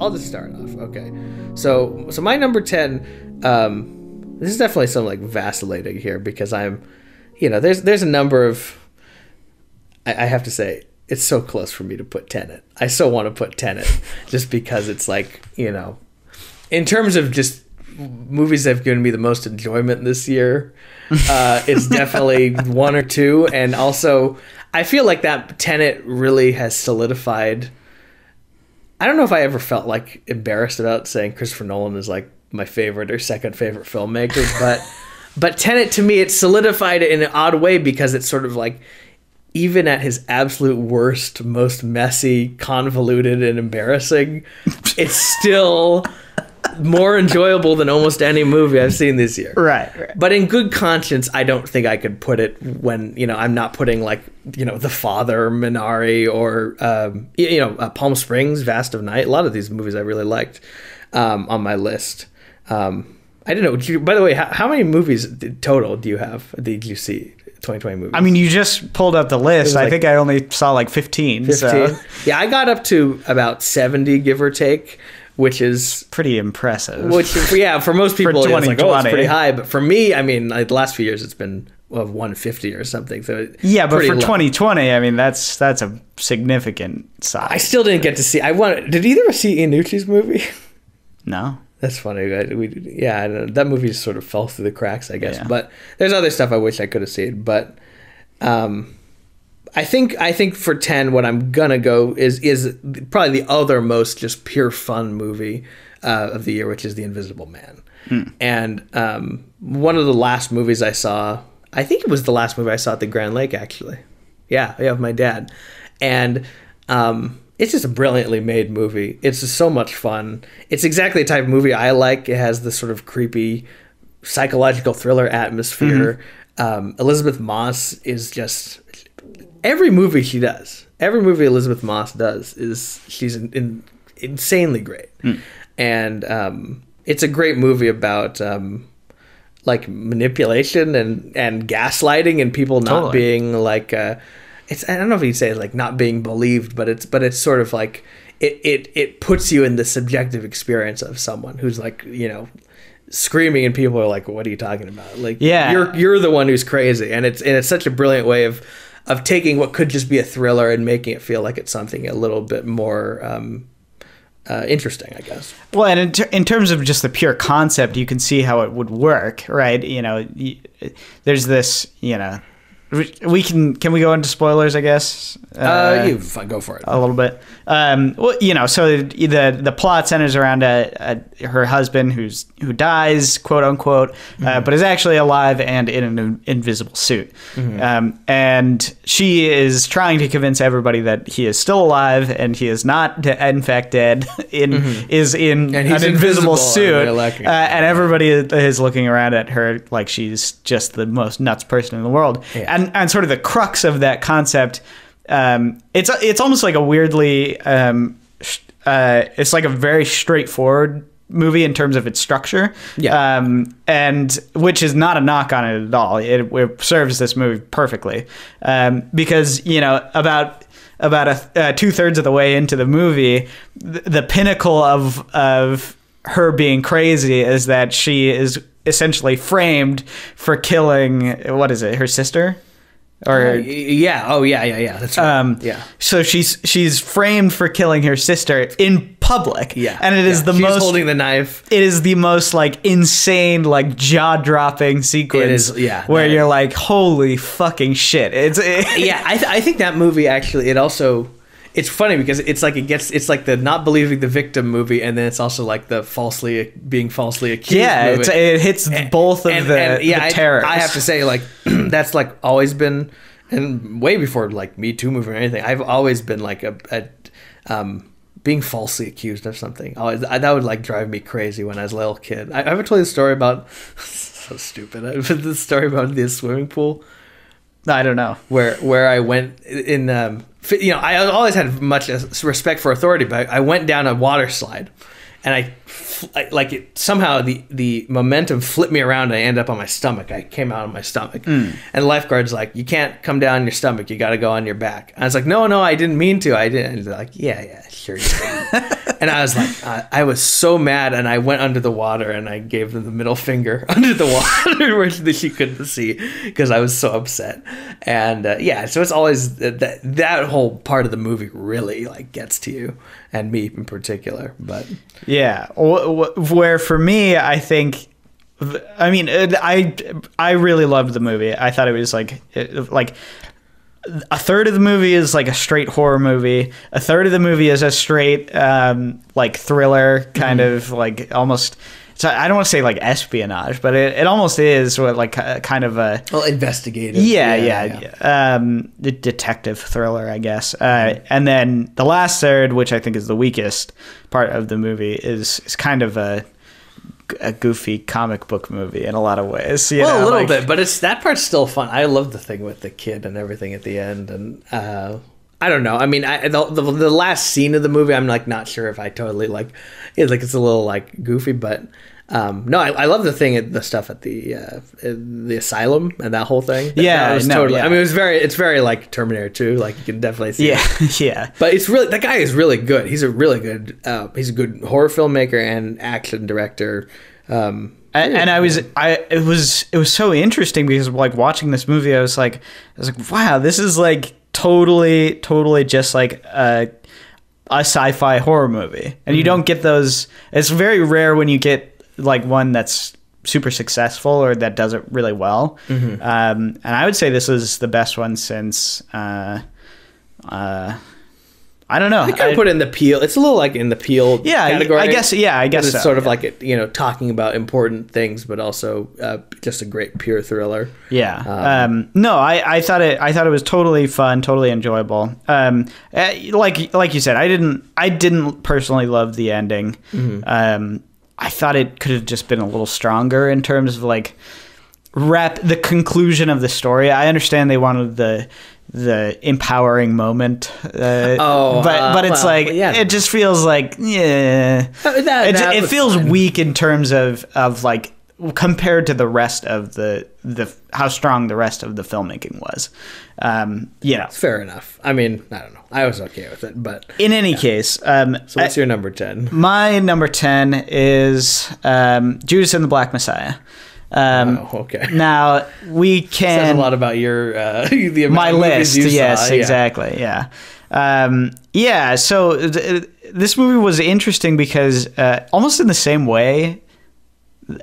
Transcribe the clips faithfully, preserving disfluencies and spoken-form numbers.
I'll just start off. Okay. So, so my number ten, um, this is definitely some like vacillating here because I'm, you know, there's, there's a number of, I, I have to say it's so close for me to put Tenet. I so want to put Tenet just because it's like, you know, in terms of just movies that have given me the most enjoyment this year, uh, it's definitely one or two. And also I feel like that Tenet really has solidified. I don't know if I ever felt like embarrassed about saying Christopher Nolan is like my favorite or second favorite filmmaker, but but Tenet to me, it solidified it in an odd way because it's sort of like, even at his absolute worst, most messy, convoluted, and embarrassing, it's still more enjoyable than almost any movie I've seen this year. Right, right. But in good conscience, I don't think I could put it when, you know, I'm not putting like, you know, The Father, Minari, or, um, you know, uh, Palm Springs, Vast of Night. A lot of these movies I really liked um, on my list. Um, I don't know. Did you, by the way, how, how many movies total do you have? Did you see? twenty twenty movies. I mean, you just pulled up the list. Like, I think I only saw like fifteen. fifteen. So. Yeah, I got up to about seventy, give or take, which is pretty impressive. Which, yeah, for most people, for it's like, oh, it's pretty high. But for me, I mean, like the last few years, it's been of one fifty or something. So yeah, but for low. twenty twenty, I mean, that's that's a significant size. I still didn't get to see. I wanted. Did either of us see Iannucci's movie? No. That's funny. I, we, yeah, I don't know. That movie sort of fell through the cracks, I guess. Yeah. But there's other stuff I wish I could have seen. But um, I think I think for ten, what I'm gonna go is is probably the other most just pure fun movie uh, of the year, which is The Invisible Man. Mm. And um, one of the last movies I saw, I think it was the last movie I saw at the Grand Lake, actually. Yeah, yeah, with my dad. And um, it's just a brilliantly made movie. It's just so much fun. It's exactly the type of movie I like. It has this sort of creepy psychological thriller atmosphere. Mm-hmm. Um, Elizabeth Moss is just... Every movie she does, every movie Elizabeth Moss does, is she's in, in, insanely great. Mm. And um, it's a great movie about... Um, like manipulation and, and gaslighting and people not totally. being like... Uh, It's I don't know if you'd say like not being believed, but it's but it's sort of like it, it it puts you in the subjective experience of someone who's like, you know, screaming and people are like, what are you talking about? Like, yeah, you're you're the one who's crazy. And it's and it's such a brilliant way of of taking what could just be a thriller and making it feel like it's something a little bit more um, uh, interesting, I guess. Well, and in, ter in terms of just the pure concept, you can see how it would work, right? You know, y there's this, you know. We can can we go into spoilers? I guess. Uh, uh, you go for it a little bit. Um, well, you know, so the the plot centers around a, a, her husband who's who dies, quote unquote, mm-hmm. uh, but is actually alive and in an invisible suit, mm-hmm. um, and she is trying to convince everybody that he is still alive and he is not in fact dead. In mm-hmm. is in an invisible, invisible suit, and, like uh, and everybody is looking around at her like she's just the most nuts person in the world. Yeah. And, and sort of the crux of that concept, um, it's it's almost like a weirdly, um, uh, it's like a very straightforward movie in terms of its structure, yeah. um, and which is not a knock on it at all. It, it serves this movie perfectly um, because, you know, about. about a, uh, two thirds of the way into the movie, th the pinnacle of of her being crazy is that she is essentially framed for killing, what is it, her sister? Or uh, yeah, oh yeah, yeah, yeah. That's right. Um, yeah. So she's she's framed for killing her sister in public. Yeah, and it is yeah. the she's most holding the knife. It is the most like insane, like jaw dropping sequence. It is, yeah, where you're is. like, holy fucking shit! It's it, yeah. I th I think that movie actually it also. It's funny because it's like it gets it's like the not believing the victim movie, and then it's also like the falsely being falsely accused. Yeah, it's, it hits and, both of and, the, and, yeah, the terrors. I, I have to say, like that's like always been, and way before like Me Too movement or anything, I've always been like a, a um, being falsely accused of something. Always, I, that would like drive me crazy when I was a little kid. I, I ever told you a story about so stupid. I the story about the swimming pool. I don't know where where I went in. Um, You know, I always had much respect for authority, but I went down a water slide, and I, I like it, somehow the the momentum flipped me around. And I ended up on my stomach. I came out on my stomach, mm. and the lifeguard's like, "You can't come down on your stomach. You got to go on your back." And I was like, "No, no, I didn't mean to. I didn't." And they're like, "Yeah, yeah, sure." You did. And I was like, uh, I was so mad, and I went under the water and I gave them the middle finger under the water where she couldn't see because I was so upset. And uh, yeah, so it's always that that whole part of the movie really like gets to you, and me in particular. But yeah, where for me, I think. I mean, I I really loved the movie. I thought it was like like a third of the movie is like a straight horror movie. A third of the movie is a straight um, like thriller kind mm-hmm. of like almost. So I don't want to say like espionage, but it, it almost is what like a, kind of a well investigative. Yeah, yeah, yeah. yeah. Um, the detective thriller, I guess. Uh, and then the last third, which I think is the weakest part of the movie, is is kind of a. a goofy comic book movie in a lot of ways. You well, know, a little like, bit, but it's that part's still fun. I love the thing with the kid and everything at the end, and uh, I don't know. I mean, I, the, the the last scene of the movie, I'm like not sure if I totally like. It's like it's a little like goofy, but um, no, I, I love the thing, the stuff at the uh, the asylum and that whole thing. That, yeah, that was no, totally. Yeah. I mean, it was very. It's very like Terminator two. Like you can definitely see. Yeah, it. yeah. But it's really that guy is really good. He's a really good. Uh, he's a good horror filmmaker and action director. Um, and, and I was, I it was, it was so interesting because like watching this movie, I was like, I was like, wow, this is like totally, totally just like a a sci-fi horror movie, and mm-hmm. you don't get those. It's very rare when you get. Like one that's super successful or that does it really well. Mm-hmm. Um, and I would say this is the best one since, uh, uh, I don't know. I kind of put in the Peel. It's a little like in the Peel yeah, category. I guess. Yeah, I guess it's so, sort of yeah. like, you know, talking about important things, but also uh, just a great pure thriller. Yeah. Um, um, no, I, I thought it. I thought it was totally fun, totally enjoyable. Um, like like you said, I didn't. I didn't personally love the ending. Mm-hmm. Um. I thought it could have just been a little stronger in terms of like wrap the conclusion of the story. I understand they wanted the the empowering moment, uh, oh, but uh, but it's well, like yeah. it just feels like yeah, that, that it, it feels fun. Weak in terms of of like compared to the rest of the the how strong the rest of the filmmaking was. Um, you know, fair enough. I mean, I don't know. I was okay with it, but in any yeah. case, um, so what's I, your number ten? My number ten is um, Judas and the Black Messiah. Um, oh, okay. Now we can says a lot about your uh, the my list. You yes, saw. exactly. Yeah, yeah. Um, yeah so th this movie was interesting because uh, almost in the same way.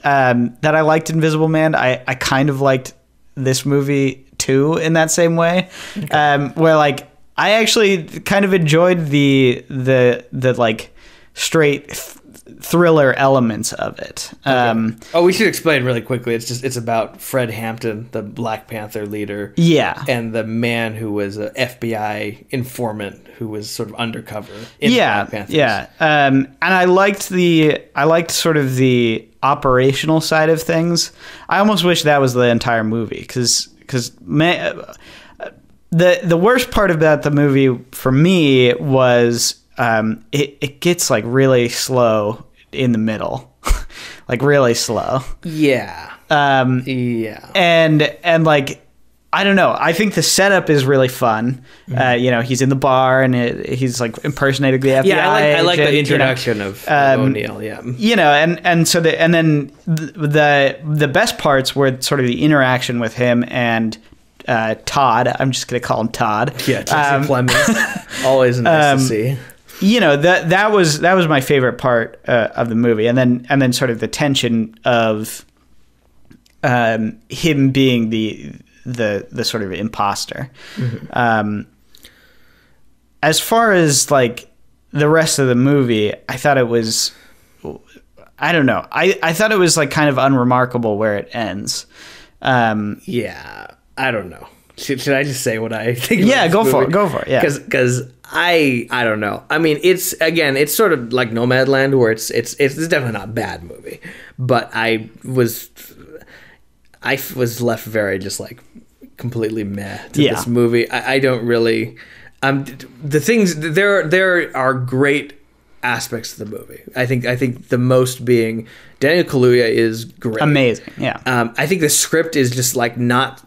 Um, that I liked Invisible Man. I, I kind of liked this movie too in that same way, okay. um, where like I actually kind of enjoyed the the the like straight th thriller elements of it. Okay. Um, oh, we should explain really quickly. It's just it's about Fred Hampton, the Black Panther leader, yeah, and the man who was an F B I informant who was sort of undercover. In yeah, the Black Panthers. yeah, um, and I liked the I liked sort of the. Operational side of things. I almost wish that was the entire movie because because the the worst part about the movie for me was um it, it gets like really slow in the middle. Like really slow. Yeah. Um yeah. And and like I don't know. I think the setup is really fun. Mm-hmm. uh, you know, he's in the bar and it, he's like impersonating the F B I. Yeah, I like, I like agent, the introduction you know. of um, O'Neill. Yeah, you know, and and so the and then the the best parts were sort of the interaction with him and uh, Todd. I'm just gonna call him Todd. Yeah, um, Clemens. Always nice um, to see. You know that that was that was my favorite part uh, of the movie, and then and then sort of the tension of um, him being the the the sort of imposter. Mm-hmm. Um as far as like the rest of the movie, I thought it was I don't know I I thought it was like kind of unremarkable where it ends. Um yeah, I don't know. Should, should I just say what I think about yeah go movie? for it go for it yeah because because I I don't know. I mean, it's again, it's sort of like Nomadland where it's it's it's, it's definitely not a bad movie, but I was I was left very just like completely meh to yeah. this movie. I, I don't really. Um, the things there there are great aspects of the movie. I think I think the most being Daniel Kaluuya is great, amazing. Yeah. Um, I think the script is just like not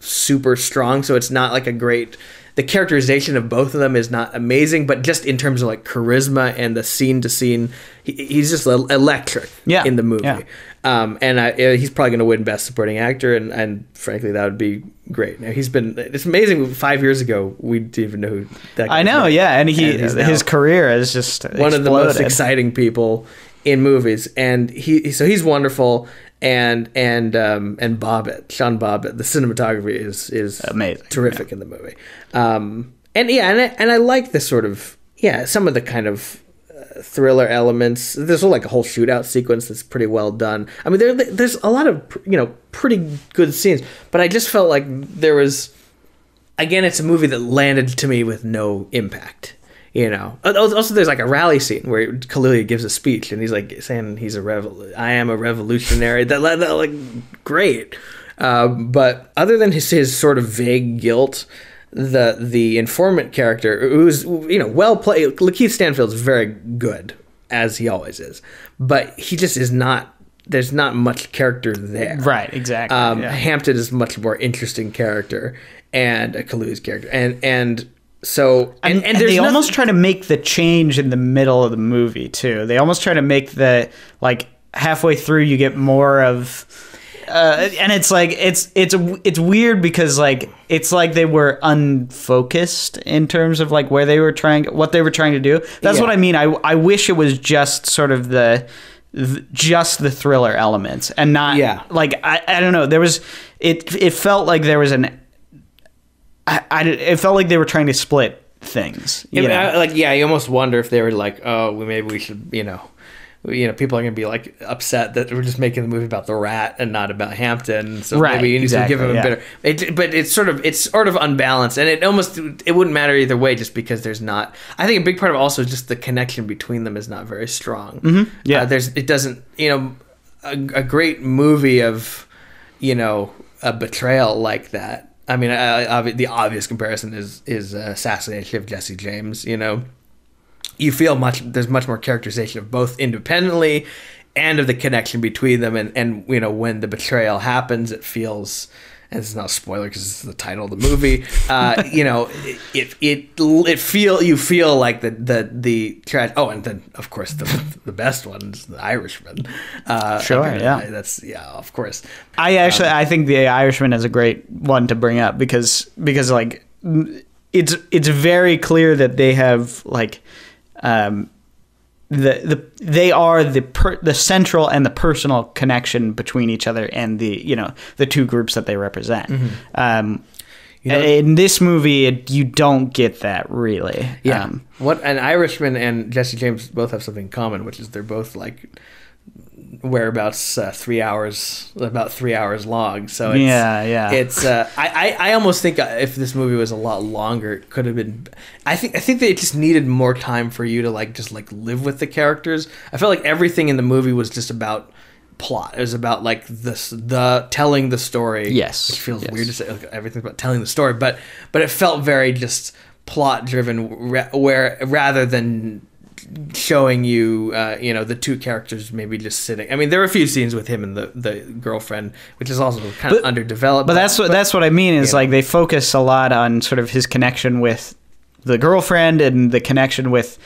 super strong, so it's not like a great the characterization of both of them is not amazing, but just in terms of like charisma and the scene to scene, he, he's just electric yeah. in the movie. Yeah. Um, and I, he's probably going to win Best Supporting Actor, and, and frankly, that would be great. Now, he's been, it's amazing. Five years ago, we didn't even know who that guy I know, was. Yeah, and he and his career is just one exploded. Of the most exciting people in movies, and he so he's wonderful. And and um, and Bobbitt, Sean Bobbitt, the cinematography is is amazing, terrific yeah. in the movie. Um, and yeah, and I, and I like this sort of yeah some of the kind of thriller elements. There's like a whole shootout sequence that's pretty well done. I mean, there there's a lot of you know pretty good scenes, but I just felt like there was again, it's a movie that landed to me with no impact. You know, also there's like a rally scene where Kaluuya gives a speech and he's like saying he's a rev- I am a revolutionary. that, that like great, uh, but other than his his sort of vague guilt, the the informant character who's you know well played. Lakeith Stanfield's very good as he always is, but he just is not. There's not much character there. Right, exactly. Um, yeah. Hampton is a much more interesting character and uh, Kaluuya's character and and. So and, and, and they nothing- almost try to make the change in the middle of the movie too. They almost try to make the like halfway through you get more of, uh, and it's like it's it's it's weird because like it's like they were unfocused in terms of like where they were trying what they were trying to do. That's yeah. what I mean. I I wish it was just sort of the. just the thriller elements and not yeah. like I I don't know. There was it it felt like there was an. I, I, it felt like they were trying to split things. You yeah, know? I, like yeah, you almost wonder if they were like, oh, well, maybe we should, you know, you know, people are gonna be like upset that we're just making the movie about the rat and not about Hampton. So right, maybe you need exactly, to give him yeah. a bitter. It, but it's sort of it's sort of unbalanced, and it almost it wouldn't matter either way, just because there's not. I think a big part of it also is just the connection between them is not very strong. Mm-hmm. Yeah, uh, there's it doesn't you know a, a great movie of you know a betrayal like that. I mean, I, I, the obvious comparison is is Assassination of Jesse James. You know, you feel much. There's much more characterization of both independently and of the connection between them. And, and you know, when the betrayal happens, it feels. And it's not a spoiler because it's the title of the movie. Uh, you know, it it it feel you feel like the the the tra- oh, and then of course the the best one is The Irishman. Uh, sure, I mean, yeah, that's yeah, of course. I actually um, I think The Irishman is a great one to bring up because because like it's it's very clear that they have like um, the the they are the per, the central and the personal connection between each other and the you know the two groups that they represent. Mm-hmm. Um, you know, in this movie, it, you don't get that really. Yeah, um, what an Irishman and Jesse James both have something in common, which is they're both like whereabouts uh, three hours about three hours long. So it's, yeah, yeah. It's uh, I, I I almost think if this movie was a lot longer, it could have been. I think I think they just needed more time for you to like just like live with the characters. I felt like everything in the movie was just about plot. It was about like this the telling the story. Yes, which feels yes. weird to say like, everything's about telling the story, but but it felt very just plot driven, ra- where rather than. Showing you, uh, you know, the two characters maybe just sitting. I mean, there were a few scenes with him and the, the girlfriend, which is also kind but, of underdeveloped. But that's what but, that's what I mean is like know. They focus a lot on sort of his connection with the girlfriend and the connection with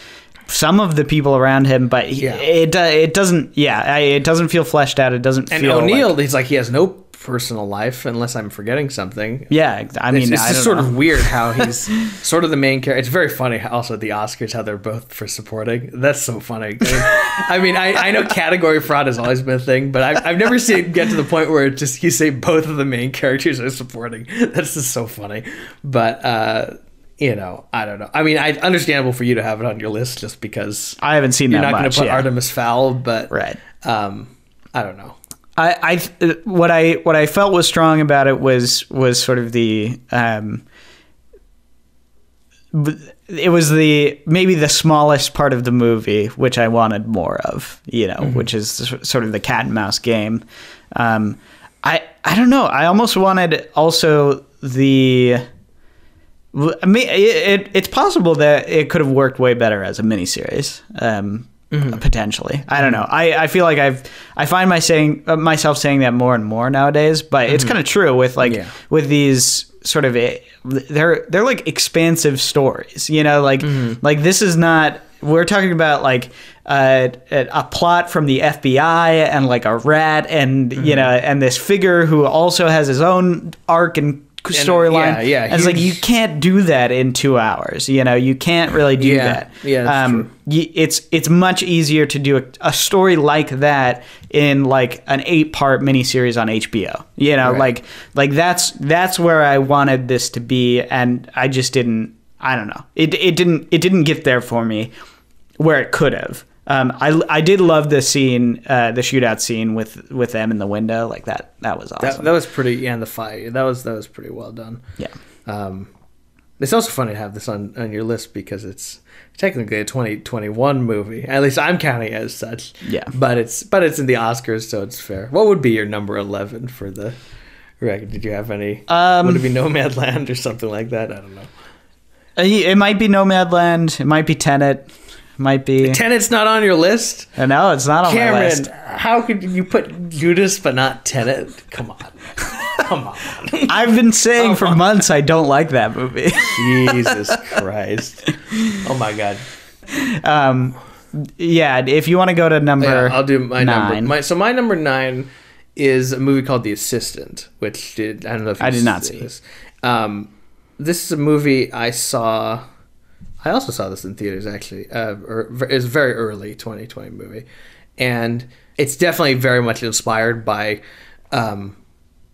some of the people around him, but he, yeah. it it doesn't yeah I, it doesn't feel fleshed out. It doesn't. And feel O'Neill, like, he's like he has no. Personal life, unless I'm forgetting something. Yeah, I mean, it's, it's I just sort know. Of weird how he's sort of the main character. It's very funny also at the Oscars how they're both for supporting. That's so funny. I mean, I, I know category fraud has always been a thing, but I've, I've never seen it get to the point where it's just you say both of the main characters are supporting. That's just so funny. But, uh, you know, I don't know. I mean, I understandable for you to have it on your list just because I haven't seen you're that not going to put yeah. Artemis Fowl, but right. um, I don't know. I, I what I what I felt was strong about it was was sort of the um, it was the maybe the smallest part of the movie which I wanted more of, you know, mm-hmm. which is sort of the cat and mouse game. Um, I I don't know. I almost wanted also the. I mean, it, it, it's possible that it could have worked way better as a miniseries. Um, Mm-hmm. Potentially. I don't know. I, I feel like I've, I find my saying, uh, myself saying that more and more nowadays, but mm-hmm. it's kind of true with like, yeah. with these sort of, a, they're, they're like expansive stories, you know, like, mm-hmm. like this is not, we're talking about like uh, a plot from the F B I and like a rat and, mm-hmm. you know, and this figure who also has his own arc and storyline. Yeah, yeah. And it's like, you can't do that in two hours. You know, you can't really do yeah, that. Yeah, that's um, true. Y- it's it's much easier to do a, a story like that in like an eight part miniseries on H B O. You know, right. like like that's that's where I wanted this to be, and I just didn't. I don't know. It it didn't it didn't get there for me, where it could have. Um, I, I did love the scene, uh, the shootout scene with, with them in the window, like that. That was awesome. That, that was pretty, yeah, and the fight. That was that was pretty well done. Yeah. Um, it's also funny to have this on, on your list because it's technically a twenty twenty-one movie. At least I'm counting it as such. Yeah. But it's but it's in the Oscars, so it's fair. What would be your number eleven for the record? Did you have any? Um, would it be Nomadland or something like that? I don't know. It might be Nomadland. It might be Tenet. Might be. Tenet's not on your list? No, it's not on Cameron, my list. Cameron, how could you put Judas but not Tenet? Come on. Come on. I've been saying Come for on. months I don't like that movie. Jesus Christ. Oh, my God. Um, yeah, if you want to go to number yeah, I'll do my nine. Number. My, so my number nine is a movie called The Assistant, which did, I don't know if you I did not see this. Um, this is a movie I saw... I also saw this in theaters, actually. Uh, it was a very early twenty twenty movie. And it's definitely very much inspired by, um,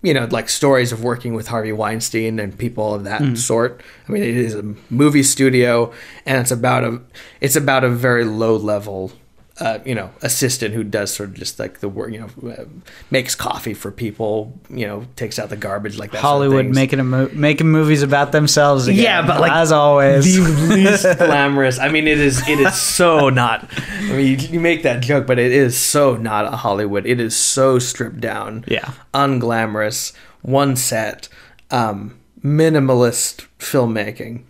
you know, like stories of working with Harvey Weinstein and people of that mm. sort. I mean, it is a movie studio, and it's about a it's about a very low-level, uh, you know, assistant who does sort of just like the work, you know, makes coffee for people, you know, takes out the garbage, like that. Hollywood sort of making a mo- making movies about themselves again. Yeah, but like as always, the least glamorous. I mean, it is it is so not. I mean, you, you make that joke, but it is so not a Hollywood. It is so stripped down. Yeah, unglamorous, one set, um, minimalist filmmaking.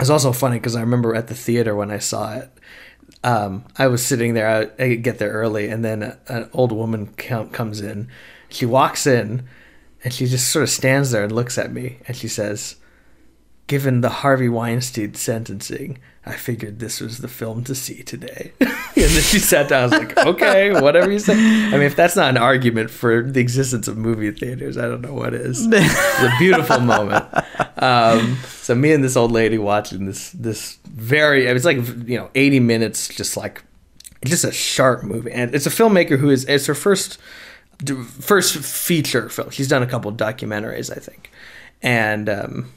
It's also funny because I remember at the theater when I saw it. Um, I was sitting there, I, I get there early, and then a, an old woman comes in. She walks in, and she just sort of stands there and looks at me, and she says, "Given the Harvey Weinstein sentencing, I figured this was the film to see today." And then she sat down. I was like, okay, whatever you say. I mean, if that's not an argument for the existence of movie theaters, I don't know what is. It's a beautiful moment. Um, so me and this old lady watching this, this very, it's like, you know, eighty minutes, just like, just a sharp movie. And it's a filmmaker who is, it's her first, first feature film. She's done a couple documentaries, I think. And, um,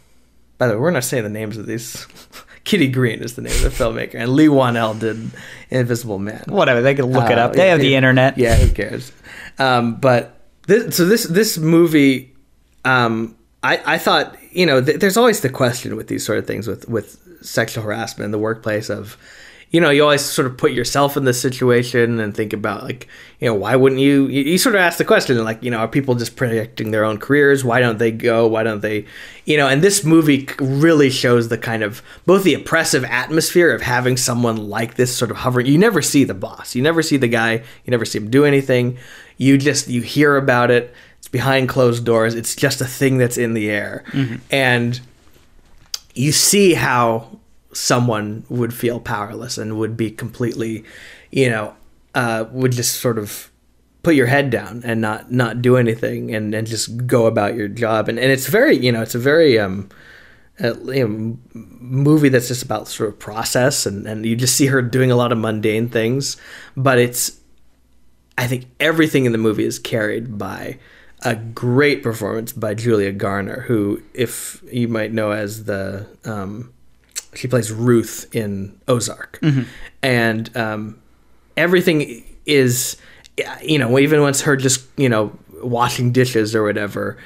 by the way, we're not saying the names of these. Kitty Green is the name of the filmmaker, and Lee Whannell did Invisible Man. Whatever, they can look uh, it up. They yeah, have the internet. Yeah, who cares? Um, but this, so this this movie, um, I I thought, you know, th- there's always the question with these sort of things with with sexual harassment in the workplace of, you know, you always sort of put yourself in this situation and think about, like, you know, why wouldn't you, you, you sort of ask the question, like, you know, are people just predicting their own careers? Why don't they go? Why don't they, you know, and this movie really shows the kind of, both the oppressive atmosphere of having someone like this sort of hovering. You never see the boss. You never see the guy. You never see him do anything. You just, you hear about it. It's behind closed doors. It's just a thing that's in the air. Mm-hmm. And you see how someone would feel powerless and would be completely, you know, uh, would just sort of put your head down and not, not do anything and, and just go about your job. And, and it's very, you know, it's a very um, uh, you know, movie that's just about sort of process. And, and you just see her doing a lot of mundane things. But it's, I think everything in the movie is carried by a great performance by Julia Garner, who, if you might know as the... Um, she plays Ruth in Ozark. Mm-hmm. And um, everything is, you know, even once her just, you know, washing dishes or whatever,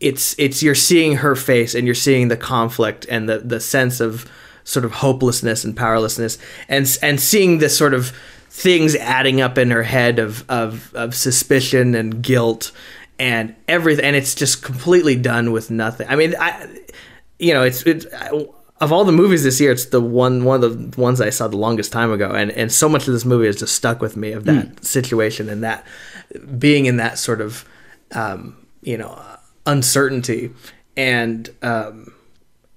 it's, it's, you're seeing her face and you're seeing the conflict and the, the sense of sort of hopelessness and powerlessness and, and seeing this sort of things adding up in her head of, of, of suspicion and guilt and everything. And it's just completely done with nothing. I mean, I, you know, it's, it's, I, of all the movies this year, it's the one one of the ones I saw the longest time ago, and and so much of this movie has just stuck with me of that mm. situation and that being in that sort of um, you know uncertainty, and um,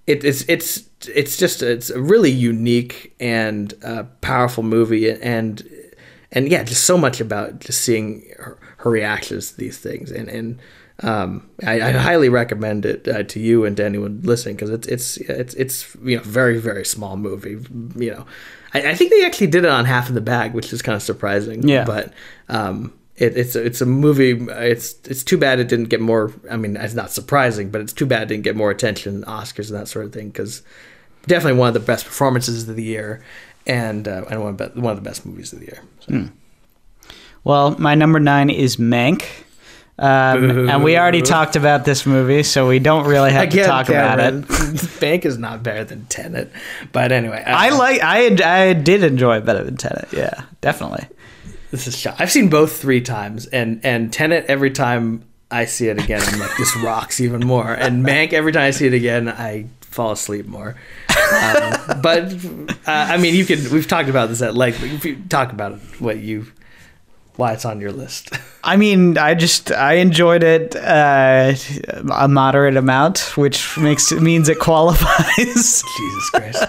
it, it's it's it's just it's a really unique and uh, powerful movie, and and yeah, just so much about just seeing her, her reactions to these things, and and. Um, I, I highly recommend it uh, to you and to anyone listening, because it's it's it's it's you know very very small movie. You know, I, I think they actually did it on Half in the Bag, which is kind of surprising. Yeah, but um, it, it's it's a movie. It's it's too bad it didn't get more. I mean, it's not surprising, but it's too bad it didn't get more attention, Oscars and that sort of thing, because definitely one of the best performances of the year, and uh, and one of the, one of the best movies of the year. So. Mm. Well, my number nine is Mank. Um, and we already talked about this movie, so we don't really have Again, to talk Cameron, about it. Mank is not better than Tenet, but anyway, I, I like. I I did enjoy it better than Tenet. Yeah, definitely. This is shocking. I've seen both three times, and and Tenet every time I see it again, I'm like, this rocks even more. And Mank every time I see it again, I fall asleep more. Um, but uh, I mean, you can. We've talked about this at length. But if you talk about it, what you. Why it's on your list. I mean, I just, I enjoyed it uh, a moderate amount, which makes it means it qualifies. Jesus Christ.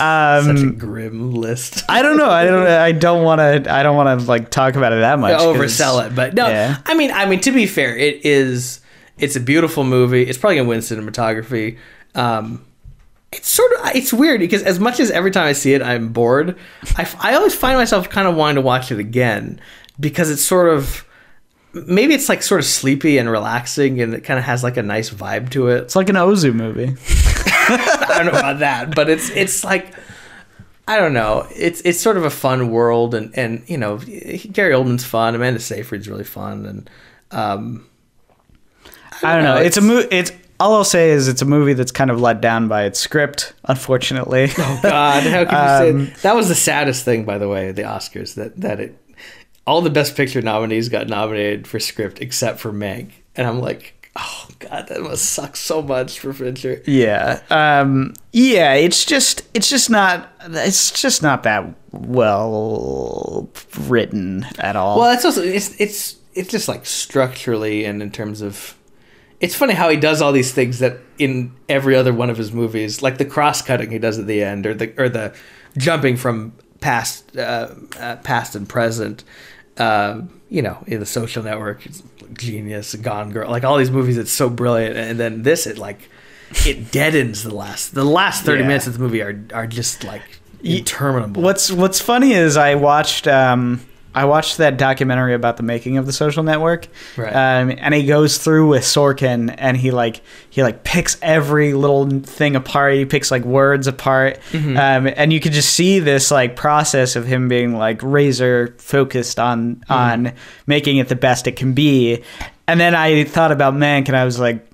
Um, Such a grim list. I don't know. I don't, I don't want to, I don't want to like talk about it that much. To oversell it, but no, yeah. I mean, I mean, to be fair, it is, it's a beautiful movie. It's probably gonna win cinematography. Um, It's sort of, it's weird because as much as every time I see it, I'm bored. I, I always find myself kind of wanting to watch it again because it's sort of, maybe it's like sort of sleepy and relaxing and it kind of has like a nice vibe to it. It's like an Ozu movie. I don't know about that, but it's, it's like, I don't know. It's, it's sort of a fun world and, and, you know, Gary Oldman's fun. Amanda Seyfried's really fun. And, um, I don't, I don't know. know. It's, it's a movie. It's, All I'll say is it's a movie that's kind of let down by its script, unfortunately. Oh, God. How can you um, say that? That was the saddest thing, by the way, the Oscars, that, that it all the Best Picture nominees got nominated for script except for Mank. And I'm like, oh, God, that must suck so much for Fincher. Yeah. Um, yeah, it's just it's just not it's just not that well written at all. Well, it's also it's it's it's just like structurally and in terms of it's funny how he does all these things that in every other one of his movies, like the cross-cutting he does at the end, or the or the jumping from past, uh, uh, past and present. Uh, you know, in The Social Network, it's genius, Gone Girl, like all these movies, it's so brilliant. And then this, it like it deadens the last the last thirty yeah. minutes of the movie are are just like interminable. What's What's funny is I watched. Um... I watched that documentary about the making of The Social Network, right. um, and he goes through with Sorkin, and he like he like picks every little thing apart. He picks like words apart, mm-hmm. um, and you could just see this like process of him being like razor focused on mm-hmm. on making it the best it can be. And then I thought about Mank, and I was like,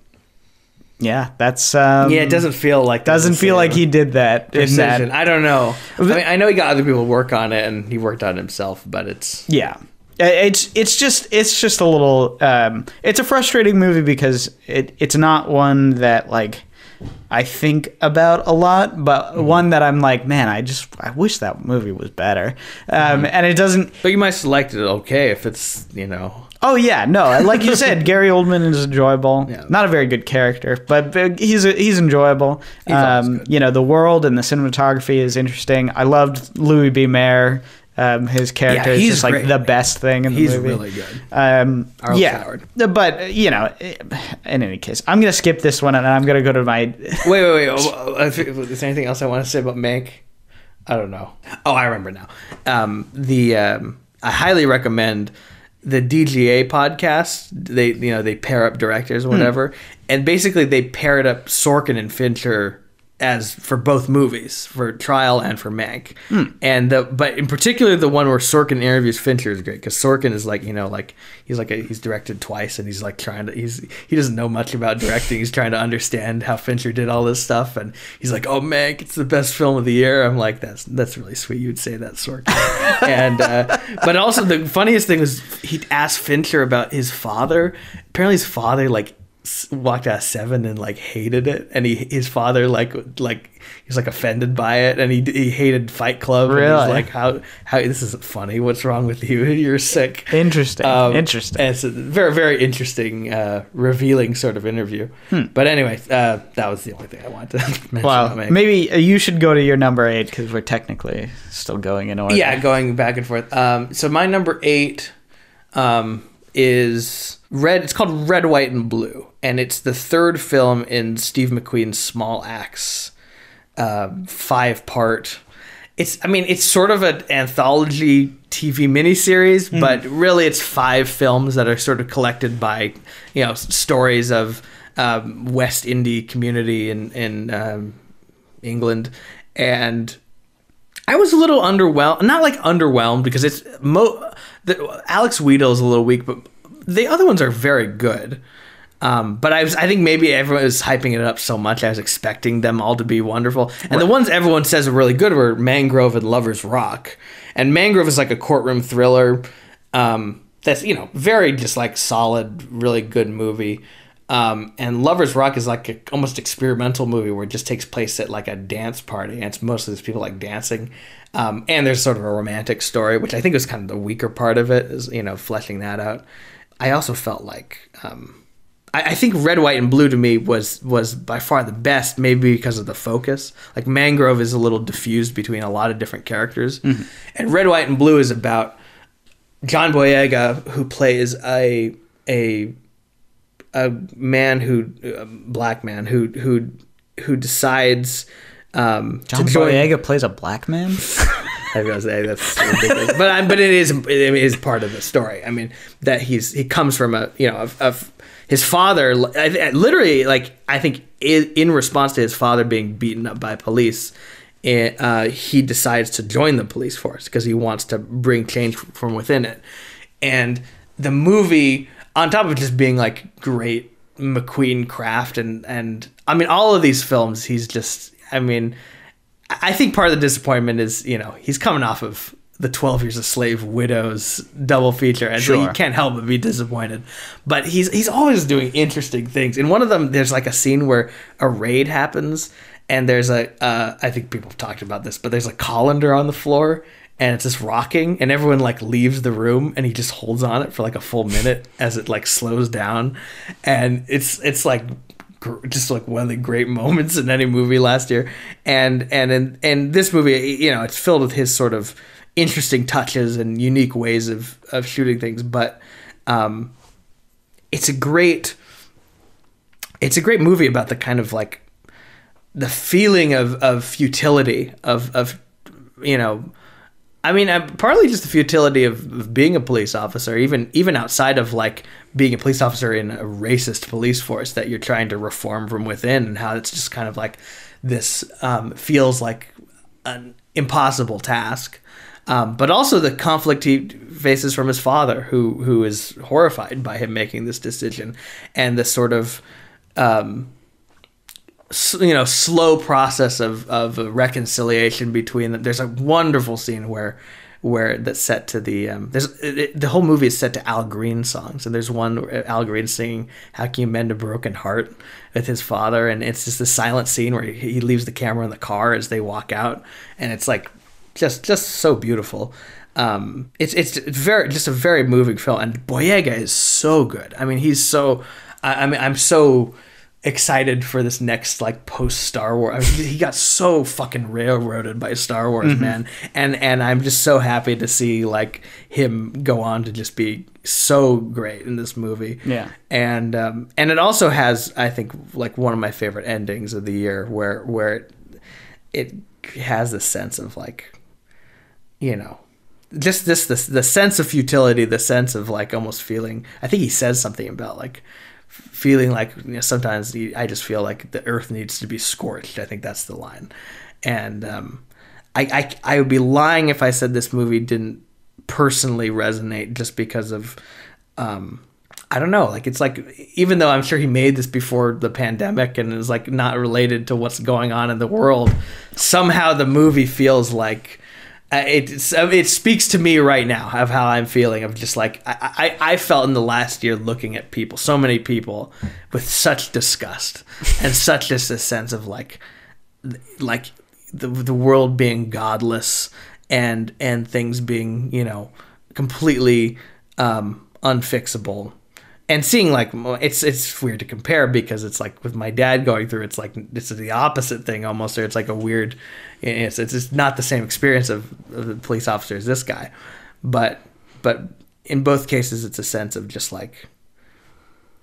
yeah, that's um, yeah. It doesn't feel like doesn't feel like he did that. In that. I don't know. I mean, I know he got other people to work on it, and he worked on it himself. But it's yeah, it's it's just it's just a little. Um, it's a frustrating movie because it it's not one that like I think about a lot, but mm-hmm. one that I'm like, man, I just I wish that movie was better. Um, mm-hmm. And it doesn't. But you might select it okay if it's you know. Oh, yeah, no. Like you said, Gary Oldman is enjoyable. Yeah. Not a very good character, but he's he's enjoyable. He's um, you know, the world and the cinematography is interesting. I loved Louis B. Mayer. Um, his character yeah, is just, great. like, the best thing in the he's movie. He's really good. Um, yeah, Howard. But, you know, in any case, I'm going to skip this one, and I'm going to go to my... wait, wait, wait. Is there anything else I want to say about Mank? I don't know. Oh, I remember now. Um, the um, I highly recommend... the D G A podcast, they you know they pair up directors or whatever, mm. and basically they paired up Sorkin and Fincher as for both movies, for Trial and for Mank, mm. and the but in particular the one where Sorkin interviews Fincher is great because Sorkin is like you know like he's like a, he's directed twice and he's like trying to he's he doesn't know much about directing he's trying to understand how Fincher did all this stuff and he's like oh Mank it's the best film of the year I'm like that's that's really sweet you'd say that Sorkin and uh, but also the funniest thing was he asked Fincher about his father apparently his father like walked out of seven and like hated it, and he his father like like he's like offended by it, and he he hated Fight Club. Really? And he's like, how how this isn't funny. What's wrong with you? You're sick. Interesting. Um, interesting. And it's a very very interesting, uh, revealing sort of interview. Hmm. But anyway, uh, that was the only thing I wanted to mention. Wow. Well, maybe you should go to your number eight because we're technically still going in order. Yeah, going back and forth. Um, so my number eight, um, is Red. It's called Red, White, and Blue, and it's the third film in Steve McQueen's Small Axe uh, five-part. It's, I mean, it's sort of an anthology T V miniseries, mm. but really it's five films that are sort of collected by, you know, stories of um, West Indie community in in um, England. And I was a little underwhelmed, not like underwhelmed, because it's mo. The, Alex Weedle is a little weak, but the other ones are very good. Um, but I was, I think maybe everyone was hyping it up so much. I was expecting them all to be wonderful. And right. the ones everyone says are really good were Mangrove and Lover's Rock. And Mangrove is like a courtroom thriller. Um, that's, you know, very just like solid, really good movie. Um, and Lover's Rock is like a almost experimental movie where it just takes place at like a dance party. And it's mostly these people like dancing. Um, and there's sort of a romantic story, which I think was kind of the weaker part of it, is, you know, fleshing that out. I also felt like, um, I, I think Red, White, and Blue to me was was by far the best, maybe because of the focus. Like Mangrove is a little diffused between a lot of different characters. Mm-hmm. And Red, White, and Blue is about John Boyega, who plays a a a man who, a black man who who who decides. Um, John Boyega plays a black man. I was gonna say that's ridiculous, but I'm, but it is it is part of the story. I mean that he's he comes from a you know of, of his father. I, I, literally, like I think in, in response to his father being beaten up by police, it, uh, he decides to join the police force because he wants to bring change from within it. And the movie, on top of just being like great McQueen craft, and and I mean all of these films, he's just. I mean, I think part of the disappointment is, you know, he's coming off of the twelve Years a Slave Widows double feature. And sure. so you can't help but be disappointed. But he's he's always doing interesting things. In one of them, there's like a scene where a raid happens. And there's a, uh, I think people have talked about this, but there's a colander on the floor. And it's just rocking, and everyone like leaves the room, and he just holds on it for like a full minute as it like slows down. And it's it's like... just like one of the great moments in any movie last year. And and in and this movie, you know, it's filled with his sort of interesting touches and unique ways of of shooting things. But um, it's a great it's a great movie about the kind of like the feeling of of futility of of you know I mean, partly just the futility of, of being a police officer, even even outside of like being a police officer in a racist police force that you're trying to reform from within, and how it's just kind of like this um, feels like an impossible task. Um, but also the conflict he faces from his father, who who is horrified by him making this decision, and the sort of um, you know, slow process of, of a reconciliation between them. There's a wonderful scene where, where that's set to the, um, there's it, the whole movie is set to Al Green songs. And there's one where Al Green singing, "How Can You Mend a Broken Heart," with his father. And it's just this silent scene where he, he leaves the camera in the car as they walk out. And it's like, just, just so beautiful. Um, it's, it's very, just a very moving film. And Boyega is so good. I mean, he's so, I, I mean, I'm so, excited for this next like post Star Wars. I mean, he got so fucking railroaded by Star Wars, mm-hmm. man, and and I'm just so happy to see like him go on to just be so great in this movie. Yeah, and um, and it also has, I think, like one of my favorite endings of the year, where where it, it has a sense of like, you know. Just this this the sense of futility, the sense of like almost feeling. I think he says something about like. Feeling like, you know, sometimes I just feel like the earth needs to be scorched. I think that's the line. And um, I, I I would be lying if I said this movie didn't personally resonate, just because of, um, I don't know. Like it's like, even though I'm sure he made this before the pandemic and is like not related to what's going on in the world, somehow the movie feels like It's, it speaks to me right now of how I'm feeling. Of just like I, I, I felt in the last year looking at people, so many people, with such disgust and such just a sense of like, like the the world being godless and and things being, you know, completely um, unfixable. And seeing like it's it's weird to compare because it's like with my dad going through, it's like this is the opposite thing almost. Or it's like a weird, it's it's just not the same experience of, of the police officer as this guy, but but in both cases it's a sense of just like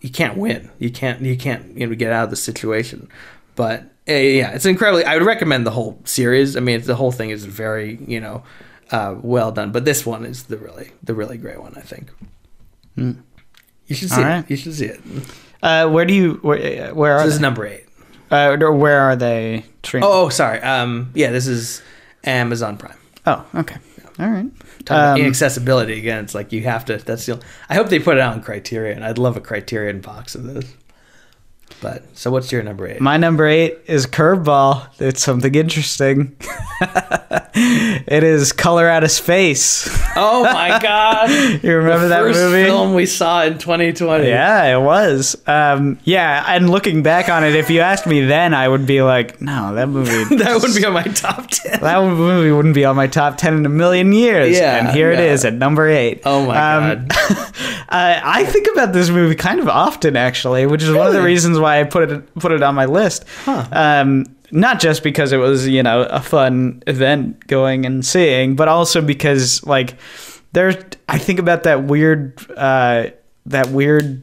you can't win, you can't you can't you know get out of the situation. But uh, yeah, it's incredibly. I would recommend the whole series. I mean, it's, the whole thing is very you know uh, well done. But this one is the really the really great one, I think. Mm. You should see right. it. You should see it. Uh, where do you? Where, where are? So this they? is number eight. Uh, where are they? Oh, oh, sorry. Um, yeah, this is Amazon Prime. Oh, okay. Yeah. All right. Talking um, about inaccessibility again. It's like you have to. That's the. Only, I hope they put it out on Criterion. I'd love a Criterion box of this. But so, what's your number eight? My number eight is Curveball. It's something interesting. It is Color Out of Space. Oh my God! You remember the that first movie? Film we saw in twenty twenty. Yeah, it was. Um, yeah, and looking back on it, if you asked me then, I would be like, no, that movie. that just, wouldn't be on my top ten. That movie wouldn't be on my top ten in a million years. Yeah, and here no. it is at number eight. Oh my um, God! uh, I think about this movie kind of often, actually, which is really? one of the reasons why. I put it put it on my list, huh. um, not just because it was you know a fun event going and seeing, but also because like there's I think about that weird uh, that weird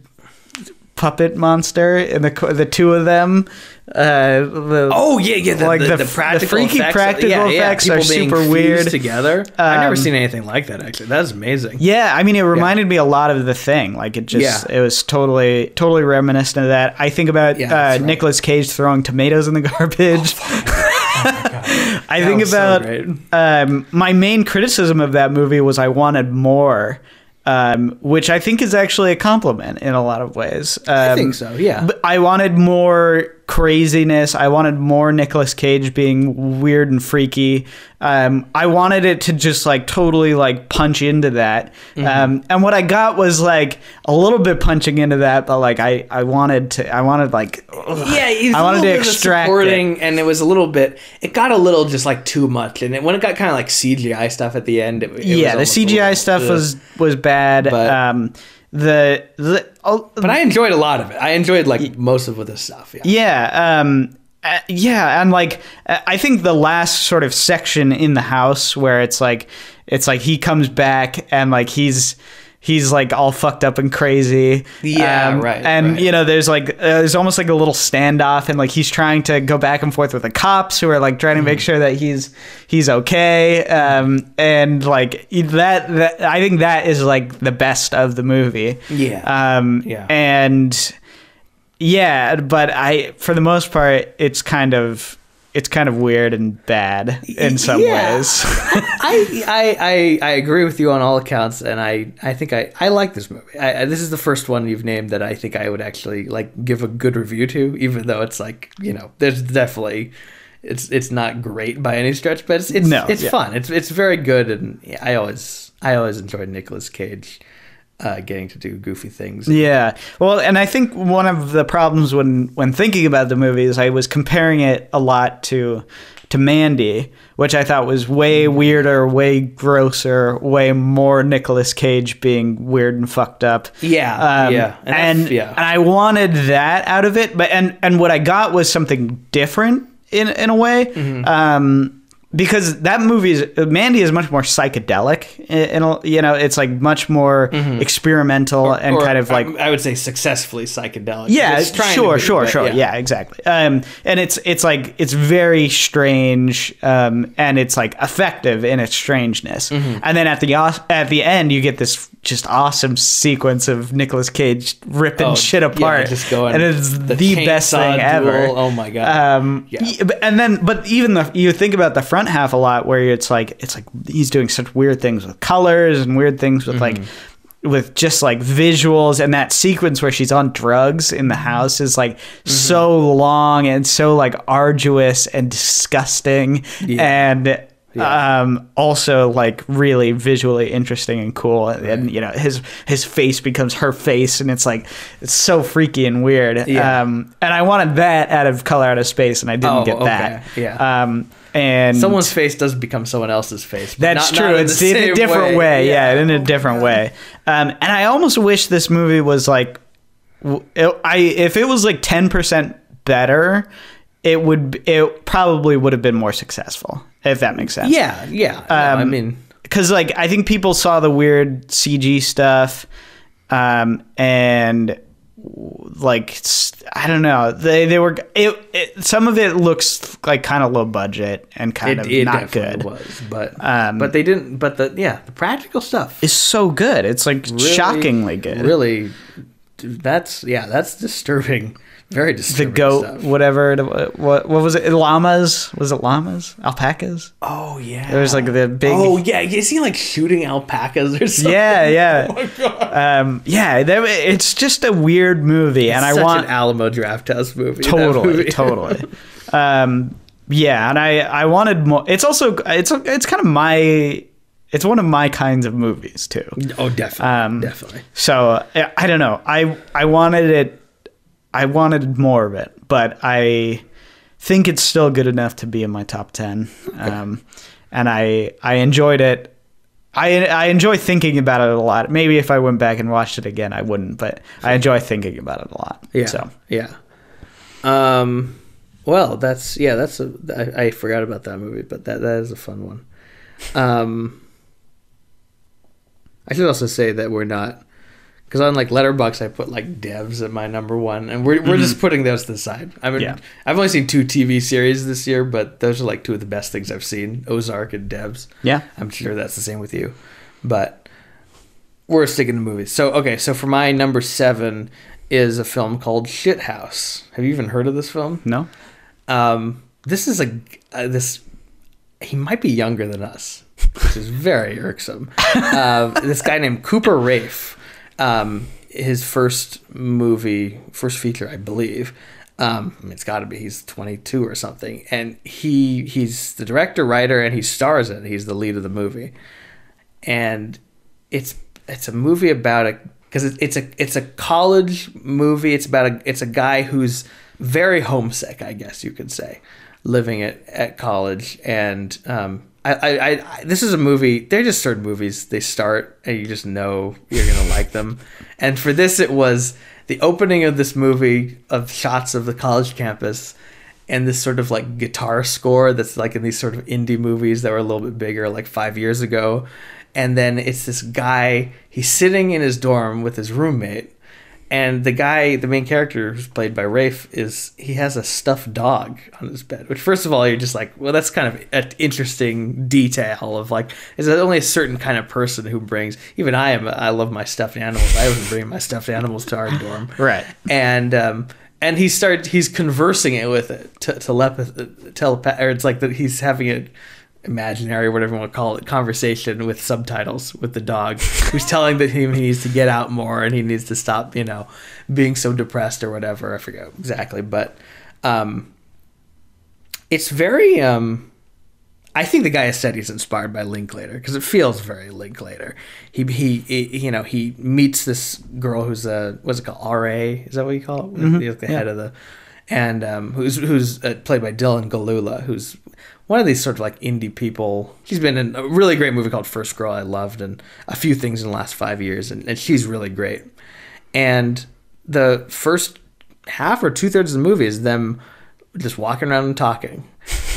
puppet monster and the the two of them. Uh, the, oh yeah, yeah, the, like the, the, the practical the freaky effects, practical yeah, effects yeah, are super weird together. Um, I've never seen anything like that. Actually, that's amazing. Yeah, I mean, it reminded yeah. me a lot of The Thing. Like it just, yeah. it was totally, totally reminiscent of that. I think about yeah, uh, right. Nicolas Cage throwing tomatoes in the garbage. Oh, oh I think about so um, my main criticism of that movie was I wanted more. Um, which I think is actually a compliment in a lot of ways. Um, I think so, yeah. But I wanted more craziness. I wanted more Nicolas Cage being weird and freaky. Um, I wanted it to just like totally like punch into that. Mm-hmm. Um, and what I got was like a little bit punching into that, but like I, I wanted to, I wanted like, ugh, yeah, I wanted to extract it. And it was a little bit, it got a little just like too much. And it, when it got kind of like C G I stuff at the end, it, it yeah, was the C G I little, stuff ugh. was was bad. Bad. But, um, the, the oh, but I enjoyed a lot of it. I enjoyed like y most of this stuff. Yeah. Yeah. Um, uh, yeah. And like, I think the last sort of section in the house where it's like, it's like he comes back and like, he's, he's like all fucked up and crazy. Yeah, um, right. And right. you know, there's like uh, there's almost like a little standoff, and like he's trying to go back and forth with the cops who are like trying to make sure that he's he's okay. Um, and like that, that, I think that is like the best of the movie. Yeah. Um, yeah. And yeah, but I for the most part, it's kind of. It's kind of weird and bad in some yeah. ways. I, I I I agree with you on all accounts, and I, I think I, I like this movie. I, I, this is the first one you've named that I think I would actually like give a good review to, even though it's like you know there's definitely it's it's not great by any stretch, but it's it's, no, it's yeah. fun. It's it's very good, and I always I always enjoyed Nicolas Cage. Uh, getting to do goofy things. Yeah. Well, and I think one of the problems when, when thinking about the movie is I was comparing it a lot to to Mandy, which I thought was way weirder, way grosser, way more Nicolas Cage being weird and fucked up. Yeah. Um, yeah. And, and, yeah. and I wanted that out of it. But and, and what I got was something different in, in a way. Mm-hmm. Um Because that movie, is, Mandy is much more psychedelic, and you know, it's like much more mm-hmm. experimental or, and or kind of like I would say successfully psychedelic. Yeah, sure, be, sure, sure. Yeah, yeah exactly. Um, and it's it's like it's very strange, um, and it's like effective in its strangeness. Mm-hmm. And then at the at the end, you get this just awesome sequence of Nicolas Cage ripping oh, shit apart, yeah, just going, and it's the, the best thing duel. ever. Oh my God! Um, yeah. And then, but even the you think about the front. half a lot where it's like it's like he's doing such weird things with colors and weird things with mm-hmm. like with just like visuals, and that sequence where she's on drugs in the house is like mm-hmm. so long and so like arduous and disgusting yeah. and Yeah. Um, also, like, really visually interesting and cool. And, right. and, you know, his his face becomes her face, and it's, like, it's so freaky and weird. Yeah. Um, and I wanted that out of Color Out of Space, and I didn't oh, get okay. that. Yeah. Um, and someone's face does become someone else's face. That's not, true. Not in it's in a different way. way. Yeah. yeah, in a different way. Um, and I almost wish this movie was, like, it, I if it was, like, ten percent better, it would it probably would have been more successful, if that makes sense. Yeah, yeah. Um, no, I mean, because like I think people saw the weird C G stuff, um, and like I don't know, they they were it, it. Some of it looks like kind of low budget and kind it, of it not good. Was, but um, but they didn't. But the yeah, the practical stuff is so good. It's like really, shockingly good. Really, that's yeah, that's disturbing. Very disturbing. The goat, stuff. whatever. What what was it? Llamas? Was it llamas? Alpacas? Oh yeah. There was like the big. Oh yeah. Is he like shooting alpacas or something? Yeah, yeah. Oh my god. Um, yeah. That, it's just a weird movie, it's and such I want an Alamo Drafthouse movie. Totally, movie. totally. Um, yeah, and I I wanted more. It's also it's it's kind of my. It's one of my kinds of movies too. Oh, definitely. Um, definitely. So I, I don't know. I I wanted it. I wanted more of it, but I think it's still good enough to be in my top ten. Um, and I I enjoyed it. I I enjoy thinking about it a lot. Maybe if I went back and watched it again, I wouldn't, but I enjoy thinking about it a lot. Yeah. So. Yeah. Um, well, that's yeah, that's a, I, I forgot about that movie, but that that is a fun one. Um, I should also say that we're not. Because on like Letterboxd, I put like Devs at my number one, and we're we're mm-hmm. just putting those to the side. I mean, yeah. I've only seen two T V series this year, but those are like two of the best things I've seen: Ozark and Devs. Yeah, I'm sure that's the same with you, but we're sticking to movies. So okay, so for my number seven is a film called Shithouse. Have you even heard of this film? No. Um, this is a uh, this. He might be younger than us, which is very irksome. Uh, this guy named Cooper Rafe. Um, his first movie, first feature, I believe. Um, I mean, it's got to be. He's twenty-two or something, and he he's the director, writer, and he stars in it. He's the lead of the movie, and it's it's a movie about a because it, it's a it's a college movie. It's about a it's a guy who's very homesick, I guess you could say, living at at college, and um. I, I, I, this is a movie. They're just certain movies. They start and you just know you're gonna like them. And for this, it was the opening of this movie of shots of the college campus, and this sort of like guitar score that's like in these sort of indie movies that were a little bit bigger, like five years ago. And then it's this guy. He's sitting in his dorm with his roommate, and the guy, the main character, who's played by Rafe, is he has a stuffed dog on his bed. Which, first of all, you're just like, well, that's kind of an interesting detail of like, is that only a certain kind of person who brings? Even I am. I love my stuffed animals. I wasn't bringing my stuffed animals to our dorm, right? And um, and he started. He's conversing it with it. Te- telepath. Telepath. Or it's like that. He's having a. imaginary, whatever you want to call it, conversation with subtitles with the dog, who's telling him he needs to get out more and he needs to stop, you know, being so depressed or whatever. I forget exactly, but um, it's very. Um, I think the guy has said he's inspired by Linklater because it feels very Linklater. He, he he you know he meets this girl who's a what's it called R A is that what you call it? Mm-hmm. He's the head yeah. of the and um, who's who's uh, played by Dylan Galula, who's one of these sort of like indie people. She's been in a really great movie called First Girl I Loved and a few things in the last five years. And, and she's really great. And the first half or two thirds of the movie is them just walking around and talking.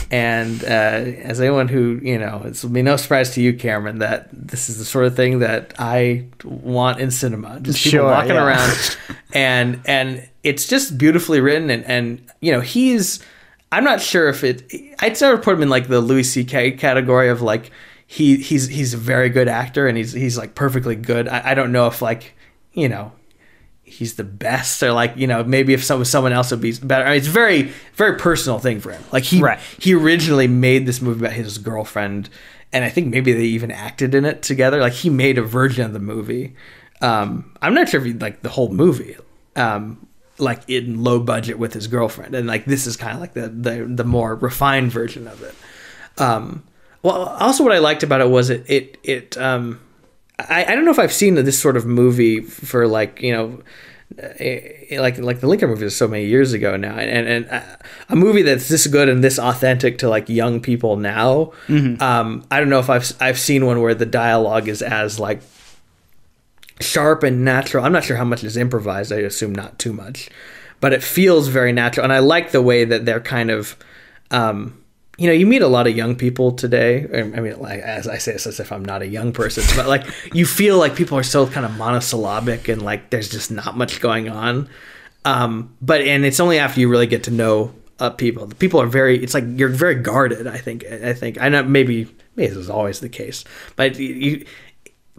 And uh, as anyone who, you know, it will be no surprise to you, Cameron, that this is the sort of thing that I want in cinema. Just people sure, walking yeah. around. and and it's just beautifully written. And, and you know, he's... I'm not sure if it. I'd never put him in like the Louis C K category of like he he's he's a very good actor and he's he's like perfectly good. I, I don't know if like you know he's the best or like you know maybe if some someone else would be better. I mean, it's a very very personal thing for him. Like he right. he originally made this movie about his girlfriend and I think maybe they even acted in it together. Like he made a version of the movie. Um, I'm not sure if he like the whole movie. Um, like in low budget with his girlfriend and like this is kind of like the, the the more refined version of it. Um Well, also what I liked about it was it, it, it um, I, I don't know if I've seen this sort of movie for like, you know, like like the Lincoln movie was so many years ago now, and and, and a movie that's this good and this authentic to like young people now. Mm-hmm. um I don't know if I've I've seen one where the dialogue is as like sharp and natural. I'm not sure how much is improvised. I assume not too much, but it feels very natural. And I like the way that they're kind of um you know, you meet a lot of young people today. I mean, like, as I say this as if I'm not a young person, but like you feel like people are so kind of monosyllabic and like there's just not much going on. Um, but and it's only after you really get to know uh, people. The people are very. It's like you're very guarded. I think. I think. I know. Maybe. Maybe this is always the case. But you, you,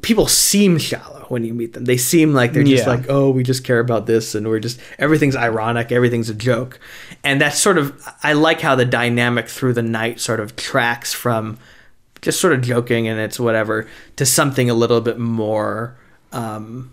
people seem shallow when you meet them. They seem like they're just yeah. like, oh, we just care about this, and we're just everything's ironic, everything's a joke. And that's sort of, I like how the dynamic through the night sort of tracks from just sort of joking and it's whatever to something a little bit more um,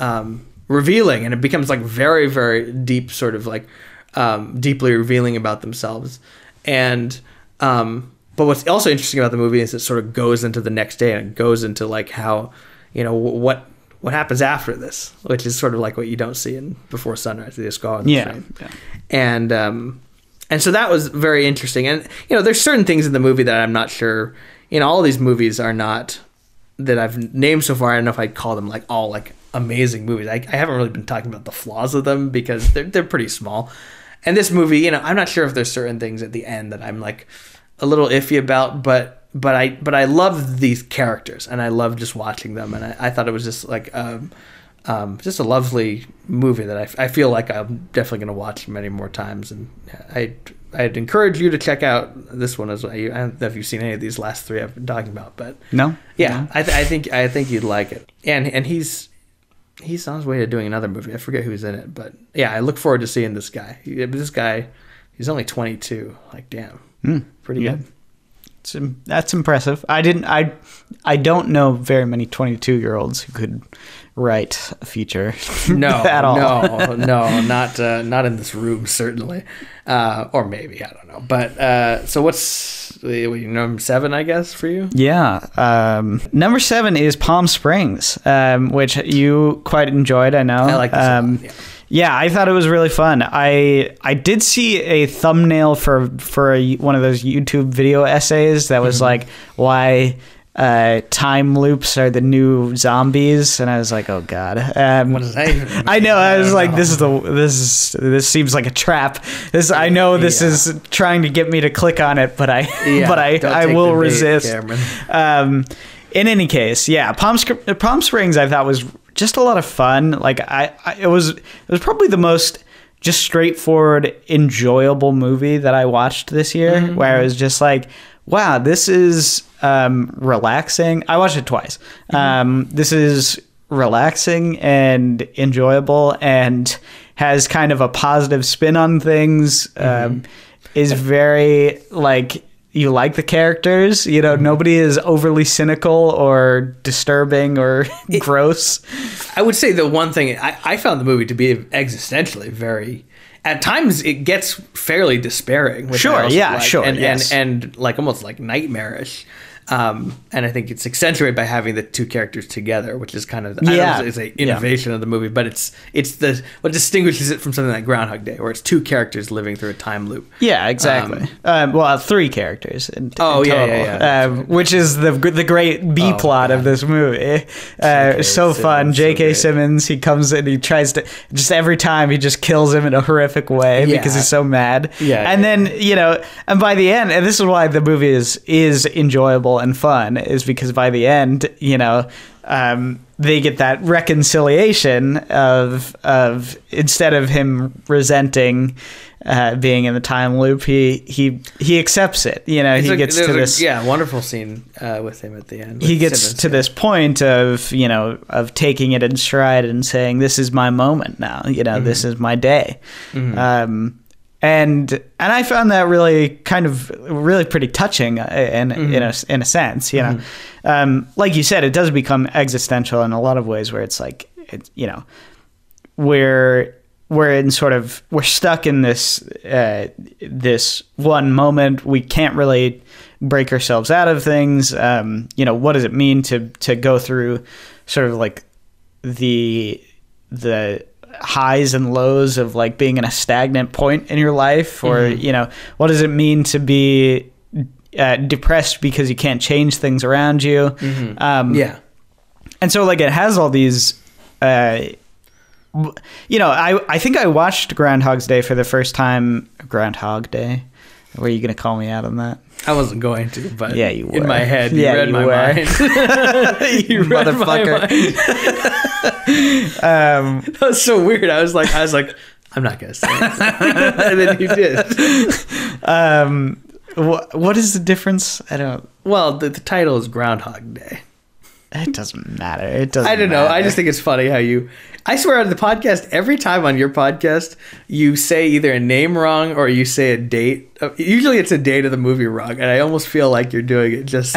um, revealing, and it becomes like very, very deep, sort of like um, deeply revealing about themselves. And um, but what's also interesting about the movie is it sort of goes into the next day, and it goes into like how, you know, what what happens after this, which is sort of like what you don't see in Before Sunrise. They just go on the yeah, train. Yeah. And um, and so that was very interesting. And, you know, there's certain things in the movie that I'm not sure, you know, all these movies are not, that I've named so far, I don't know if I'd call them like all like amazing movies. I, I haven't really been talking about the flaws of them because they're they're pretty small. And this movie, you know, I'm not sure if there's certain things at the end that I'm like a little iffy about, but but I but I love these characters and I love just watching them, and I, I thought it was just like um, um, just a lovely movie that I, I feel like I'm definitely going to watch many more times, and I I'd encourage you to check out this one as well. I don't know if you've seen any of these last three I've been talking about, but no, yeah, no. I th- I think I think you'd like it, and and he's he's on his way to doing another movie. I forget who's in it, but yeah, I look forward to seeing this guy. This guy, he's only twenty-two. Like, damn. Mm, pretty yeah. good. It's, that's impressive. I didn't. I I don't know very many twenty-two-year-olds who could write a feature. No, at all. No, no, not uh, not in this room certainly, uh, or maybe I don't know. But uh, so what's what, number seven? I guess for you. Yeah, um, number seven is Palm Springs, um, which you quite enjoyed. I know. I like this um, one. Yeah. Yeah, I thought it was really fun. I I did see a thumbnail for for a, one of those YouTube video essays that was mm-hmm. like why uh, time loops are the new zombies, and I was like, oh god, um, what does that even mean? I know. I, I was like, know. this is the this is this seems like a trap. This I know this yeah. is trying to get me to click on it, but I yeah, but I I will resist. Um, in any case, yeah, Palm, Palm Springs I thought was just a lot of fun. Like I, I it was it was probably the most just straightforward, enjoyable movie that I watched this year, mm-hmm. where I was just like, wow, this is um relaxing. I watched it twice. Mm-hmm. Um this is relaxing and enjoyable and has kind of a positive spin on things. Mm-hmm. Um is very like you like the characters, you know, mm-hmm. nobody is overly cynical or disturbing or it, gross. I would say the one thing, I, I found the movie to be existentially very, at times it gets fairly despairing. Which sure, yeah, like, sure. And, yes. and, and like almost like nightmarish. Um, and I think it's accentuated by having the two characters together, which is kind of, I yeah. don't know, it's an innovation yeah. of the movie, but it's it's the what distinguishes it from something like Groundhog Day, where it's two characters living through a time loop. Yeah, exactly. Um, um, well, three characters in, oh, in yeah, total, yeah, yeah. Um, right. Which is the the great B oh, plot yeah. of this movie. Uh, so Simmons, fun. J K. So Simmons, he comes in, he tries to just every time he just kills him in a horrific way yeah. because he's so mad. Yeah, and yeah, then yeah. you know, and by the end, and this is why the movie is is enjoyable and fun, is because by the end, you know, um, they get that reconciliation of of instead of him resenting uh, being in the time loop, he he he accepts it. You know, it's he a, gets to a, this yeah wonderful scene uh, with him at the end. He gets Simmons, to yeah. this point of you know of taking it in stride and saying, "This is my moment now. You know, mm-hmm. this is my day." Mm-hmm. Um, And and I found that really kind of really pretty touching in mm-hmm. in, a, in a sense, you know, mm-hmm. um, like you said, it does become existential in a lot of ways where it's like, it, you know, we're we're in sort of we're stuck in this uh, this one moment. We can't really break ourselves out of things. Um, you know, what does it mean to to go through sort of like the the highs and lows of like being in a stagnant point in your life, or mm-hmm. you know, what does it mean to be uh, depressed because you can't change things around you? Mm-hmm. Um, yeah, and so like it has all these. Uh, you know, I I think I watched Groundhog's Day for the first time. Groundhog Day. Were you going to call me out on that? I wasn't going to, but yeah, you were. In my head, you yeah, read you my were. mind. You read motherfucker. My mind. um, that was so weird. I was like, I was like, I'm not going to say it. And then you did. Um, wh- what is the difference? I don't. Well, the, the title is Groundhog Day. It doesn't matter. It doesn't. I don't know. Matter. I just think it's funny how you. I swear on the podcast, every time on your podcast, you say either a name wrong or you say a date. Usually, it's a date of the movie wrong, and I almost feel like you're doing it just,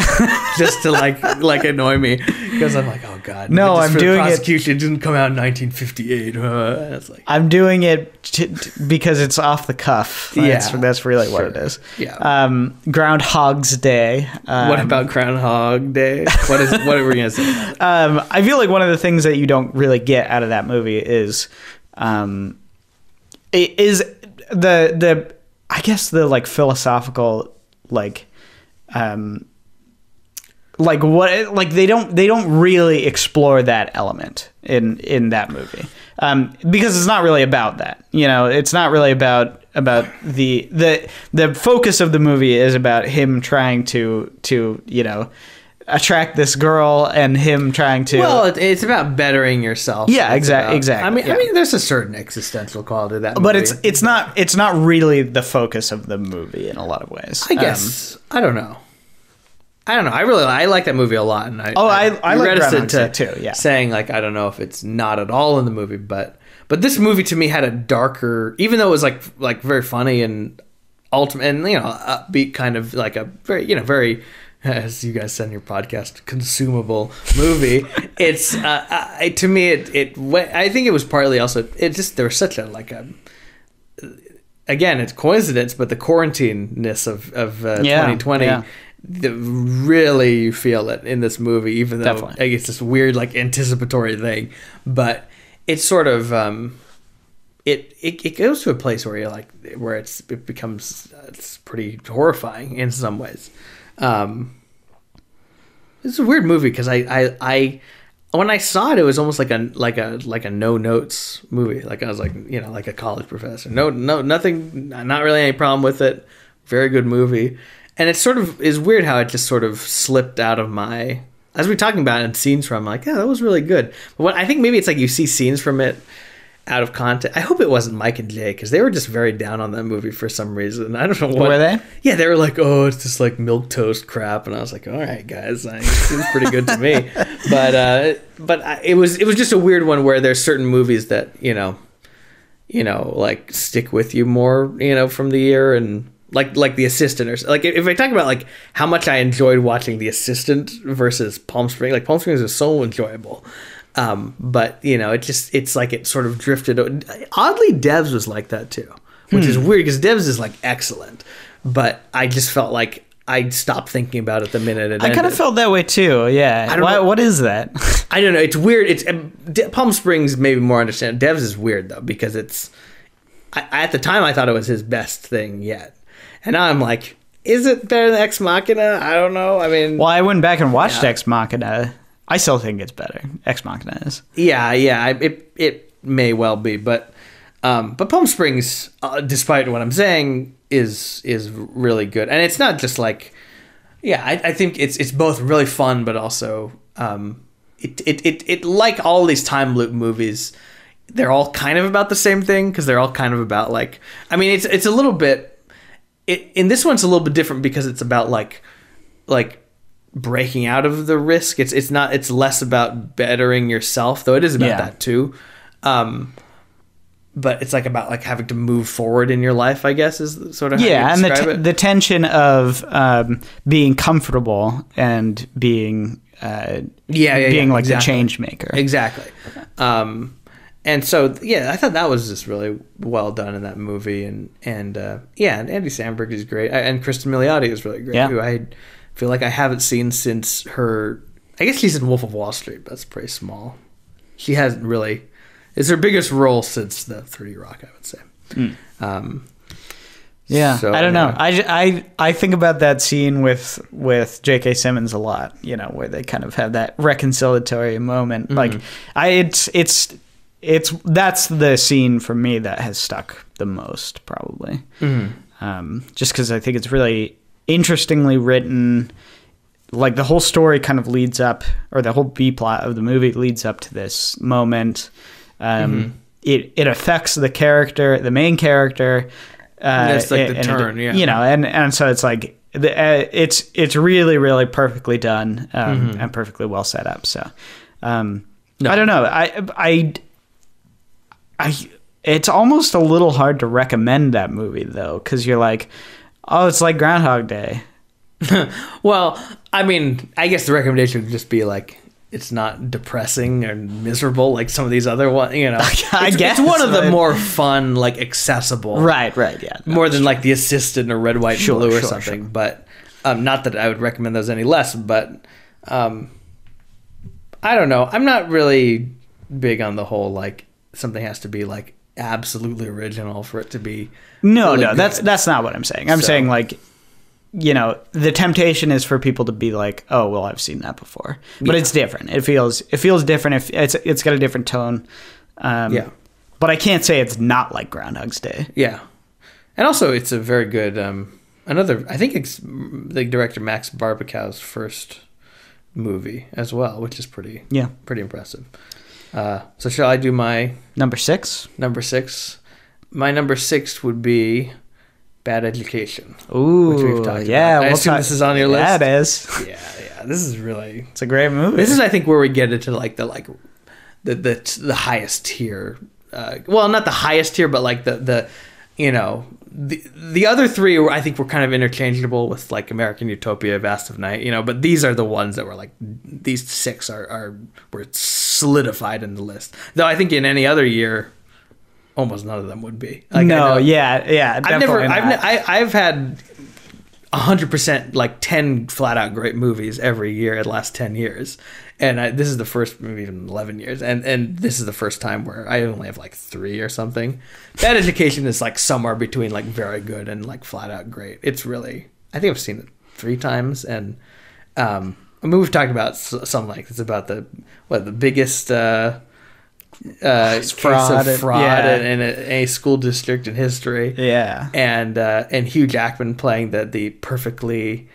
just to like, like annoy me, because I'm like, oh god, no, I'm doing it. Prosecution didn't come out in nineteen fifty-eight. Uh, like, I'm doing it t- t- because it's off the cuff. Like, yeah, that's, that's really sure. what it is. Yeah. Um, Groundhog's Day. Um, what about Groundhog Day? What is? What are we? Um, I feel like one of the things that you don't really get out of that movie is, um, is the the I guess the like philosophical like, um, like what like they don't they don't really explore that element in in that movie, um, because it's not really about that. You know, it's not really about about the the the focus of the movie is about him trying to to you know. attract this girl and him trying to well it, it's about bettering yourself. Yeah, exactly exactly. I mean yeah. I mean there's a certain existential quality to that movie. But it's it's not it's not really the focus of the movie in a lot of ways. I guess um, I don't know. I don't know. I really I like that movie a lot, and I Oh, I I like Groundhog Day too. Yeah. Saying like I don't know if it's not at all in the movie, but but this movie to me had a darker, even though it was like like very funny and ultimate and you know upbeat, kind of like a very you know very as you guys said in your podcast, consumable movie. It's uh, I, to me it it went, I think it was partly also it just there was such a like a again it's coincidence, but the quarantine-ness of of uh, yeah, twenty twenty yeah. The, really you feel it in this movie, even though Definitely. Like, it's this weird like anticipatory thing, but it's sort of um, it, it it goes to a place where you're like where it's it becomes uh, it's pretty horrifying in some ways. Um, it's a weird movie because I, I, I, when I saw it, it was almost like a like a like a no notes movie. Like I was like you know like a college professor. No no nothing. Not really any problem with it. Very good movie. And it sort of is weird how it just sort of slipped out of my. As we we're talking about it and scenes from, like yeah, that was really good. But what, I think maybe it's like you see scenes from it out of context. I hope it wasn't Mike and Jay, because they were just very down on that movie for some reason. I don't know what. Were they? Yeah, they were like, oh, it's just like milquetoast crap, and I was like, all right, guys, it seems pretty good to me. But uh, but I, it was it was just a weird one where there's certain movies that you know, you know, like stick with you more, you know, from the year, and like like The Assistant or like if I talk about like how much I enjoyed watching The Assistant versus Palm Springs, like Palm Springs is so enjoyable. Um, but you know, it just, it's like, it sort of drifted. Oddly, Devs was like that too, which hmm. is weird because Devs is like excellent, but I just felt like I stopped thinking about it the minute it I ended. Kind of felt that way too. Yeah. I don't Why, know. What is that? I don't know. It's weird. It's um, De- Palm Springs, maybe more understandable. Devs is weird though, because it's, I, I, at the time I thought it was his best thing yet. And now I'm like, is it better than Ex Machina? I don't know. I mean, well, I went back and watched yeah. Ex Machina. I still think it's better. Ex Machina is. Yeah, yeah. It it may well be, but um, but Palm Springs, uh, despite what I'm saying, is is really good, and it's not just like, yeah. I, I think it's it's both really fun, but also um, it, it it it like all these time loop movies, they're all kind of about the same thing because they're all kind of about like. I mean, it's it's a little bit. It in this one's a little bit different because it's about like like. breaking out of the risk. It's it's not it's less about bettering yourself, though it is about yeah. that too. Um but it's like about like having to move forward in your life, I guess, is sort of how yeah, you describe and the t- it. The tension of um being comfortable and being uh yeah, yeah being yeah, like exactly. the change maker. Exactly. Um And so, yeah, I thought that was just really well done in that movie. And, and uh, yeah, and Andy Samberg is great. I, and Kristen Milioti is really great, yeah. who I feel like I haven't seen since her... I guess she's in Wolf of Wall Street, but that's pretty small. She hasn't really... It's her biggest role since the thirty Rock, I would say. Mm. Um, yeah, so, I don't know. Yeah. I, I, I think about that scene with with J K. Simmons a lot, you know, where they kind of have that reconciliatory moment. Mm-hmm. Like, I it's... it's It's that's the scene for me that has stuck the most, probably. Mm-hmm. Um, just because I think it's really interestingly written. Like the whole story kind of leads up, or the whole B plot of the movie leads up to this moment. Um, mm-hmm. It it affects the character, the main character. Uh, it's like the and, turn, and it, yeah. You know, and, and so it's like the, uh, it's it's really really perfectly done um, mm-hmm. and perfectly well set up. So um, no. I don't know. I I. I, it's almost a little hard to recommend that movie, though, because you're like, oh, it's like Groundhog Day. Well, I mean, I guess the recommendation would just be like, it's not depressing or miserable like some of these other ones, you know. I it's, guess. It's one of the right. more fun, like, accessible. Right, right, yeah. More than, true. Like, The Assistant or Red, White, sure, and Blue sure, or something. Sure. But um, not that I would recommend those any less, but um, I don't know. I'm not really big on the whole, like, something has to be like absolutely original for it to be no really no good. that's that's not what I'm saying. I'm so. saying like, you know, the temptation is for people to be like, oh well, I've seen that before, but yeah. it's different. It feels it feels different. If it's it's got a different tone, um yeah but I can't say it's not like Groundhog's Day. Yeah and also it's a very good um another I think it's the director Max Barbacow's first movie as well, which is pretty yeah pretty impressive. Uh, so shall I do my... Number six? Number six. My number six would be Bad Education. Ooh, which we've talked yeah. about. I we'll assume talk- this is on your list. Yeah, it is. Yeah, yeah. This is really... It's a great movie. This is, I think, where we get into like the like the the, the highest tier. Uh, well, not the highest tier, but like the, the you know... The, the other three, were, I think, were kind of interchangeable with like American Utopia, Vast of Night, you know. But these are the ones that were like these six are are were solidified in the list. Though I think in any other year, almost none of them would be. Like, no, yeah, yeah. I've never, not. I've, ne- I, I've had a hundred percent like ten flat out great movies every year in the last ten years, and I, this is the first, maybe even eleven years, and and this is the first time where I only have like three or something. Bad Education is like somewhere between like very good and like flat out great. It's really, I think I've seen it three times, and um, I mean we've talked about something like this about the what the biggest uh, uh, case fraud, of fraud yeah. in, in a, a school district in history. Yeah, and uh, and Hugh Jackman playing the the perfectly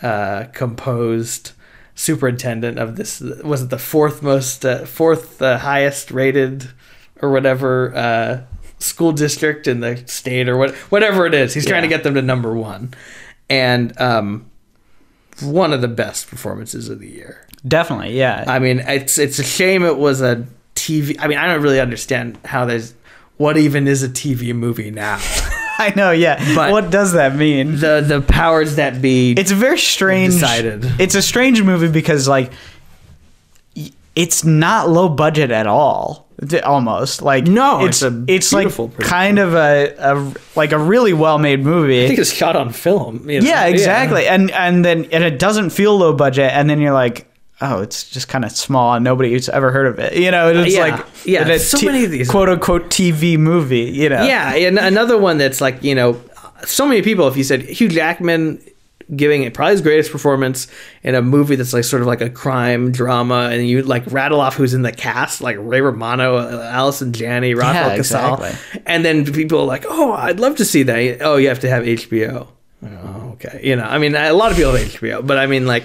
uh, composed superintendent of this, was it the fourth most uh, fourth uh, highest rated or whatever uh, school district in the state or what whatever it is. He's trying yeah. to get them to number one, and um, one of the best performances of the year. Definitely, yeah. I mean, it's it's a shame it was a T V. I mean, I don't really understand how there's what even is a T V movie now. I know, yeah. But what does that mean? The the powers that be. It's very strange. Decided. It's a strange movie because like it's not low budget at all. Almost like no, it's, it's a it's like production. Kind of a, a like a really well made movie. I think it's shot on film. You know? Yeah, exactly. Yeah. And and then and it doesn't feel low budget. And then you're like, oh, it's just kind of small and nobody's ever heard of it. You know, it's yeah, like yeah, it's so t- many of these quote unquote T V movie, you know. Yeah, and another one that's like, you know, so many people, if you said Hugh Jackman giving it probably his greatest performance in a movie that's like sort of like a crime drama, and you like rattle off who's in the cast, like Ray Romano, Allison Janney, Rafael yeah, Casal. Exactly. And then people are like, oh, I'd love to see that. Oh, you have to have H B O. Oh, okay. You know, I mean, a lot of people have H B O, but I mean, like,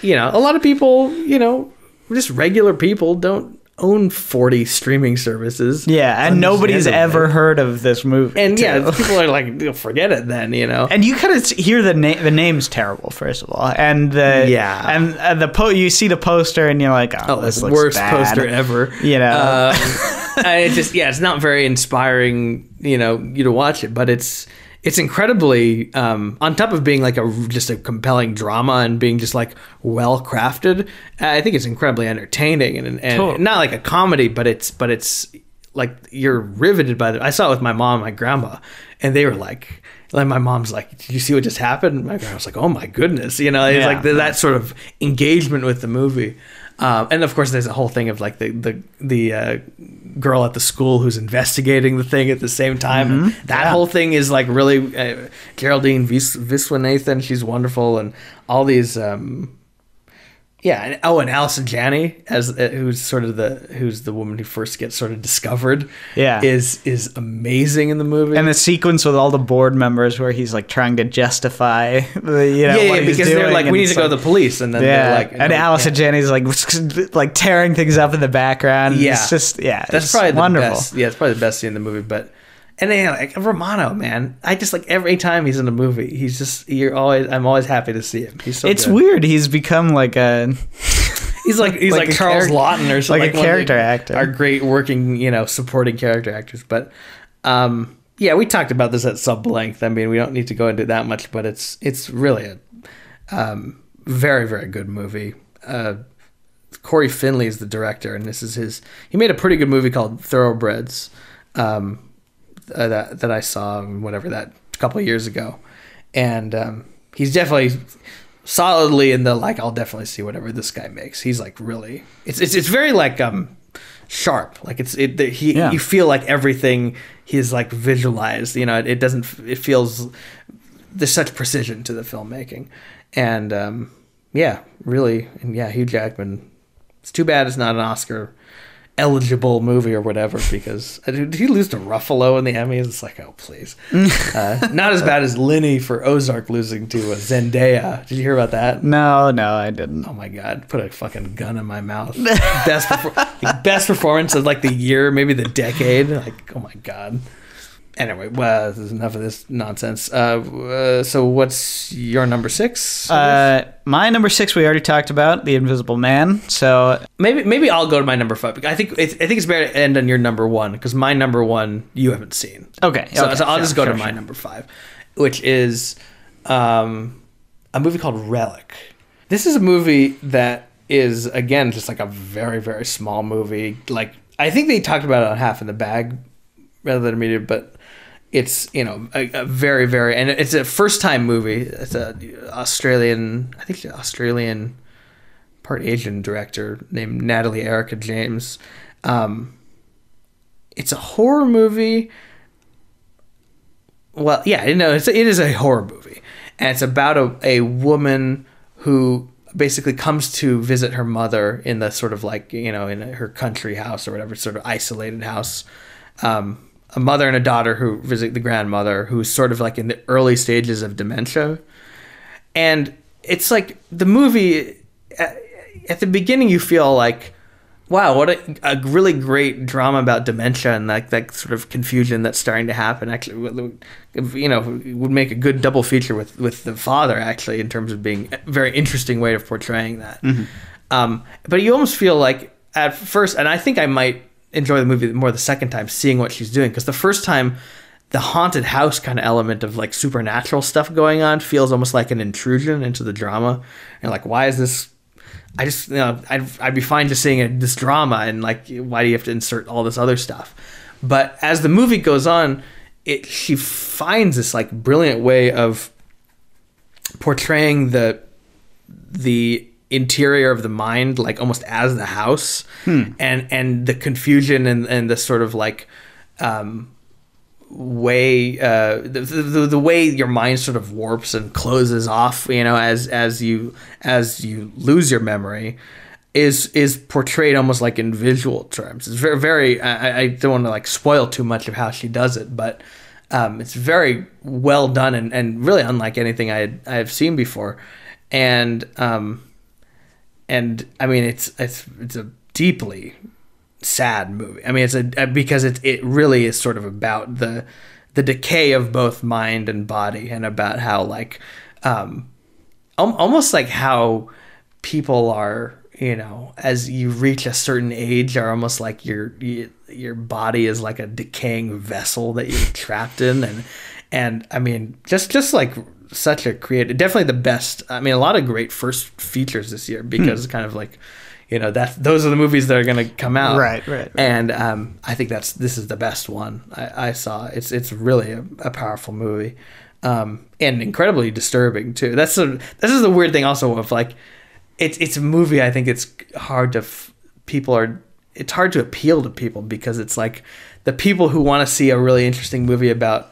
you know, a lot of people, you know, just regular people don't own forty streaming services. Yeah, and nobody's ever heard of this movie. And too. yeah, people are like, forget it then, you know. And you kind of hear the name. The name's terrible, first of all. And the yeah, and uh, the po- you see the poster and you're like, oh, oh this looks worst bad. Poster ever. You know, uh, and it just yeah, it's not very inspiring. You know, you to watch it, but it's. It's incredibly, um, on top of being like a just a compelling drama and being just like well crafted. I think it's incredibly entertaining and, and totally. Not like a comedy, but it's but it's like you're riveted by it. I saw it with my mom and my grandma, and they were like, like my mom's like, "Did you see what just happened?" And my grandma's like, "Oh my goodness," you know. It's yeah. like that sort of engagement with the movie. Um, and of course, there's a whole thing of like the the the uh, girl at the school who's investigating the thing at the same time. Mm-hmm. That yeah. whole thing is like really uh, Geraldine Vis- Viswanathan. She's wonderful, and all these. Um, Yeah, and, oh, and Allison Janney as uh, who's sort of the who's the woman who first gets sort of discovered. Yeah, is is amazing in the movie. And the sequence with all the board members where he's like trying to justify, the, you know, yeah, what yeah, he's because doing. They're like, and we need to like, go to the police, and then yeah, they're like, and, and Allison Janney's like like tearing things up in the background. Yeah, it's just yeah, that's it's probably wonderful. The best, yeah, it's probably the best scene in the movie, but. And then like Romano, man, I just like every time he's in a movie, he's just you're always I'm always happy to see him. He's so it's good. Weird. He's become like a he's like he's like, like Charles char- Laughton or something, like a like character actor. Our great working, you know, supporting character actors. But um, yeah, we talked about this at sub length. I mean, we don't need to go into that much, but it's it's really a um, very very good movie. Uh, Corey Finley is the director, and this is his. He made a pretty good movie called Thoroughbreds. Um, Uh, that that I saw whatever that a couple of years ago, and um, he's definitely solidly in the like I'll definitely see whatever this guy makes. He's like really it's it's it's very like um sharp like it's it the, he yeah. you feel like everything he's like visualized, you know, it, it doesn't it feels there's such precision to the filmmaking, and um, yeah really and yeah Hugh Jackman. It's too bad it's not an Oscar eligible movie or whatever, because did he lose to Ruffalo in the Emmys? It's like, oh please. Uh, not as bad as Lenny for Ozark losing to uh, Zendaya. Did you hear about that? No no I didn't. Oh my god, put a fucking gun in my mouth. best perfor- best performance of like the year, maybe the decade, like oh my god. Anyway, well, there's enough of this nonsense. Uh, uh, so what's your number six? Uh, my number six, we already talked about, The Invisible Man. So maybe maybe I'll go to my number five. I think it's, I think it's better to end on your number one, because my number one you haven't seen. Okay. So, okay, so I'll sure, just go sure, to sure. my number five, which is um, a movie called Relic. This is a movie that is, again, just like a very, very small movie. Like I think they talked about it on Half in the Bag rather than immediate, but... It's, you know, a, a very, very... And it's a first-time movie. It's a Australian... I think she's an Australian, part Asian director named Natalie Erica James. Um, it's a horror movie. Well, yeah, you know, it's a, it is a horror movie. And it's about a, a woman who basically comes to visit her mother in the sort of like, you know, in her country house or whatever, sort of isolated house. Um A mother and a daughter who visit the grandmother, who's sort of like in the early stages of dementia. And it's like the movie, at, at the beginning, you feel like, wow, what a, a really great drama about dementia and like that sort of confusion that's starting to happen. Actually, you know, would make a good double feature with, with The Father, actually, in terms of being a very interesting way of portraying that. Mm-hmm. Um, but you almost feel like at first, and I think I might enjoy the movie more the second time, seeing what she's doing, because the first time the haunted house kind of element of like supernatural stuff going on feels almost like an intrusion into the drama, and like why is this I just you know I'd, I'd be fine just seeing a, this drama, and like why do you have to insert all this other stuff? But as the movie goes on, it she finds this like brilliant way of portraying the the interior of the mind, like almost as the house, hmm. and and the confusion and and the sort of like um way uh the, the the way your mind sort of warps and closes off, you know, as as you as you lose your memory, is is portrayed almost like in visual terms. It's very very i, I don't want to like spoil too much of how she does it, but um it's very well done, and and really unlike anything i had, i have seen before. And um And I mean, it's it's it's a deeply sad movie. I mean, it's a because it it really is sort of about the the decay of both mind and body, and about how like um, almost like how people are, you know, as you reach a certain age, are almost like your your body is like a decaying vessel that you're trapped in, and and I mean, just just like. Such a creative, definitely the best. I mean, a lot of great first features this year, because hmm. kind of like, you know, that those are the movies that are going to come out. Right, right, right. And um, I think that's this is the best one I, I saw. It's it's really a, a powerful movie, um, and incredibly disturbing too. That's a, this is the weird thing also of like, it's it's a movie. I think it's hard to f- people are. It's hard to appeal to people because it's like the people who want to see a really interesting movie about,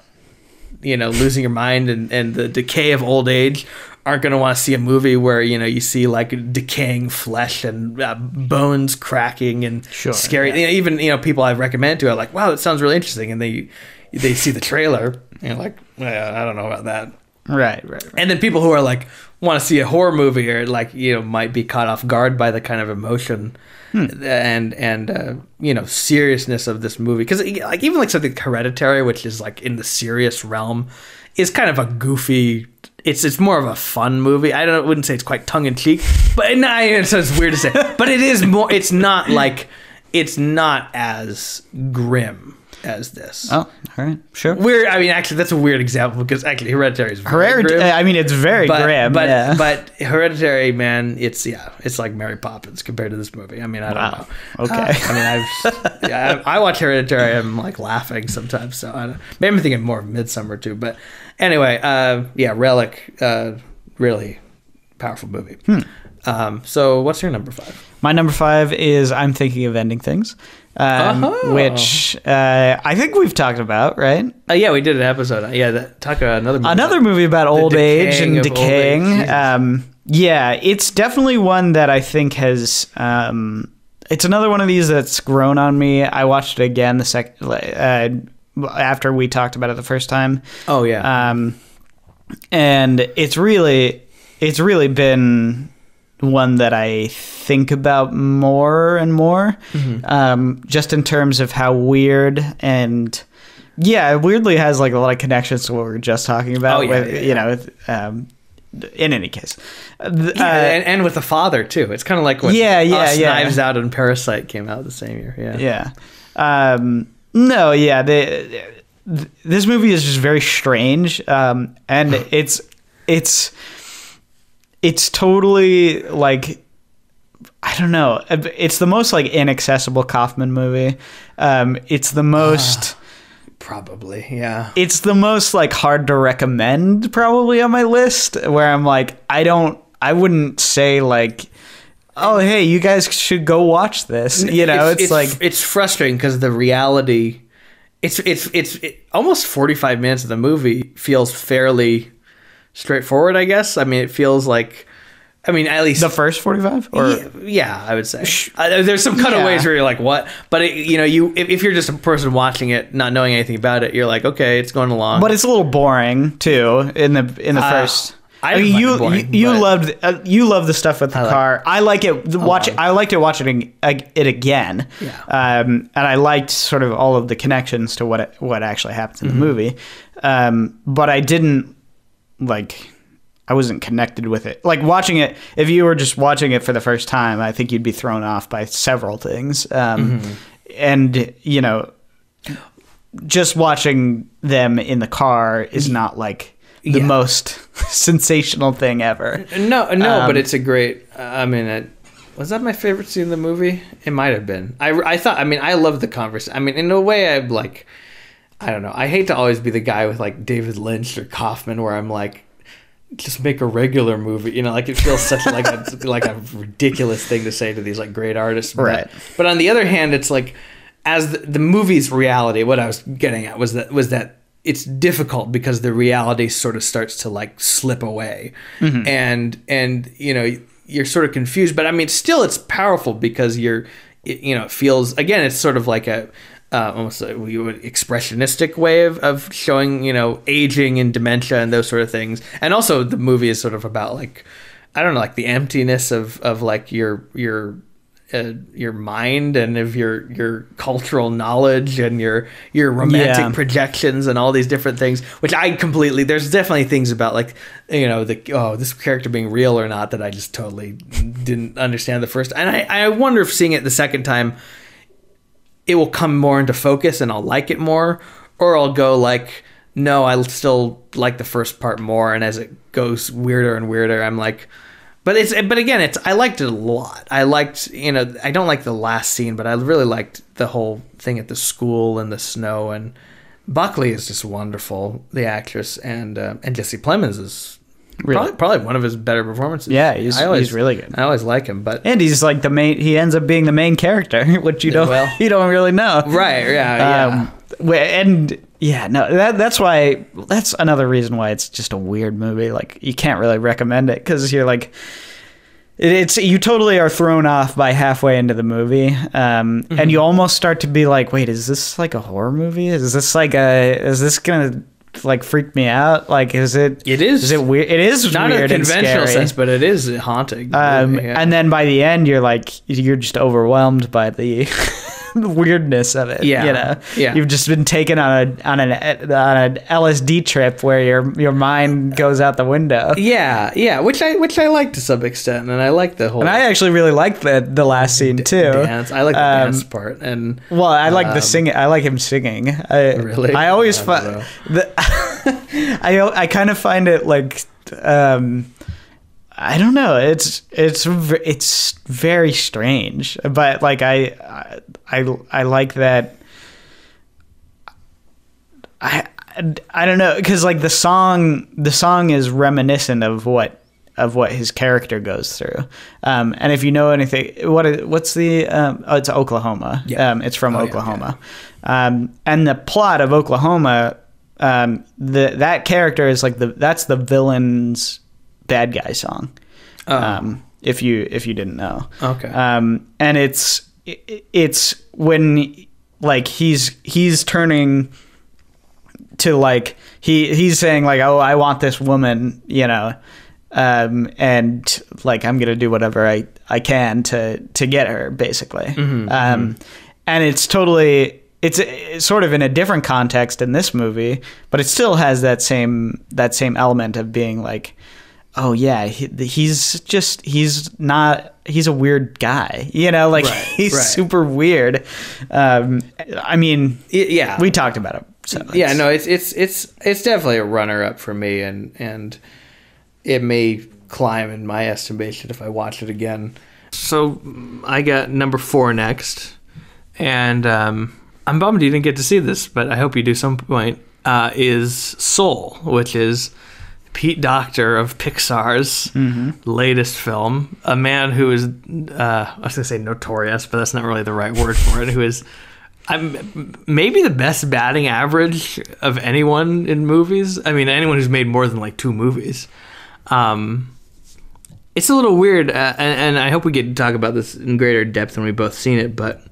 you know, losing your mind and, and the decay of old age aren't going to want to see a movie where, you know, you see like decaying flesh and uh, bones cracking and sure, scary. Yeah. You know, even, you know, people I recommend to are like, wow, that sounds really interesting. And they, they see the trailer and like, well, I don't know about that. Right, right, right. And then people who are like, want to see a horror movie or like, you know, might be caught off guard by the kind of emotion hmm. and, and uh, you know, seriousness of this movie. Because like, even like something Hereditary, which is like in the serious realm, is kind of a goofy, it's it's more of a fun movie. I don't wouldn't say it's quite tongue-in-cheek, but no, it sounds weird to say. But it is more, it's not like, it's not as grim as this. Oh, all right, sure. Weird. I mean, actually, that's a weird example because actually, Hereditary is very Hereditary, grim. I mean, it's very but, grim. But yeah. but Hereditary, man, it's yeah, it's like Mary Poppins compared to this movie. I mean, I wow. don't know. Okay. Uh, I mean, I've yeah, I, I watch Hereditary. I'm like laughing sometimes. So I don't, maybe I'm thinking more of Midsummer too. But anyway, uh, yeah, Relic, uh, really powerful movie. Hmm. Um, so what's your number five? My number five is I'm Thinking of Ending Things. Um, uh-huh. Which uh, I think we've talked about, right? Uh, yeah, we did an episode. Yeah, that, talk about another movie. Another about movie about old age and decaying. Age. Um, yeah, it's definitely one that I think has... Um, it's another one of these that's grown on me. I watched it again the sec- uh, after we talked about it the first time. Oh, yeah. Um, and it's really, it's really been... one that I think about more and more, mm-hmm. um, just in terms of how weird and yeah, it weirdly has like a lot of connections to what we were just talking about. Oh, yeah, with, yeah. You know, with, um, in any case, uh, yeah, and, and with The Father too. It's kind of like when yeah, yeah, Us, yeah. Knives Out and Parasite came out the same year. Yeah, yeah. Um, no, yeah. They, th- this movie is just very strange, um, and it's it's. It's totally like, I don't know. It's the most like inaccessible Kaufman movie. Um, it's the most uh, probably, yeah. It's the most like hard to recommend probably on my list where I'm like, I don't, I wouldn't say like, oh hey, you guys should go watch this. You know, it's, it's, it's like it's frustrating because the reality, it's it's it's it, almost forty-five minutes of the movie feels fairly straightforward, I guess. I mean, it feels like, I mean, at least the first forty-five or yeah, yeah I would say uh, there's some cutaways yeah. where you're like, what? But it, you know, you if, if you're just a person watching it, not knowing anything about it, you're like, okay, it's going along. But it's a little boring too in the in the uh, first. I, I mean, you, boring, you you loved uh, you loved the stuff with the I car. Like, I like it. The watch. Lot. I liked it watching it, it again. Yeah. Um, and I liked sort of all of the connections to what it, what actually happens in mm-hmm. the movie. Um, but I didn't. Like, I wasn't connected with it. Like, watching it, if you were just watching it for the first time, I think you'd be thrown off by several things. Um, mm-hmm. And, you know, just watching them in the car is not, like, the yeah. most sensational thing ever. No, no, um, but it's a great... I mean, it, was that my favorite scene in the movie? It might have been. I, I thought... I mean, I love the conversation. I mean, in a way, I'm, like... I don't know. I hate to always be the guy with like David Lynch or Kaufman where I'm like, just make a regular movie. You know, like it feels such like a, like a ridiculous thing to say to these like great artists. But, right. But on the other hand, it's like as the, the movie's reality, what I was getting at was that was that it's difficult because the reality sort of starts to like slip away. Mm-hmm. And, and you know, you're sort of confused. But I mean, still it's powerful because you're, it, you know, it feels, again, it's sort of like a, Uh, almost an expressionistic way of, of showing, you know, aging and dementia and those sort of things. And also the movie is sort of about like, I don't know, like the emptiness of, of like your your uh, your mind and of your your cultural knowledge and your your romantic yeah. projections and all these different things, which I completely, there's definitely things about like, you know, the oh, this character being real or not that I just totally didn't understand the first. And I, I wonder if seeing it the second time, it will come more into focus and I'll like it more, or I'll go like, no, I still like the first part more. And as it goes weirder and weirder, I'm like, But it's but again, it's I liked it a lot. I liked, you know, I don't like the last scene, but I really liked the whole thing at the school and the snow. And Buckley is just wonderful, the actress, and uh, and Jesse Plemons is really? probably, probably one of his better performances. Yeah, he's, always, he's really good. I always like him, but and he's like the main. He ends up being the main character, which you don't well, you don't really know, right? Yeah, um, yeah, and. Yeah, no, that that's why that's another reason why it's just a weird movie. Like, you can't really recommend it because you're like, it, it's you totally are thrown off by halfway into the movie, um, mm-hmm. and you almost start to be like, wait, is this like a horror movie? Is this like a is this gonna like freak me out? Like, is it? It is. Is it weird? It is not weird in a conventional sense, but it is haunting. Um, yeah. And then by the end, you're like, you're just overwhelmed by the. The weirdness of it, yeah, you know, yeah. You've just been taken on a on an on an L S D trip where your your mind goes out the window. Yeah, yeah, which I which I like to some extent, and I like the whole. And I actually really like the the last scene too. Dance, I like the um, dance part, and well, I like um, the singing. I like him singing. I, really, I always find the I I kind of find it like. Um, I don't know. It's it's it's very strange, but like I I I like that. I I don't know, because like the song the song is reminiscent of what of what his character goes through. Um, and if you know anything, what what's the um, oh, it's Oklahoma. Yeah. Um, it's from oh, Oklahoma, yeah, yeah. Um, and the plot of Oklahoma. Um, the that character is like the that's the villain's. Bad guy song, oh. um, if you if you didn't know, okay, um, and it's it, it's when like he's he's turning to like he he's saying like, oh, I want this woman, you know, um, and like I'm gonna do whatever I I can to to get her basically, mm-hmm, um, mm-hmm. and it's totally it's, it's sort of in a different context in this movie, but it still has that same that same element of being like. Oh yeah, he, he's just he's not he's a weird guy, you know, like right, he's right. super weird. Um, I mean, it, yeah, we talked about him. So yeah, no, it's it's it's it's definitely a runner up for me, and and it may climb in my estimation if I watch it again. So I got number four next, and um, I'm bummed you didn't get to see this, but I hope you do some point. Uh, is Soul, which is. Pete Docter of Pixar's mm-hmm. latest film, a man who is, uh, I was going to say notorious, but that's not really the right word for it, who is I'm, maybe the best batting average of anyone in movies. I mean, anyone who's made more than like two movies. Um, it's a little weird, uh, and, and I hope we get to talk about this in greater depth when we've both seen it, but...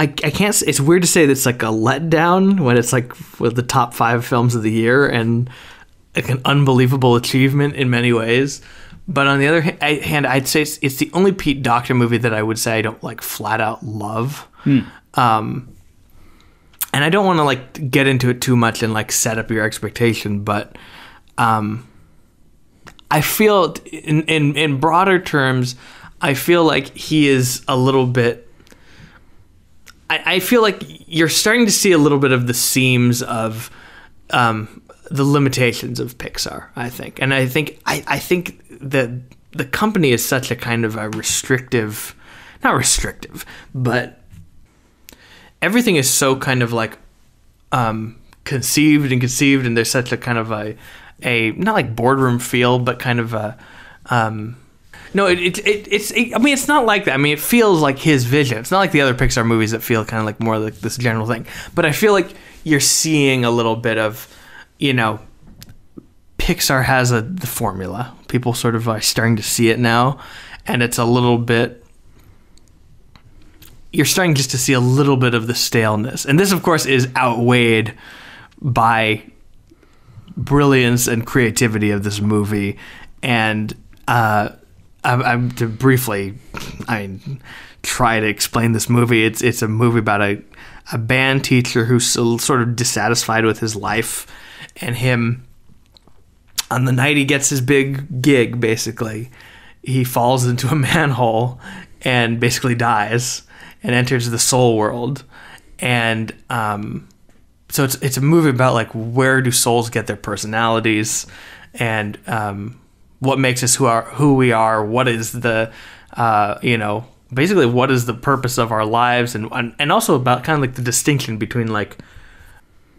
I, I can't. It's weird to say that's like a letdown when it's like with the top five films of the year, and... like an unbelievable achievement in many ways, but on the other hand, I'd say it's, it's the only Pete Docter movie that I would say I don't like flat out love, mm. um, and I don't want to like get into it too much and like set up your expectation, but um, I feel in, in in broader terms, I feel like he is a little bit. I, I feel like you're starting to see a little bit of the seams of. Um, the limitations of Pixar, I think. And I think I, I think that the company is such a kind of a restrictive, not restrictive, but everything is so kind of like um, conceived and conceived, and there's such a kind of a, a not like boardroom feel, but kind of a, um, no, it, it, it, it's, it, I mean, it's not like that. I mean, it feels like his vision. It's not like the other Pixar movies that feel kind of like more like this general thing. But I feel like you're seeing a little bit of, you know, Pixar has a the formula. People sort of are starting to see it now, and it's a little bit. You're starting just to see a little bit of the staleness, and this, of course, is outweighed by brilliance and creativity of this movie. And uh, I'm, I'm to briefly, I mean, try to explain this movie. It's it's a movie about a a band teacher who's sort of dissatisfied with his life. And him, on the night he gets his big gig, basically, he falls into a manhole and basically dies and enters the soul world. And um, so it's it's a movie about like where do souls get their personalities, and um, what makes us who are who we are, what is the uh, you know, basically what is the purpose of our lives, and, and and also about kind of like the distinction between like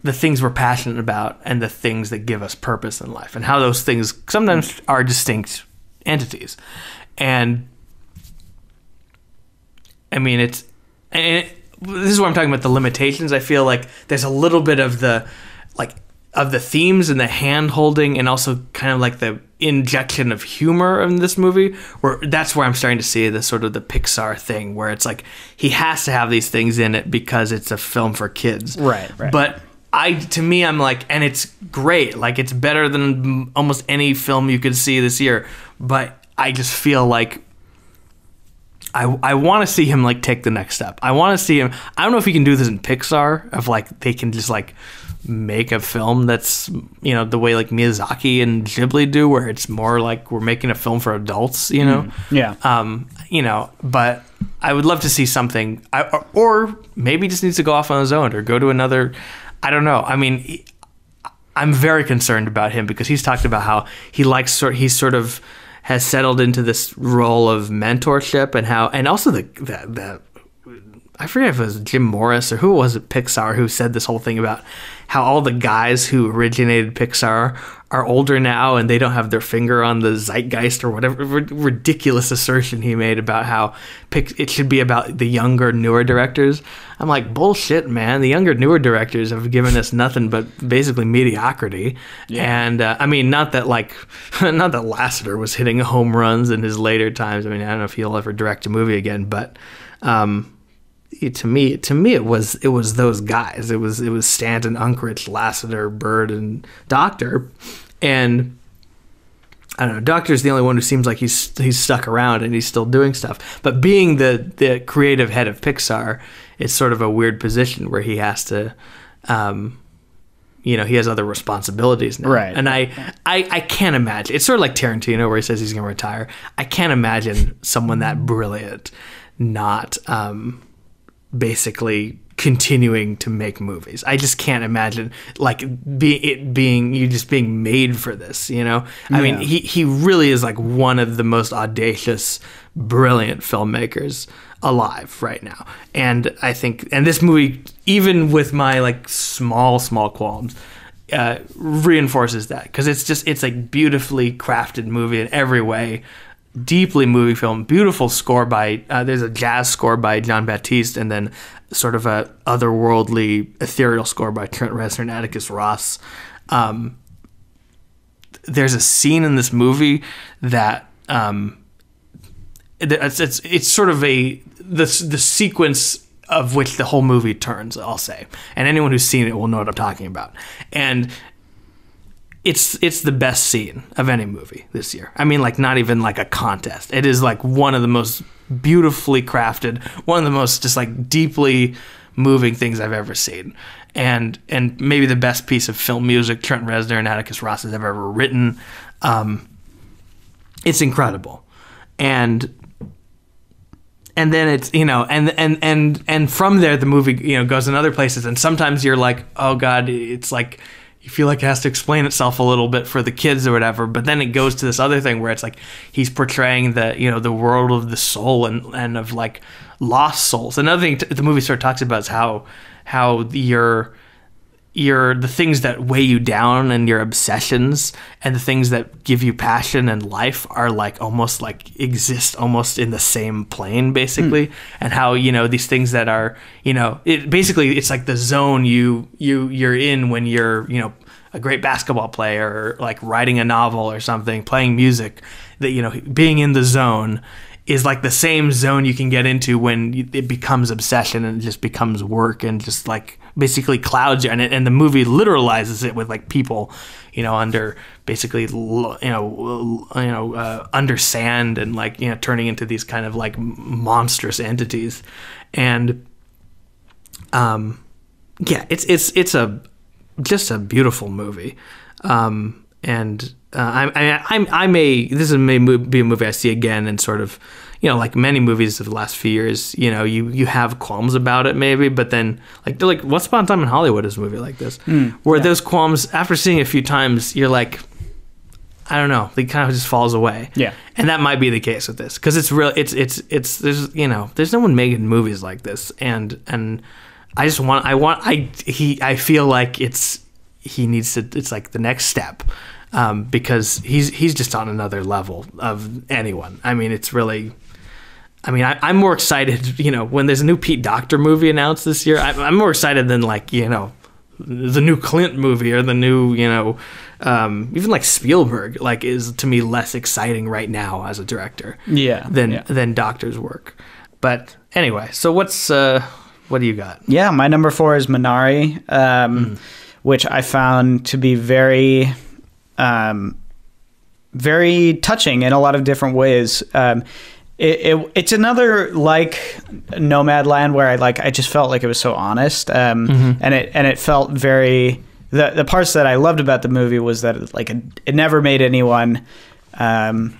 the things we're passionate about and the things that give us purpose in life, and how those things sometimes are distinct entities. And I mean, it's and it, this is where I'm talking about the limitations. I feel like there's a little bit of the like of the themes and the hand holding, and also kind of like the injection of humor in this movie, where that's where I'm starting to see the sort of the Pixar thing, where it's like he has to have these things in it because it's a film for kids. Right. Right. But I, to me, I'm like, and it's great. Like, it's better than almost any film you could see this year. But I just feel like I, I want to see him like take the next step. I want to see him. I don't know if he can do this in Pixar, of like, they can just like make a film that's, you know, the way like Miyazaki and Ghibli do, where it's more like we're making a film for adults, you know? Mm, yeah. Um, you know, but I would love to see something, I, or, or maybe just needs to go off on his own or go to another, I don't know. I mean, I'm very concerned about him because he's talked about how he likes sort, he's sort of has settled into this role of mentorship, and how, and also the, the, the I forget if it was Jim Morris or who was it, Pixar, who said this whole thing about how all the guys who originated Pixar are older now and they don't have their finger on the zeitgeist, or whatever ridiculous assertion he made about how it should be about the younger, newer directors. I'm like, bullshit, man. The younger, newer directors have given us nothing but basically mediocrity. Yeah. And uh, I mean, not that like, not that Lasseter was hitting home runs in his later times. I mean, I don't know if he'll ever direct a movie again, but um, to me, to me, it was it was those guys. It was it was Stanton, Unkrich, Lasseter, Bird, and Doctor. And I don't know. Doctor's the only one who seems like he's he's stuck around and he's still doing stuff. But being the the creative head of Pixar, it's sort of a weird position where he has to, um, you know, he has other responsibilities now. Right. And I, I I can't imagine. It's sort of like Tarantino, where he says he's going to retire. I can't imagine someone that brilliant not. Um, basically continuing to make movies. I just can't imagine like be it being you just being made for this, you know? I yeah. mean, he, he really is like one of the most audacious, brilliant filmmakers alive right now. And I think, and this movie, even with my like small, small qualms, uh, reinforces that, because it's just, it's like beautifully crafted movie in every way. Deeply moving film, beautiful score by uh, there's a jazz score by John Batiste, and then sort of a otherworldly ethereal score by Trent Reznor and Atticus Ross. Um, there's a scene in this movie that um, it's, it's it's sort of a the the sequence of which the whole movie turns. I'll say, and anyone who's seen it will know what I'm talking about. And It's it's the best scene of any movie this year. I mean, like, not even like a contest. It is like one of the most beautifully crafted, one of the most just like deeply moving things I've ever seen. And and maybe the best piece of film music Trent Reznor and Atticus Ross has ever, ever written. Um, it's incredible. And and then it's, you know, and and and and from there the movie, you know, goes in other places, and sometimes you're like, oh God, it's like you feel like it has to explain itself a little bit for the kids or whatever, but then it goes to this other thing where it's like he's portraying the, you know, the world of the soul and, and of like lost souls. Another thing t the movie sort of talks about is how how your your the things that weigh you down and your obsessions and the things that give you passion and life are like almost like exist almost in the same plane basically. Mm. And how, you know, these things that are, you know, it basically it's like the zone you you you're in when you're, you know, a great basketball player or like writing a novel or something, playing music, that, you know, being in the zone is like the same zone you can get into when it becomes obsession and it just becomes work and just like basically clouds you. And, it, and the movie literalizes it with like people, you know, under basically, you know, you know, uh, under sand and like, you know, turning into these kind of like monstrous entities. And, um, yeah, it's, it's, it's a, just a beautiful movie. Um, and, Uh, I, I, I may, this may be a movie I see again, and sort of, you know, like many movies of the last few years, you know, you, you have qualms about it maybe, but then like, they're like, once upon a time in Hollywood is a movie like this, mm, where yeah. those qualms, after seeing it a few times, you're like, I don't know. It kind of just falls away. Yeah. And that might be the case with this, because it's real. It's it's it's there's you know there's no one making movies like this, and and I just want I want I he I feel like it's he needs to. It's like the next step. Um, because he's he's just on another level of anyone. I mean, it's really. I mean, I, I'm more excited. You know, when there's a new Pete Docter movie announced this year, I, I'm more excited than like you know, the new Clint movie or the new you know, um, even like Spielberg. Like, is to me less exciting right now as a director. Yeah. Than yeah. than Docter's work. But anyway, so what's uh, what do you got? Yeah, my number four is Minari, um, mm. which I found to be very. Um, very touching in a lot of different ways. Um, it, it it's another like Nomadland where I like I just felt like it was so honest, um, mm-hmm. and it and it felt very. The the parts that I loved about the movie was that it, like it, it never made anyone um,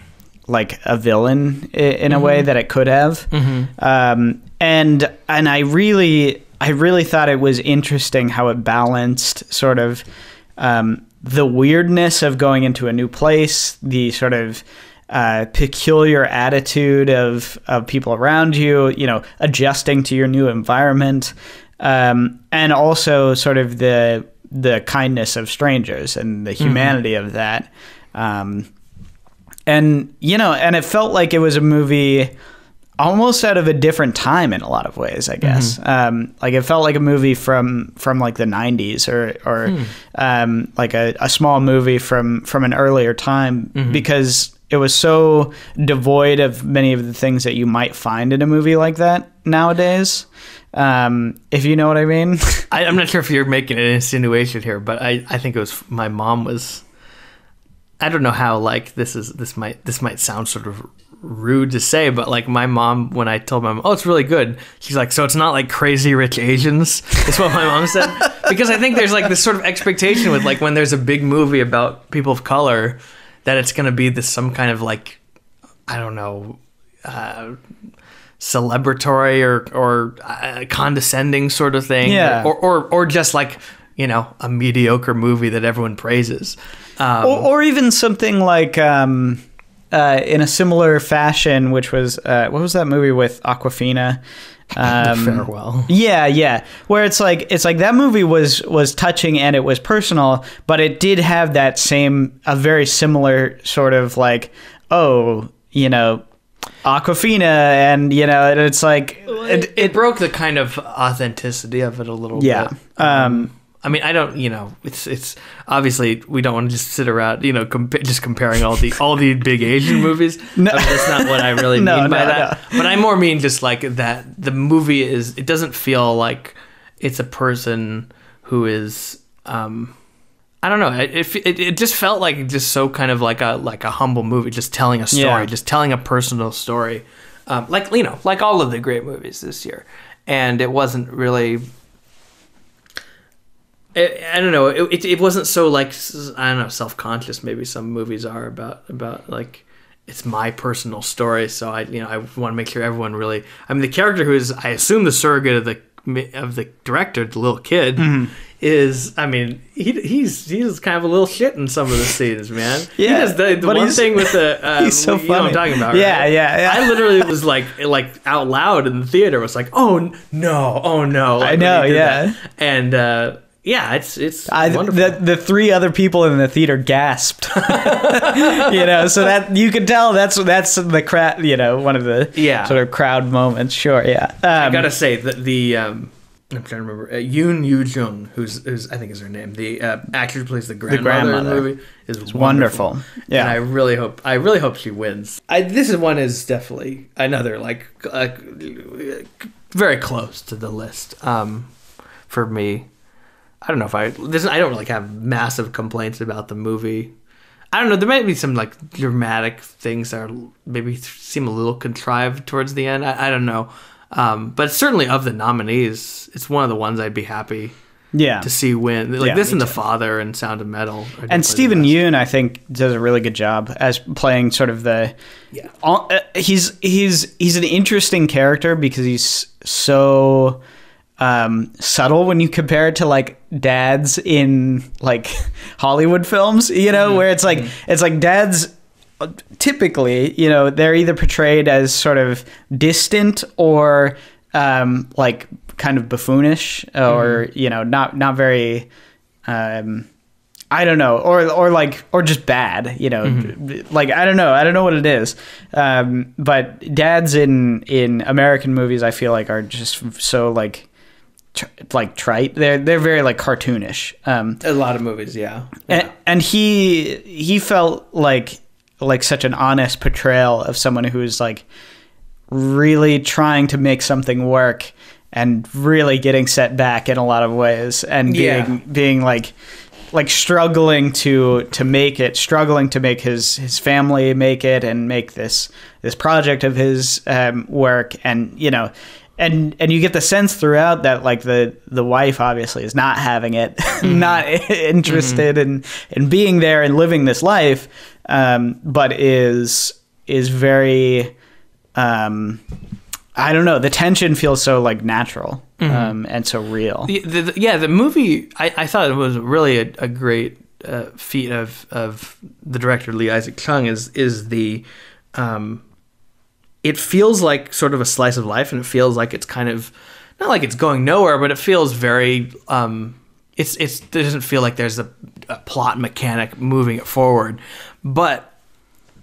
like a villain in, in mm-hmm. a way that it could have, mm-hmm. um, and and I really I really thought it was interesting how it balanced sort of. Um, the weirdness of going into a new place, the sort of uh, peculiar attitude of, of people around you, you know, adjusting to your new environment, um, and also sort of the the kindness of strangers and the humanity mm-hmm. of that. Um, and, you know, and it felt like it was a movie almost out of a different time in a lot of ways, I guess. Mm-hmm. Um, like it felt like a movie from, from like the nineties or, or mm. um, like a, a small movie from, from an earlier time mm-hmm. because it was so devoid of many of the things that you might find in a movie like that nowadays. Um, if you know what I mean. I, I'm not sure if you're making an insinuation here, but I, I think it was my mom was, I don't know how like this is, this might, this might sound sort of rude to say, but like my mom, when I told my mom, oh, it's really good, she's like, so it's not like Crazy Rich Asians? That's what my mom said. Because I think there's like this sort of expectation with like when there's a big movie about people of color that it's going to be this some kind of like, I don't know, uh, celebratory or, or uh, condescending sort of thing. Yeah. Or, or, or just like, you know, a mediocre movie that everyone praises. Um, or, or even something like... Um... Uh, in a similar fashion, which was uh, what was that movie with Awkwafina? Um, Farewell. Yeah, yeah. Where it's like it's like that movie was was touching and it was personal, but it did have that same a very similar sort of like oh you know Awkwafina and you know and it's like it, it, it broke the kind of authenticity of it a little yeah. bit. Yeah. Um, um, I mean, I don't, you know, it's, it's obviously we don't want to just sit around, you know, compa just comparing all the, all the big Asian movies. No. I mean, that's not what I really no, mean by no, that. No. But I more mean just like that the movie is, it doesn't feel like it's a person who is, um, I don't know. It, it, it just felt like just so kind of like a, like a humble movie, just telling a story, yeah. just telling a personal story. Um, like, you know, like all of the great movies this year. And it wasn't really... I don't know. It, it it wasn't so like I don't know self conscious. Maybe some movies are about about like it's my personal story. So I you know I want to make sure everyone really. I mean the character who is I assume the surrogate of the of the director, the little kid, mm-hmm. is I mean he he's he's kind of a little shit in some of the scenes, man. Yeah, he does the, the one thing with the um, he's so funny. You know what I'm talking about, yeah, right? yeah, yeah. I literally was like like out loud in the theater was like oh no oh no like, I know yeah that. and. uh Yeah, it's it's I, the the three other people in the theater gasped, you know. So that you can tell that's that's the crowd, you know, one of the yeah. sort of crowd moments. Sure, yeah. Um, I gotta say that the um, I'm trying to remember uh, Yoon Yoo Jung, who's, who's I think is her name, the uh, actress who plays the grandmother, the grandmother. In the movie is it's wonderful. wonderful. Yeah, and I really hope I really hope she wins. I, this is one is definitely another like uh, very close to the list um, for me. I don't know if I. This, I don't like have massive complaints about the movie. I don't know. There might be some like dramatic things that are maybe seem a little contrived towards the end. I, I don't know, um, but certainly of the nominees, it's one of the ones I'd be happy. Yeah. To see win like yeah, this and too. The Father and Sound of Metal. And Stephen Yeun, I think, does a really good job as playing sort of the. Yeah. All, uh, he's he's he's an interesting character because he's so. um, subtle when you compare it to like dads in like Hollywood films, you know, mm-hmm. where it's like, mm-hmm. it's like dads typically, you know, they're either portrayed as sort of distant or um, like kind of buffoonish or, mm-hmm. you know, not, not very, um, I don't know, or or like or just bad, you know, mm-hmm. like I don't know, I don't know what it is, um, but dads in in American movies I feel like are just so like tr like trite. They're they're very like cartoonish. Um, a lot of movies, yeah. yeah. And, and he he felt like like such an honest portrayal of someone who's like really trying to make something work and really getting set back in a lot of ways and being yeah. being like. like struggling to to make it, struggling to make his his family make it and make this this project of his um work. And you know, and and you get the sense throughout that like the the wife obviously is not having it, mm-hmm. not interested mm-hmm. in in being there and living this life, um but is is very um I don't know, the tension feels so like natural. Mm-hmm. um, and so real. The, the, the, yeah, the movie, I, I thought it was really a, a great uh, feat of of the director Lee Isaac Chung is is the, um, it feels like sort of a slice of life, and it feels like it's kind of, not like it's going nowhere, but it feels very, um, it's, it's, it doesn't feel like there's a, a plot mechanic moving it forward, but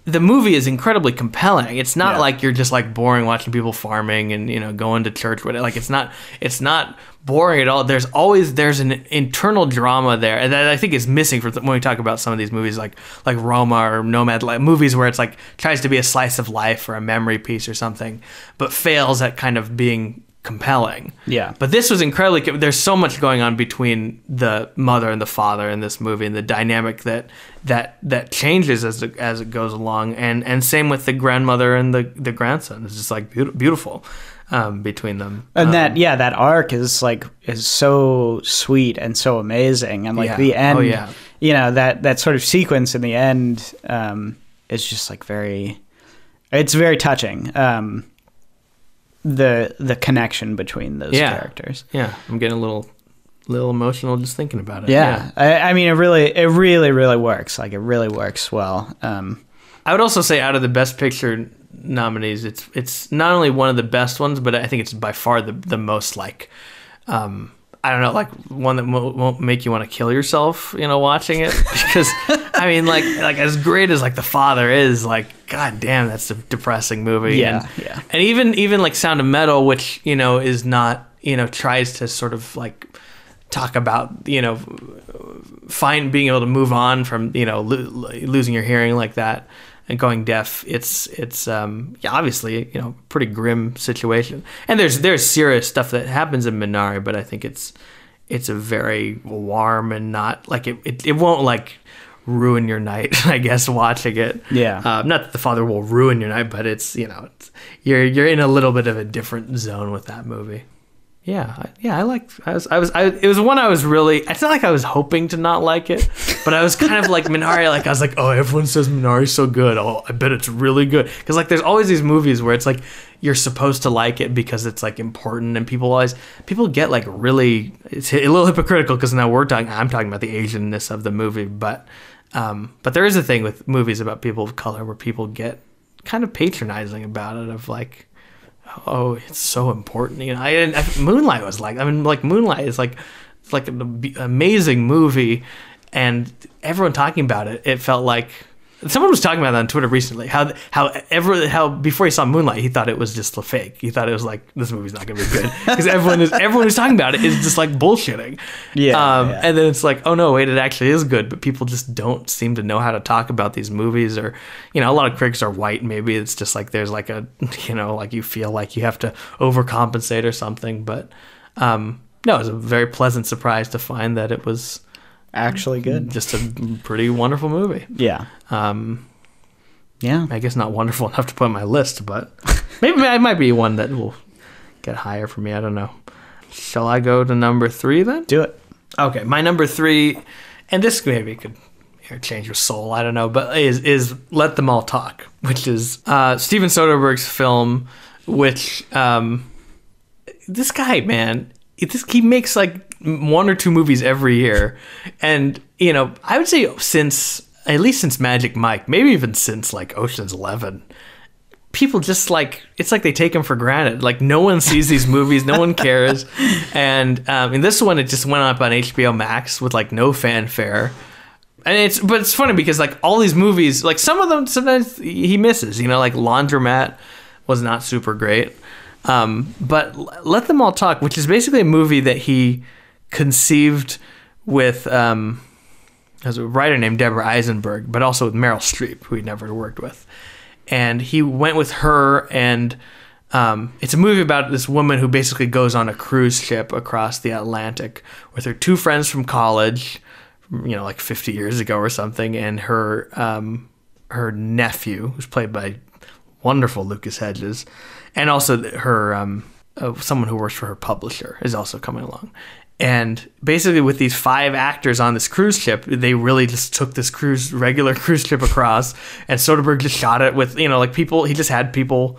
the movie is incredibly compelling. It's not yeah. like you're just like boring watching people farming and, you know, going to church. Like it's not, it's not boring at all. There's always, there's an internal drama there that I think is missing from when we talk about some of these movies, like, like Roma or Nomad, like movies where it's like tries to be a slice of life or a memory piece or something, but fails at kind of being compelling. Yeah. But this was incredibly, there's so much going on between the mother and the father in this movie, and the dynamic that that that changes as it, as it goes along, and and same with the grandmother and the the grandson. It's just like be beautiful um between them. And um, that yeah, that arc is like is so sweet and so amazing, and like yeah. the end, oh, yeah. you know, that that sort of sequence in the end um is just like very it's very touching. Um the the connection between those yeah. characters. Yeah, I'm getting a little little emotional just thinking about it. Yeah, yeah. I, I mean it really it really really works. Like it really works well. Um, I would also say out of the Best Picture nominees, it's it's not only one of the best ones, but I think it's by far the the most like um, I don't know, like one that mo won't make you want to kill yourself, you know, watching it. Because I mean, like like as great as like The Father is, like god damn, that's a depressing movie. Yeah, and, yeah. And even even like Sound of Metal, which you know is not you know tries to sort of like talk about you know find being able to move on from you know lo losing your hearing like that and going deaf. It's it's um yeah, obviously you know pretty grim situation, and there's there's serious stuff that happens in Minari, but I think it's it's a very warm and not like it it, it won't like ruin your night, I guess, watching it. Yeah. Um, not that The Father will ruin your night, but it's you know it's, you're you're in a little bit of a different zone with that movie. Yeah, I, yeah, I like. I was, I was, I, it was one I was really. It's not like I was hoping to not like it, but I was kind of like Minari. Like I was like, oh, everyone says Minari's so good. Oh, I bet it's really good. Because like, there's always these movies where it's like you're supposed to like it because it's like important, and people always people get like really. It's a little hypocritical because now we're talking. I'm talking about the Asianness of the movie, but um, but there is a thing with movies about people of color where people get kind of patronizing about it. Of like. Oh, it's so important. You know, I didn't. I, Moonlight was like. I mean, like Moonlight is like, it's like an amazing movie, and everyone talking about it. It felt like someone was talking about that on Twitter recently. How how ever how before he saw Moonlight, he thought it was just a fake. He thought it was like this movie's not gonna be good because everyone is everyone who's talking about it is just like bullshitting. Yeah, um, yeah. And then it's like, oh no, wait, it actually is good. But people just don't seem to know how to talk about these movies, or you know, a lot of critics are white. Maybe it's just like there's like a you know like you feel like you have to overcompensate or something. But um, no, it was a very pleasant surprise to find that it was. Actually good. Just a pretty wonderful movie. Yeah. Um, yeah. I guess not wonderful enough to put on my list, but maybe it might be one that will get higher for me. I don't know. Shall I go to number three then? Do it. Okay. My number three, and this maybe could interchange with Soul, I don't know, but is, is Let Them All Talk, which is uh, Steven Soderbergh's film, which um, this guy, man... it just, he makes like one or two movies every year. And, you know, I would say since, at least since Magic Mike, maybe even since like Ocean's Eleven, people just like, it's like they take them for granted. Like no one sees these movies, no one cares. And um, in this one, it just went up on H B O Max with like no fanfare. And it's, but it's funny because like all these movies, like some of them sometimes he misses, you know, like Laundromat was not super great. Um, but Let Them All Talk, which is basically a movie that he conceived with um, as a writer named Deborah Eisenberg, but also with Meryl Streep, who he'd never worked with. And he went with her, and um, it's a movie about this woman who basically goes on a cruise ship across the Atlantic with her two friends from college, you know, like fifty years ago or something, and her um, her nephew, who's played by wonderful Lucas Hedges, and also her um, uh, someone who works for her publisher is also coming along. And basically with these five actors on this cruise ship, they really just took this cruise, regular cruise ship across, and Soderbergh just shot it with, you know, like people, he just had people,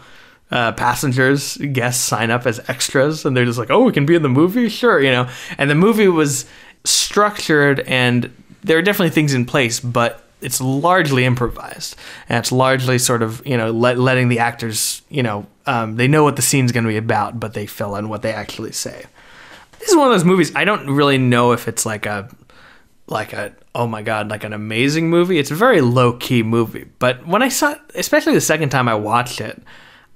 uh, passengers, guests sign up as extras, and they're just like, oh, we can be in the movie? Sure, you know. And the movie was structured, and there are definitely things in place, but it's largely improvised, and it's largely sort of, you know, let, letting the actors, you know, um, they know what the scene's going to be about, but they fill in what they actually say. This is one of those movies, I don't really know if it's like a, like a, oh my God, like an amazing movie. It's a very low-key movie. But when I saw it, especially the second time I watched it,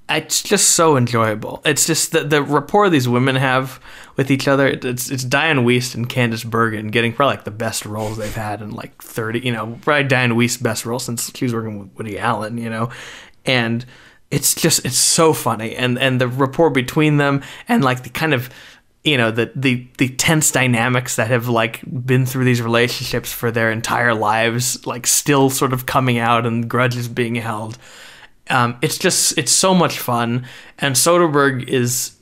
it's just so enjoyable. It's just the, the rapport these women have with each other. It's it's Diane Wiest and Candace Bergen getting probably like the best roles they've had in like thirty, you know, probably Diane Wiest's best role since she was working with Woody Allen, you know, and it's just, it's so funny. And, and the rapport between them and like the kind of, you know, the, the, the tense dynamics that have like been through these relationships for their entire lives, like still sort of coming out and grudges being held. Um, it's just, it's so much fun. And Soderbergh is,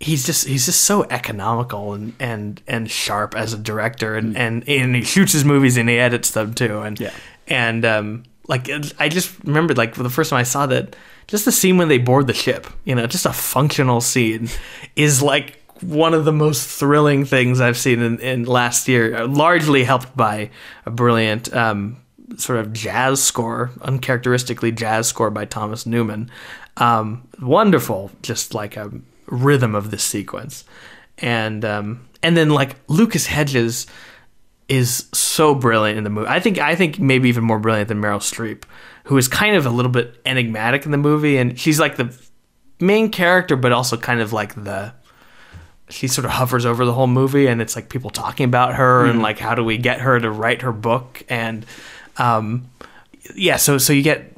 he's just, he's just so economical and, and, and sharp as a director, and, mm. and, and he shoots his movies and he edits them too. And, yeah. and, um, like, I just remembered, like, for the first time I saw that, just the scene when they board the ship, you know, just a functional scene is like, one of the most thrilling things I've seen in, in last year, largely helped by a brilliant um, sort of jazz score, uncharacteristically jazz score by Thomas Newman. Um, wonderful, just like a rhythm of this sequence. And um, and then like Lucas Hedges is so brilliant in the movie. I think I think maybe even more brilliant than Meryl Streep, who is kind of a little bit enigmatic in the movie. And she's like the main character, but also kind of like the... she sort of hovers over the whole movie, and it's like people talking about her, mm. and like, how do we get her to write her book? And, um, yeah, so, so you get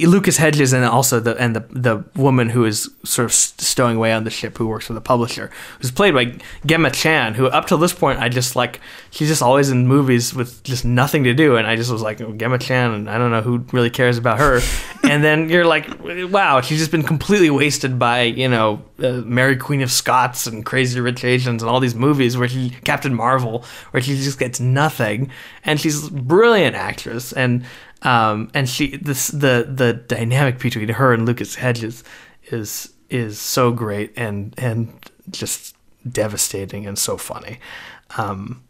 Lucas Hedges, and also the, and the, the woman who is sort of stowing away on the ship, who works for the publisher, who's played by Gemma Chan, who up till this point, I just like, she's just always in movies with just nothing to do. And I just was like, oh, Gemma Chan, and I don't know who really cares about her. And then you're like, wow, she's just been completely wasted by, you know, uh, Mary Queen of Scots and Crazy Rich Asians and all these movies where she, Captain Marvel, where she just gets nothing. And she's a brilliant actress. And, Um, and she, this, the, the dynamic between her and Lucas Hedges is, is so great and, and just devastating and so funny. Um,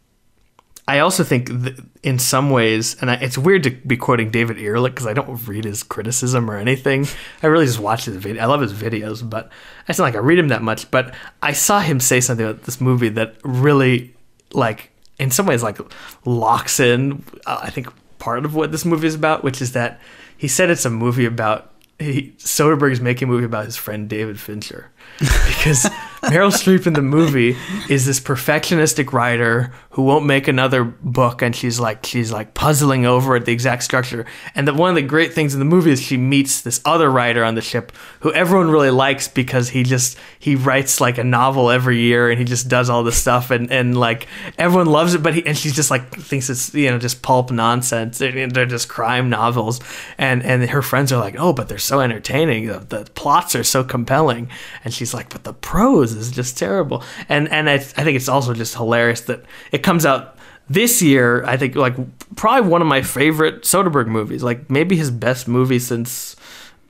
I also think that in some ways, and I, it's weird to be quoting David Ehrlich because I don't read his criticism or anything. I really just watch his video. I love his videos, but I don't like I read him that much, but I saw him say something about this movie that really like, in some ways, like locks in, uh, I think, part of what this movie is about, which is that he said it's a movie about he, Soderbergh is making a movie about his friend David Fincher, because Meryl Streep in the movie is this perfectionistic writer who won't make another book, and she's like she's like puzzling over at the exact structure. And that one of the great things in the movie is she meets this other writer on the ship who everyone really likes because he just he writes like a novel every year, and he just does all this stuff, and and like everyone loves it, but he and she's just like thinks it's, you know, just pulp nonsense, and they're just crime novels, and and her friends are like, oh, but they're so entertaining, the, the plots are so compelling, and she's like, but the prose is just terrible. And and I, I think it's also just hilarious that it comes out this year. I think like probably one of my favorite Soderbergh movies, like maybe his best movie since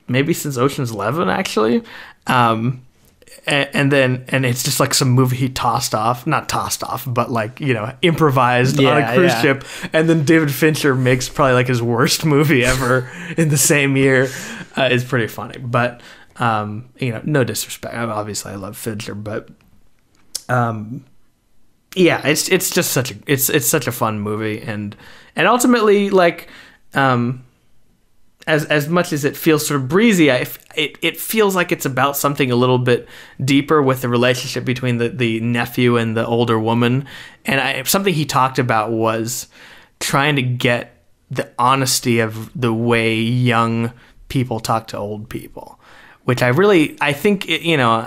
maybe since Ocean's Eleven, actually. Um, and then and it's just like some movie he tossed off, not tossed off, but like, you know, improvised yeah, on a cruise yeah. ship. And then David Fincher makes probably like his worst movie ever in the same year. Uh, it's pretty funny, but um, you know, no disrespect. Obviously, I love Fincher, but um, yeah, it's it's just such a it's it's such a fun movie, and and ultimately like. Um, As as much as it feels sort of breezy, I, it it feels like it's about something a little bit deeper with the relationship between the, the nephew and the older woman. And I, something he talked about was trying to get the honesty of the way young people talk to old people, which I really I think it, you know.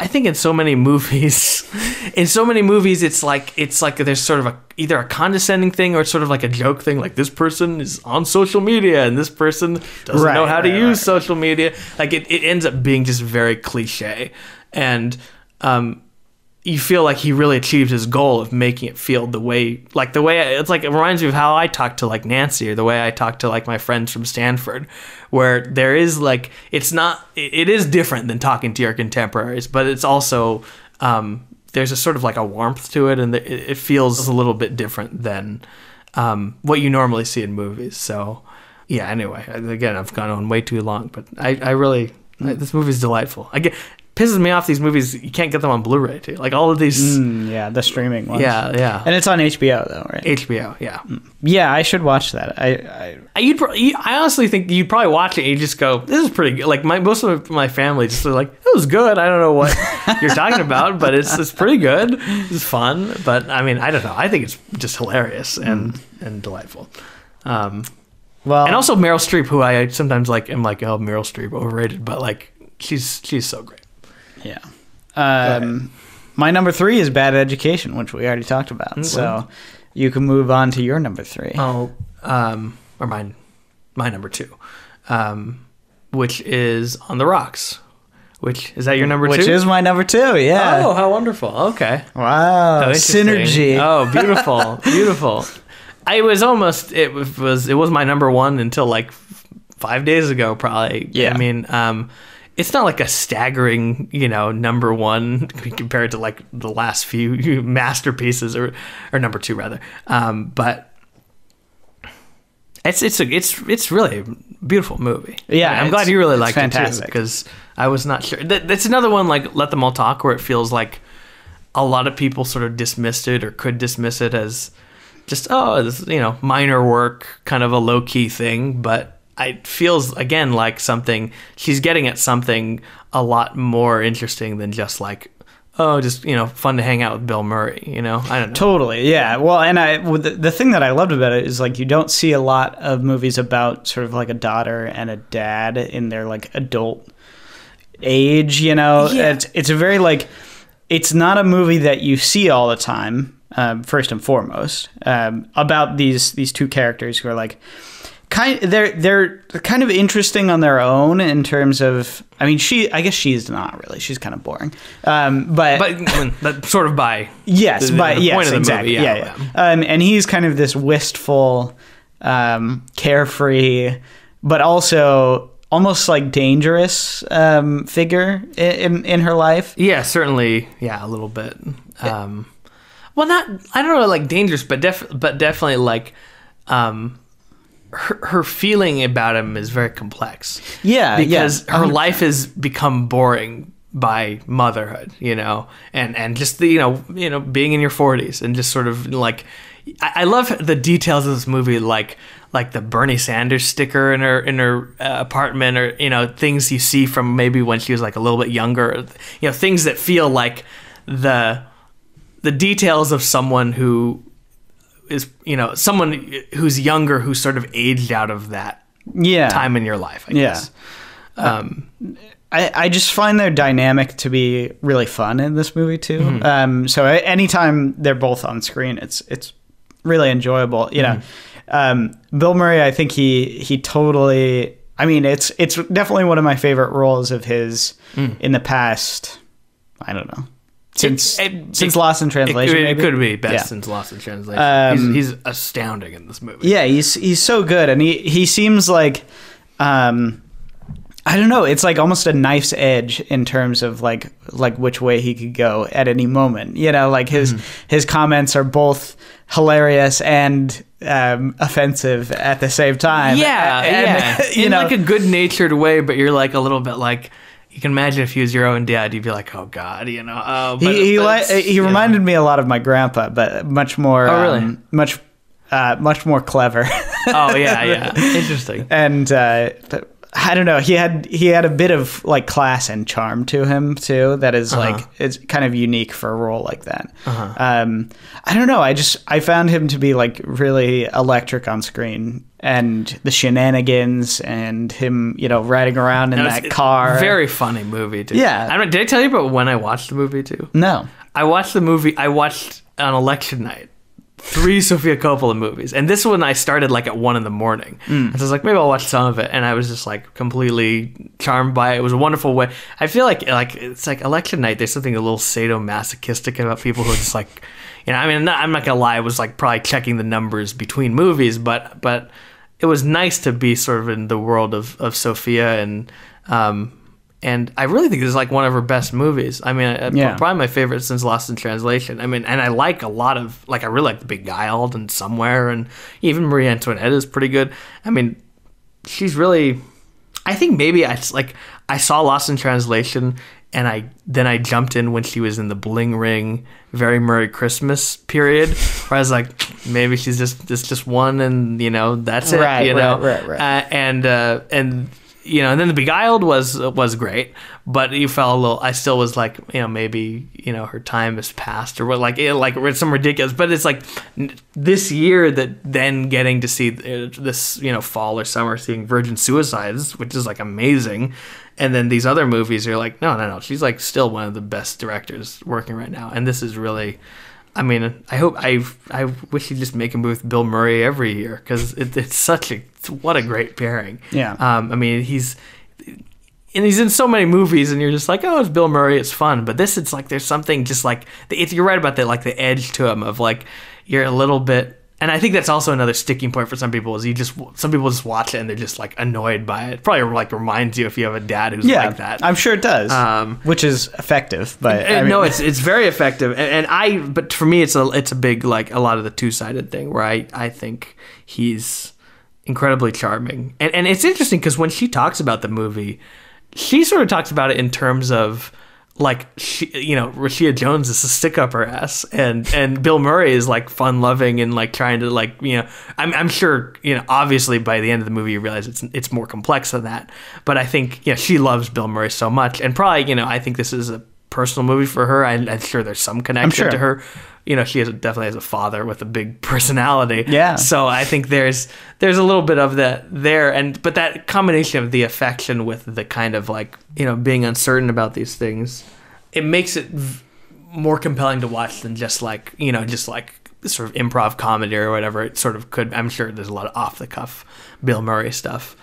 I think in so many movies, in so many movies, it's like it's like there's sort of a either a condescending thing or it's sort of like a joke thing. Like this person is on social media and this person doesn't right, know how right, to right. use social media. Like it, it ends up being just very cliche, and um, you feel like he really achieved his goal of making it feel the way like the way it's like it reminds me of how I talk to like Nancy or the way I talk to like my friends from Stanford. Where there is like it's not it is different than talking to your contemporaries, but it's also um, there's a sort of like a warmth to it, and it feels a little bit different than um, what you normally see in movies. So yeah, anyway, again, I've gone on way too long, but I, I really I, this movie's delightful. I get pisses me off these movies you can't get them on Blu-ray too. Like all of these, mm, yeah, the streaming ones. Yeah, yeah, and it's on H B O though, right? H B O, yeah. Mm. Yeah, I should watch that. I, I, you'd, I honestly think you'd probably watch it and you just go, "This is pretty good." Like my most of my family just are like, "It was good." I don't know what you're talking about, but it's it's pretty good. It's fun, but I mean, I don't know. I think it's just hilarious and mm. and delightful. Um, well, and also Meryl Streep, who I sometimes like, am like, "Oh, Meryl Streep overrated," but like she's she's so great. Yeah. Um, my number three is Bad Education, which we already talked about. Mm-hmm. So you can move on to your number three. Oh, um, or mine, my number two, um, which is On the Rocks. Which is that your number two? Which is my number two, yeah. Oh, how wonderful. Okay. Wow. Oh, synergy. Oh, beautiful. Beautiful. I was almost, it was, it was my number one until like five days ago, probably. Yeah. I mean, um, it's not like a staggering, you know, number one compared to like the last few masterpieces, or or number two rather. Um, but it's it's a, it's it's really a beautiful movie. Yeah, I'm glad you really liked fantastic. It too, because I was not sure. That's another one like Let Them All Talk, where it feels like a lot of people sort of dismissed it or could dismiss it as just oh, this, you know, minor work, kind of a low key thing, but. It feels again like something she's getting at something a lot more interesting than just like oh just you know fun to hang out with Bill Murray, you know I don't know. Totally, yeah. Well, and I the, the thing that I loved about it is like you don't see a lot of movies about sort of like a daughter and a dad in their like adult age, you know yeah. it's it's a very like it's not a movie that you see all the time um, first and foremost um, about these these two characters who are like. Kind they're they're kind of interesting on their own in terms of I mean she I guess she's not really she's kind of boring um but but, but sort of by yes the, by the yes point of the exactly movie, yeah, yeah, yeah. yeah. Um, and he's kind of this wistful um carefree but also almost like dangerous um figure in in, in her life yeah certainly yeah a little bit um it, well not I don't know like dangerous but def but definitely like um. Her, her feeling about him is very complex. Yeah, because yeah, her life has become boring by motherhood, you know, and and just the you know you know being in your forties and just sort of like, I, I love the details of this movie, like like the Bernie Sanders sticker in her in her uh, apartment, or you know things you see from maybe when she was like a little bit younger, you know things that feel like the the details of someone who. Is you know someone who's younger who sort of aged out of that yeah. time in your life I guess yeah. um, I, I just find their dynamic to be really fun in this movie too mm-hmm. um, so anytime they're both on screen it's it's really enjoyable you know mm-hmm. um, Bill Murray I think he he totally I mean it's it's definitely one of my favorite roles of his mm. in the past I don't know Since it, it, since it, Lost in Translation, it, it maybe? Could be best yeah. since Lost in Translation. Um, he's, he's astounding in this movie. Yeah, he's he's so good, and he he seems like um, I don't know. It's like almost a knife's edge in terms of like like which way he could go at any moment. You know, like his mm. his comments are both hilarious and um, offensive at the same time. Yeah, and, yeah. You in know, like a good-natured way, but you're like a little bit like. You can imagine if he was your own dad, you'd be like, "Oh God," you know. Uh, but, he he, but li- he reminded know. me a lot of my grandpa, but much more, oh, really? um, much, uh, much more clever. Oh yeah, yeah, interesting. And uh, but, I don't know. He had he had a bit of like class and charm to him too. That is uh-huh. like it's kind of unique for a role like that. Uh-huh. Um, I don't know. I just I found him to be like really electric on screen. And the shenanigans and him, you know, riding around in that car. Very funny movie, too. Yeah. I don't, did I tell you about when I watched the movie, too? No. I watched the movie, I watched on election night, three Sofia Coppola movies. And this one I started, like, at one in the morning. Mm. And so I was like, maybe I'll watch some of it. And I was just, like, completely charmed by it. It was a wonderful way. I feel like, like, it's like election night, there's something a little sadomasochistic about people who are just, like, you know, I mean, I'm not, I'm not going to lie, I was, like, probably checking the numbers between movies, but, but... it was nice to be sort of in the world of, of Sophia, and um, and I really think this is like one of her best movies. I mean, I, yeah. probably my favorite since Lost in Translation. I mean, and I like a lot of, like I really like The Beguiled and Somewhere, and even Marie Antoinette is pretty good. I mean, she's really, I think maybe I like I saw Lost in Translation, and I then I jumped in when she was in the Bling Ring, Very Merry Christmas period, where I was like, maybe she's just this just one, and you know that's it, right, you right, know, right, right. Uh, and uh, and you know, and then The Beguiled was was great, but you felt a little. I still was like, you know, maybe you know her time has passed or what, like it, like it's some ridiculous. But it's like this year that then getting to see this, you know, fall or summer, seeing Virgin Suicides, which is like amazing. And then these other movies, you're like, no, no, no. She's like still one of the best directors working right now. And this is really, I mean, I hope I I wish she'd just make a movie with Bill Murray every year because it, it's such a what a great pairing. Yeah. Um. I mean, he's and he's in so many movies, and you're just like, oh, it's Bill Murray, it's fun. But this, it's like there's something just like if you're right about that, like the edge to him of like you're a little bit. And I think that's also another sticking point for some people is you just some people just watch it and they're just like annoyed by it. Probably like reminds you if you have a dad who's yeah, like that. I'm sure it does, um, which is effective. But and, I mean. No, it's it's very effective. And, and I, but for me, it's a it's a big like a lot of the two sided thing where I, I think he's incredibly charming. And and it's interesting because when she talks about the movie, she sort of talks about it in terms of. Like, she, you know, Rashida Jones is a stick up her ass, and, and Bill Murray is like fun loving and like trying to like, you know, I'm I'm sure, you know, obviously by the end of the movie you realize it's it's more complex than that. But I think, you know, she loves Bill Murray so much, and probably, you know, I think this is a personal movie for her. I, I'm sure there's some connection sure. to her. You know, she has a, definitely has a father with a big personality. Yeah. So I think there's there's a little bit of that there, and but that combination of the affection with the kind of like you know being uncertain about these things, it makes it v- more compelling to watch than just like you know just like sort of improv comedy or whatever. It sort of could. I'm sure there's a lot of off the cuff Bill Murray stuff.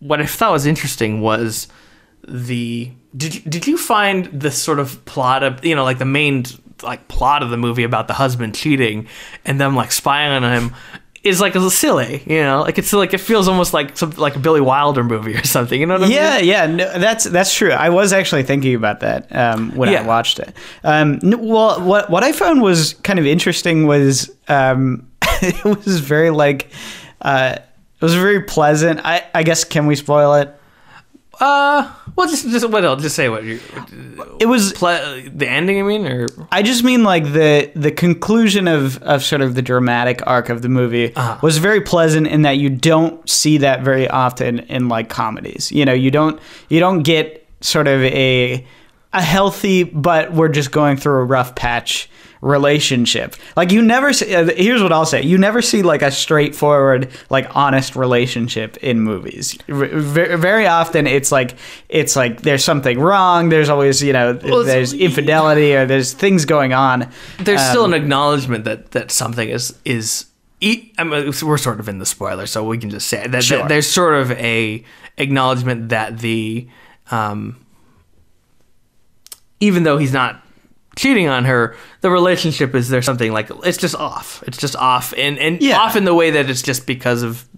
What I thought was interesting was the did you, did you find the sort of plot of you know like the main. Like plot of the movie about the husband cheating and them like spying on him is like a little silly, you know, like it's like it feels almost like some like a Billy Wilder movie or something, you know what yeah, I mean? Yeah, yeah, no, that's that's true. I was actually thinking about that um, when yeah. I watched it. Um, well, what what I found was kind of interesting was um, it was very like uh, it was very pleasant. I I guess can we spoil it? Uh, well, just just what else? Just say what you. It was ple- the ending. I mean, or I just mean like the the conclusion of, of sort of the dramatic arc of the movie uh-huh. was very pleasant in that you don't see that very often in like comedies. You know, you don't you don't get sort of a a healthy, but we're just going through a rough patch. Relationship like you never see uh, here's what I'll say you never see like a straightforward like honest relationship in movies. Very, very often it's like it's like there's something wrong, there's always you know well, there's infidelity or there's things going on, there's um, still an acknowledgement that that something is is I mean, we're sort of in the spoiler so we can just say that, sure. that there's sort of a acknowledgement that the um even though he's not cheating on her, the relationship is there something like it's just off. It's just off, and and yeah. off in the way that it's just because of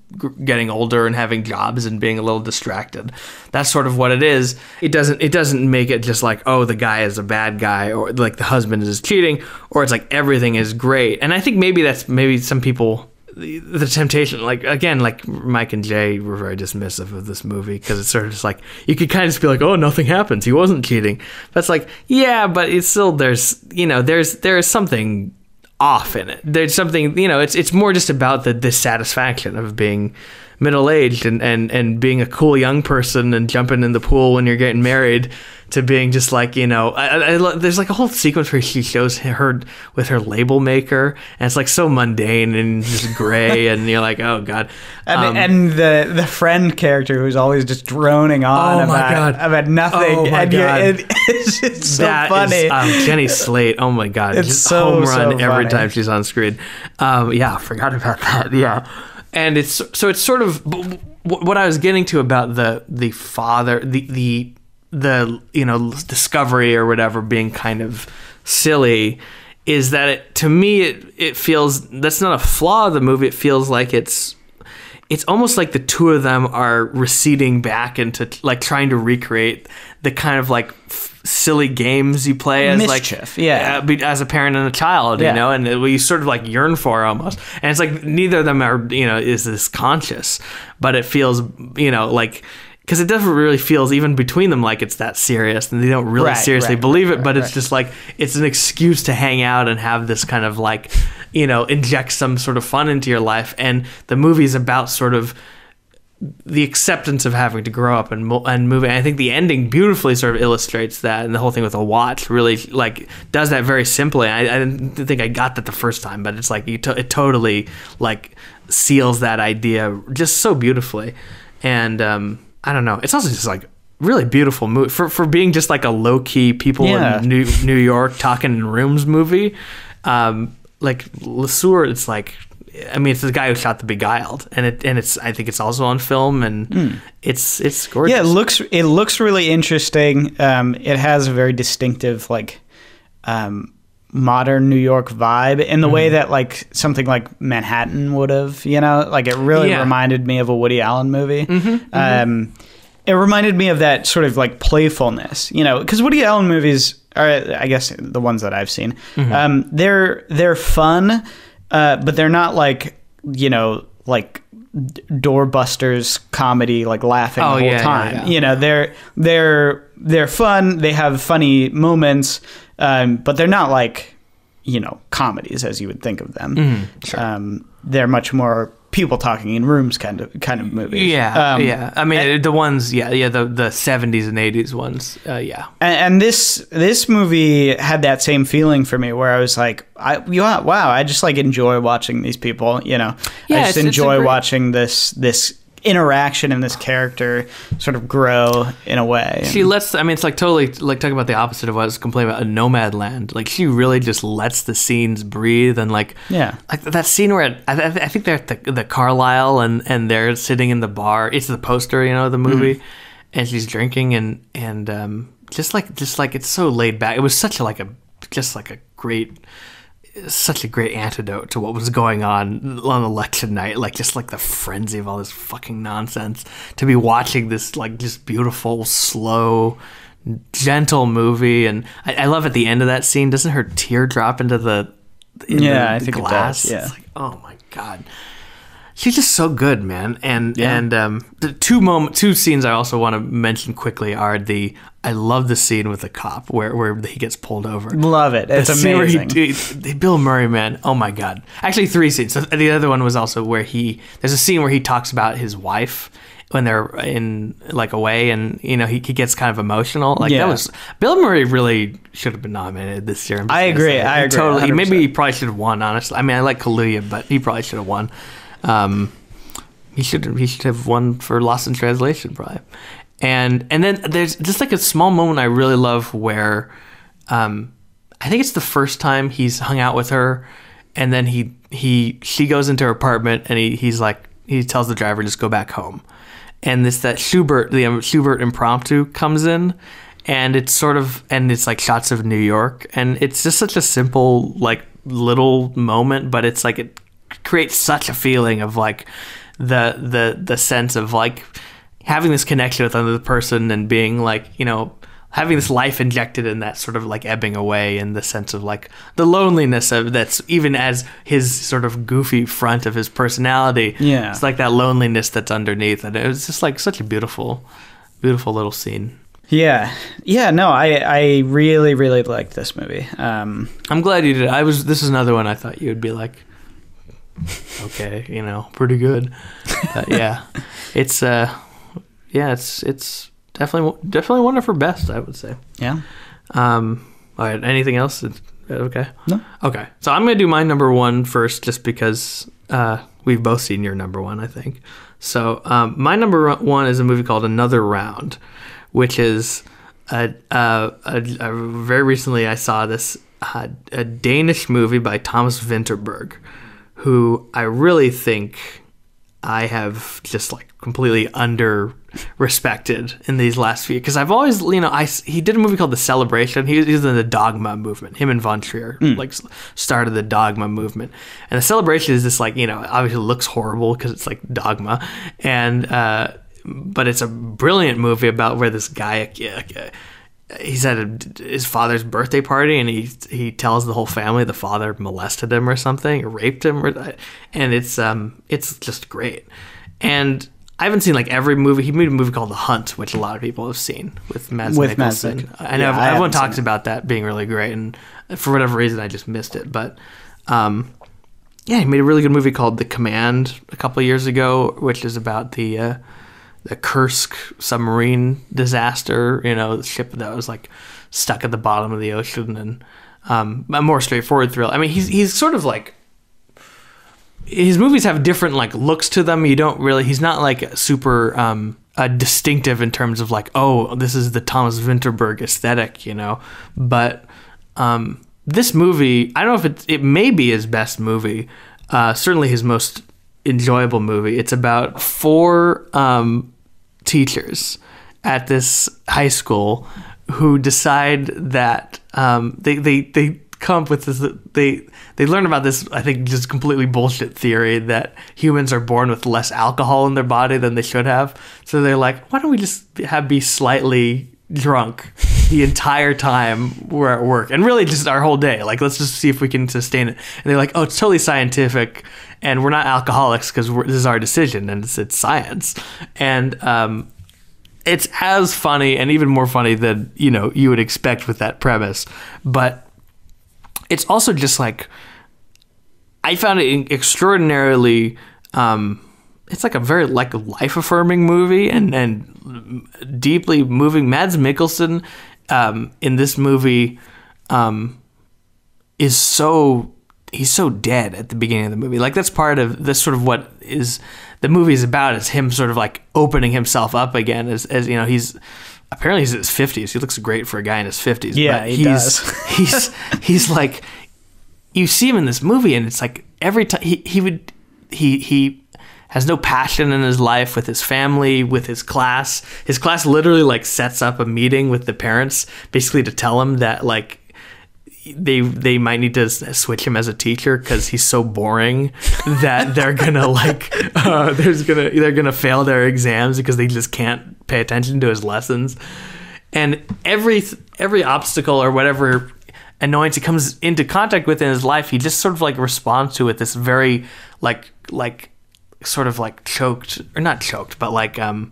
getting older and having jobs and being a little distracted. That's sort of what it is. It doesn't it doesn't make it just like, oh, the guy is a bad guy, or like the husband is cheating, or it's like everything is great. And I think maybe that's maybe some people, the, the temptation, like, again, like Mike and Jay were very dismissive of this movie because it's sort of just like, you could kind of just be like, oh, nothing happens, he wasn't cheating. That's like, yeah, but it's still, there's, you know, there's there is something off in it. There's something, you know, it's it's more just about the dissatisfaction of being middle-aged and, and, and being a cool young person and jumping in the pool when you're getting married, to being just like, you know, I, I, there's like a whole sequence where she shows her with her label maker, and it's like so mundane and just gray, and you're like, oh god. Um, and, and the the friend character who's always just droning on oh about, god. about nothing. Oh my and god. It, it's just so that funny. Is, um, Jenny Slate, oh my god. It's just so, home run so every time she's on screen. Um, yeah, forgot about that. Yeah. And it's so it's sort of what I was getting to about the the father, the the the you know discovery or whatever being kind of silly, is that it, to me it it feels that's not a flaw of the movie. It feels like it's it's almost like the two of them are receding back into like trying to recreate the kind of like f silly games you play as Mischief, like yeah uh, as a parent and a child, yeah. you know, and we sort of like yearn for almost. And it's like neither of them are, you know, is this conscious, but it feels, you know, like, because it doesn't really feels even between them like it's that serious, and they don't really right, seriously right, believe right, it, but right, it's right. just like it's an excuse to hang out and have this kind of like, you know, inject some sort of fun into your life. And the movie's about sort of the acceptance of having to grow up and and move. And I think the ending beautifully sort of illustrates that, and the whole thing with a watch really like does that very simply. I, I didn't think I got that the first time, but it's like you to it totally like seals that idea just so beautifully. And um, I don't know, it's also just like really beautiful movie for for being just like a low key people yeah. in New New York talking in rooms movie. Um, like LeSueur, it's like. I mean, it's the guy who shot The Beguiled, and it and it's I think it's also on film, and mm. it's it's gorgeous. Yeah, it looks it looks really interesting. Um, it has a very distinctive like um, modern New York vibe in the mm. way that like something like Manhattan would have. You know, like it really yeah. reminded me of a Woody Allen movie. Mm-hmm, mm-hmm. Um, it reminded me of that sort of like playfulness. You know, because Woody Allen movies are, I guess, the ones that I've seen. Mm-hmm. um, they're they're fun. Uh, but they're not like, you know, like door busters comedy, like laughing oh, the whole yeah, time. Yeah, yeah. You know, they're they're they're fun. They have funny moments, um, but they're not like, you know, comedies as you would think of them. Mm, sure. um, they're much more people talking in rooms kind of kind of movies. Yeah, um, yeah. I mean, and, the ones, yeah, yeah, the the seventies and eighties ones, uh, yeah. And, and this this movie had that same feeling for me, where I was like, I wow, wow I just like enjoy watching these people. You know, yeah, I just it's, enjoy it's great... watching this this. interaction and this character sort of grow in a way. She lets, I mean, it's like totally like talking about the opposite of what I was complaining about, a nomad land. Like she really just lets the scenes breathe, and like, yeah, like that scene where I, th I think they're at the, the Carlisle, and, and they're sitting in the bar. It's the poster, you know, the movie, mm-hmm. and she's drinking, and, and, um, just like, just like it's so laid back. It was such a, like a, just like a great, such a great antidote to what was going on on election night, like just like the frenzy of all this fucking nonsense, to be watching this like just beautiful, slow, gentle movie. And I, I love at the end of that scene, doesn't her tear drop into the in yeah the, I the think glass? It does, yeah. It's like, oh my god, she's just so good, man. And yeah. and um, the two moment two scenes I also want to mention quickly are the. I love the scene with the cop where, where he gets pulled over. Love it. It's amazing. He, he, Bill Murray, man. Oh, my God. Actually, three scenes. So the other one was also where he... There's a scene where he talks about his wife when they're in, like, away. And, you know, he, he gets kind of emotional. Like, yeah. that was... Bill Murray really should have been nominated this year. I agree. I agree. Totally. one hundred percent. Maybe he probably should have won, honestly. I mean, I like Kaluuya, but he probably should have won. Um, he should he should have won for Lost in Translation, probably. And and then there's just like a small moment I really love where um, I think it's the first time he's hung out with her, and then he he she goes into her apartment, and he he's like he tells the driver just go back home, and this that Schubert the Schubert impromptu comes in, and it's sort of and it's like shots of New York, and it's just such a simple like little moment, but it's like it creates such a feeling of like the the the sense of like having this connection with another person and being like, you know, having this life injected in that sort of like ebbing away, and the sense of like the loneliness of that's even as his sort of goofy front of his personality. Yeah. It's like that loneliness that's underneath. And it was just like such a beautiful, beautiful little scene. Yeah. Yeah. No, I, I really, really liked this movie. Um, I'm glad you did. I was, this is another one I thought you would be like, okay, you know, pretty good. But yeah, it's, uh, yeah, it's, it's, Definitely, definitely one of her best, I would say. Yeah. Um, all right. Anything else? Okay. No. Okay. So I'm going to do my number one first, just because uh, we've both seen your number one, I think. So um, my number one is a movie called Another Round, which is a, a, a, a very recently I saw this uh, a Danish movie by Thomas Vinterberg, who I really think I have just like completely under. respected in these last few, because I've always, you know, I he did a movie called The Celebration. He, he was in the Dogma movement. Him and Von Trier mm. like started the Dogma movement, and The Celebration is this like, you know, obviously looks horrible because it's like Dogma, and uh, but it's a brilliant movie about where this guy, he's at a, his father's birthday party, and he he tells the whole family the father molested him or something, or raped him, or and it's um it's just great. And I haven't seen like every movie. He made a movie called The Hunt, which a lot of people have seen, with Mads with Mikkelsen. Mads I know yeah, I everyone talks about that being really great, and for whatever reason, I just missed it. But um, yeah, he made a really good movie called The Command a couple of years ago, which is about the uh, the Kursk submarine disaster. You know, the ship that was like stuck at the bottom of the ocean, and um, a more straightforward thriller. I mean, he's he's sort of like. His movies have different like looks to them. You don't really, he's not like super um, uh, distinctive in terms of like, oh, this is the Thomas Vinterberg aesthetic, you know. But um, this movie, I don't know if it's, it may be his best movie, uh, certainly his most enjoyable movie. It's about four um, teachers at this high school who decide that um, they, they, they, come up with this, they they learn about this, I think, just completely bullshit theory that humans are born with less alcohol in their body than they should have. So they're like, why don't we just have be slightly drunk the entire time we're at work, and really just our whole day, like let's just see if we can sustain it. And they're like, oh, it's totally scientific, and we're not alcoholics because this is our decision, and it's, it's science. And um it's as funny and even more funny than, you know, you would expect with that premise. But it's also just like, I found it extraordinarily, um, it's like a very like life-affirming movie, and, and deeply moving. Mads Mikkelsen um, in this movie um, is so, he's so dead at the beginning of the movie. Like that's part of this sort of what is the movie is about, is him sort of like opening himself up again as, as you know, he's, apparently he's in his fifties. He looks great for a guy in his fifties. Yeah, but he's, he does. he's he's like, you see him in this movie, and it's like every time he he would he he has no passion in his life, with his family, with his class. His class literally like sets up a meeting with the parents, basically to tell him that like they they might need to switch him as a teacher because he's so boring that they're gonna like uh, there's gonna they're gonna fail their exams because they just can't pay attention to his lessons. And every every obstacle or whatever annoyance he comes into contact with in his life, he just sort of like responds to with this very like like sort of like choked, or not choked, but like um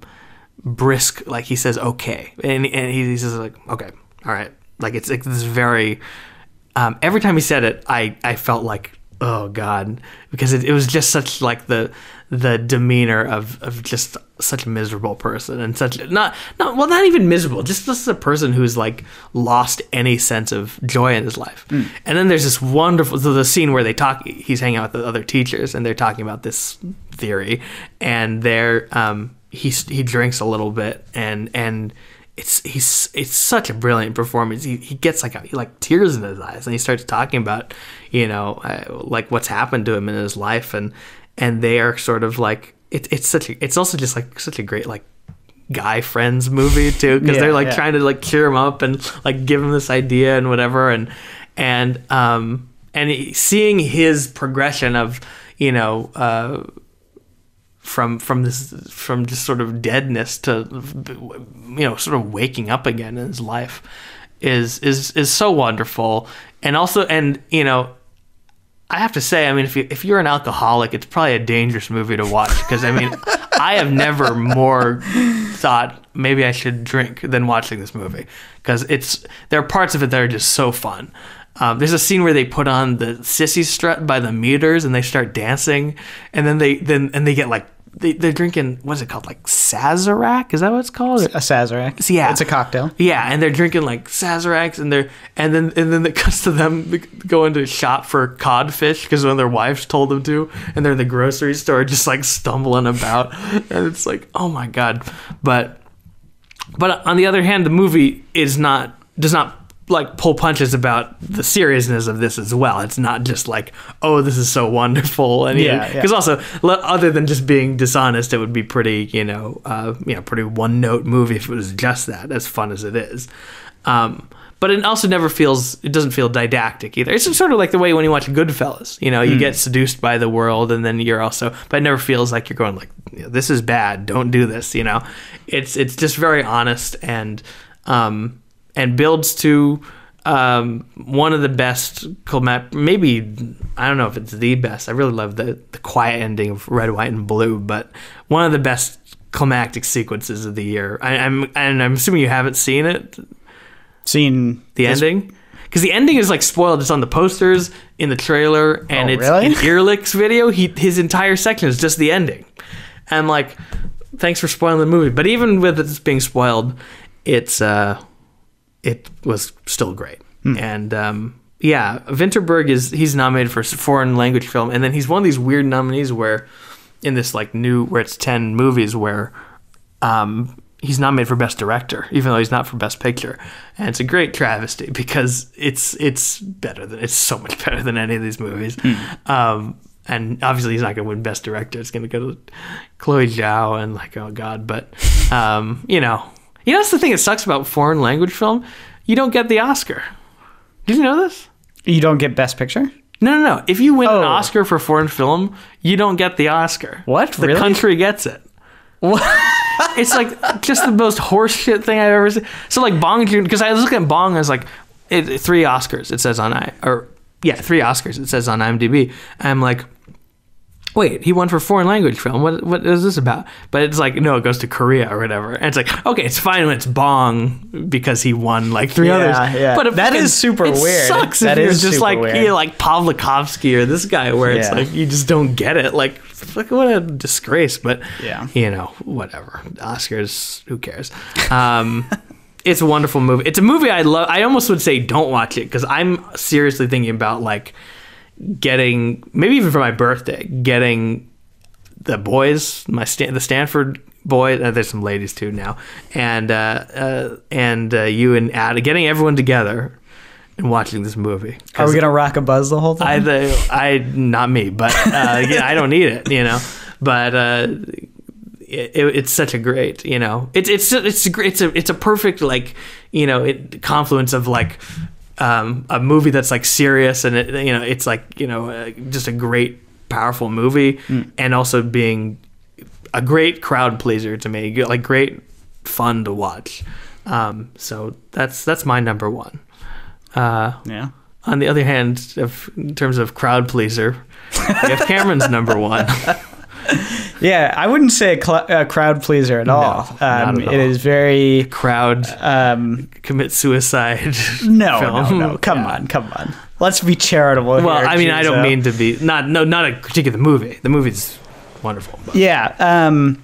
brisk, like he says okay, and and he, he says like okay, all right, like it's like this very um every time he said it, I I felt like, oh God, because it, it was just such like the the demeanor of of just such a miserable person, and such not not well not even miserable, just just a person who's like lost any sense of joy in his life. Mm. And then there's this wonderful so the scene where they talk, he's hanging out with the other teachers, and they're talking about this theory, and they're um he he drinks a little bit, and and it's he's it's such a brilliant performance. He he gets like a, like tears in his eyes, and he starts talking about, you know, uh, like what's happened to him in his life, and and they are sort of like it, it's such a, it's also just like such a great like guy friends movie too, because yeah, they're like yeah. trying to like cheer him up and like give him this idea and whatever, and and um and seeing his progression of, you know, uh from from this from just sort of deadness to, you know, sort of waking up again in his life is is is so wonderful. And also, and you know, I have to say, I mean, if you if you're an alcoholic, it's probably a dangerous movie to watch, because I mean, I have never more thought maybe I should drink than watching this movie, because it's there are parts of it that are just so fun. Um, there's a scene where they put on the sissy strut by the meters and they start dancing, and then they then and they get like they they're drinking, what's it called, like Sazerac? Is that what it's called? A Sazerac. Yeah, it's a cocktail. Yeah, and they're drinking like Sazeracs, and they're and then and then it cuts to them going to shop for codfish because one of their wives told them to, and they're in the grocery store just like stumbling about, and it's like, oh my god. But but on the other hand, the movie is not does not. like pull punches about the seriousness of this as well. It's not just like, oh, this is so wonderful, and yeah, because yeah. also other than just being dishonest, it would be pretty, you know, uh, you know, pretty one note movie if it was just that. As fun as it is, um, but it also never feels it doesn't feel didactic either. It's sort of like the way when you watch Goodfellas, you know, you mm. get seduced by the world, and then you're also, but it never feels like you're going like, this is bad, don't do this, you know. It's it's just very honest and. Um, And builds to um, one of the best, maybe, I don't know if it's the best. I really love the, the quiet ending of Red, White, and Blue, but one of the best climactic sequences of the year. I, I'm and I'm assuming you haven't seen it. Seen the ending? Because the ending is like spoiled. It's on the posters, in the trailer, and oh, it's really? In Ehrlich's video. He his entire section is just the ending. And like, thanks for spoiling the movie. But even with it being spoiled, it's. Uh, It was still great. Mm. And um, yeah, Vinterberg is, he's nominated for foreign language film. And then he's one of these weird nominees where in this like new, where it's ten movies where um, he's nominated for best director, even though he's not for best picture. And it's a great travesty because it's, it's better than, it's so much better than any of these movies. Mm. Um, and obviously he's not going to win best director. It's going to go to Chloe Zhao and like, oh God, but um, you know, You know, that's the thing that sucks about foreign language film. You don't get the Oscar. Did you know this? You don't get Best Picture? No, no, no. If you win oh. an Oscar for foreign film, you don't get the Oscar. What? The really? country gets it. What? It's like just the most horseshit thing I've ever seen. So like Bong Joon, because I was looking at Bong, I was like, it, it, three Oscars, it says on I, or yeah, three Oscars, it says on IMDb. And I'm like, wait, he won for foreign language film. What what is this about? But it's like, no, it goes to Korea or whatever. And it's like, okay, it's fine when it's Bong because he won like three yeah, others. Yeah. But that is super it weird. Sucks that if is you're just like you know, like Pavlikovsky or this guy, where yeah. it's like you just don't get it. Like, like what a disgrace. But yeah, you know, whatever. Oscars, who cares? Um, it's a wonderful movie. It's a movie I love. I almost would say don't watch it because I'm seriously thinking about like. Getting maybe even for my birthday, getting the boys, my Stan, the Stanford boys. Uh, there's some ladies too now, and uh, uh, and uh, you and Ad, getting everyone together and watching this movie. Are we gonna rock a buzz the whole time? I, I not me, but uh, yeah, I don't need it, you know. But uh, it, it's such a great, you know, it's it's it's a, it's a it's a perfect like you know it, confluence of like. Um, a movie that's like serious and it, you know it's like you know uh, just a great powerful movie mm. and also being a great crowd pleaser to me, like great fun to watch. Um, so that's that's my number one. Uh, yeah. On the other hand, if, in terms of crowd pleaser, we have Cameron's number one. Yeah, I wouldn't say a, a crowd pleaser at all. No, um, at all. It is very crowd um, commit suicide. No, film. no, no. Come yeah. on, come on. Let's be charitable. Well, here, I mean, Giso. I don't mean to be not no not a critique of the movie. The movie's wonderful. But. Yeah, um,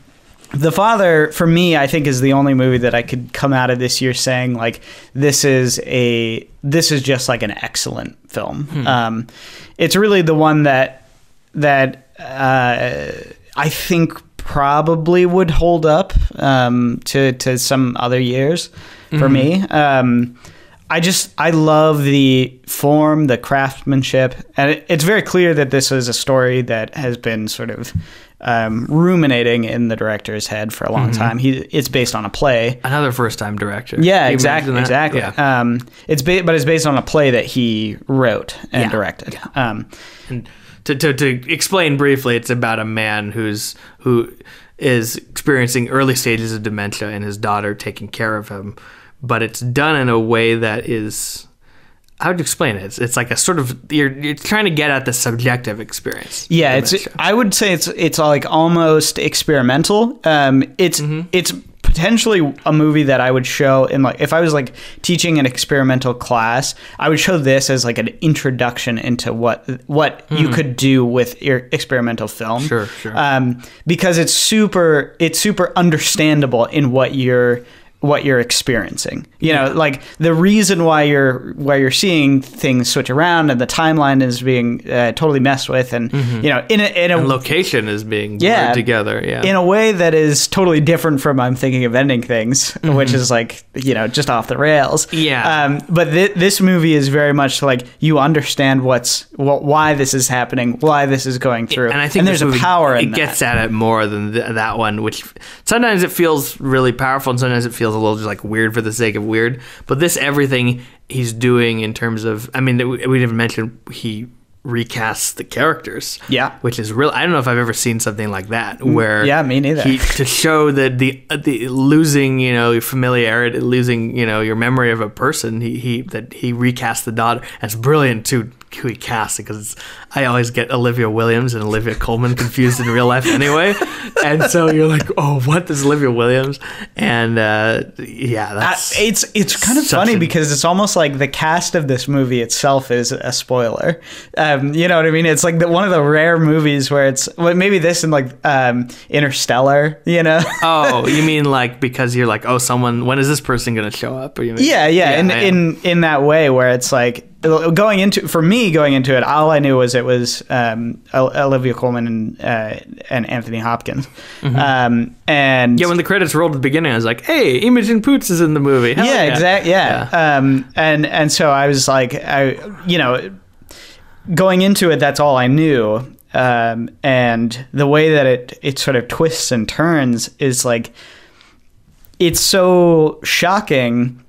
The Father for me, I think, is the only movie that I could come out of this year saying like this is a this is just like an excellent film. Hmm. Um, it's really the one that that. Uh, I think probably would hold up um, to to some other years for mm-hmm. me. Um, I just I love the form, the craftsmanship, and it, it's very clear that this is a story that has been sort of um, ruminating in the director's head for a long mm-hmm. time. He it's based on a play. Another first-time director. Yeah, you exactly, exactly. Yeah. Um, it's ba but it's based on a play that he wrote and yeah. directed. Yeah. Um, and. to, to, to explain briefly, it's about a man who's who is experiencing early stages of dementia and his daughter taking care of him. But it's done in a way that is, how would you explain it? It's, it's like a sort of, you're, you're trying to get at the subjective experience. Yeah, it's, I would say it's it's like almost experimental. Um, it's mm-hmm. it's potentially a movie that I would show in, like, if I was like teaching an experimental class, I would show this as like an introduction into what what mm. you could do with your experimental film. Sure, sure. Um, because it's super it's super understandable in what you're. what you're experiencing, you know, yeah. like the reason why you're why you're seeing things switch around and the timeline is being uh, totally messed with, and mm-hmm. you know, in a, in a and location is being yeah, blurred together, yeah, in a way that is totally different from I'm Thinking of Ending Things, mm-hmm. which is like, you know, just off the rails. Yeah, um, but th this movie is very much like you understand what's what, why this is happening, why this is going through, and I think and there's movie, a power. It in gets that. at it more than th that one, which sometimes it feels really powerful, and sometimes it feels a little just like weird for the sake of weird. But this, everything he's doing in terms of, I mean, we didn't mention he recasts the characters, yeah, which is real. I don't know if I've ever seen something like that, where yeah, me neither. He, to show that the the losing, you know, familiarity, losing, you know, your memory of a person, he, he that he recasts the daughter. That's brilliant too. Who he casts, because I always get Olivia Williams and Olivia Colman confused in real life anyway, and so you're like, oh, what, this is Olivia Williams? And uh, yeah, that's uh, it's it's kind of funny because it's almost like the cast of this movie itself is a spoiler. Um, you know what I mean? It's like the, one of the rare movies where it's well, maybe this and like um, Interstellar. You know? Oh, you mean like because you're like, oh, someone, when is this person gonna show up? Or you mean, yeah, yeah, yeah, in in in that way where it's like. Going into for me, going into it, all I knew was it was um, Olivia Colman and uh, and Anthony Hopkins. Mm-hmm. um, and yeah, when the credits rolled at the beginning, I was like, "Hey, Imogen Poots is in the movie." Hell yeah, yeah. exactly. Yeah, yeah. Um, and and so I was like, I you know, going into it, that's all I knew. Um, and the way that it it sort of twists and turns is like, it's so shocking.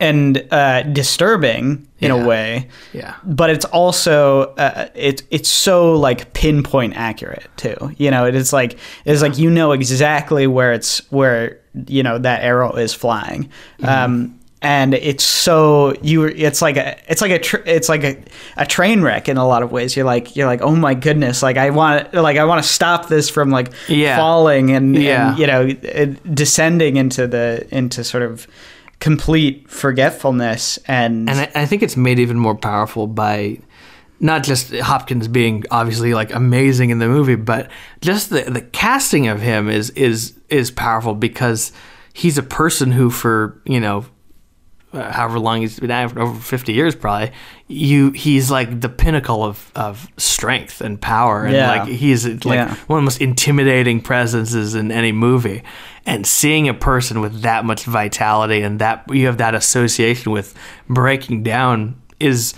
And uh, disturbing in yeah. a way, yeah. But it's also uh, it's it's so like pinpoint accurate too. You know, it is like it's like you know exactly where it's where you know that arrow is flying, mm-hmm. um, and it's so you. It's like a it's like a tr it's like a, a train wreck in a lot of ways. You're like you're like oh my goodness, like I want like I want to stop this from like yeah. falling and, yeah. and you know it, descending into the into sort of. Complete forgetfulness, and and I, I think it's made even more powerful by not just Hopkins being obviously like amazing in the movie, but just the the casting of him is is is powerful because he's a person who for you know uh, however long he's been out, over fifty years probably, you he's like the pinnacle of of strength and power, and yeah. like he's like yeah. one of the most intimidating presences in any movie. And seeing a person with that much vitality and that you have that association with breaking down is,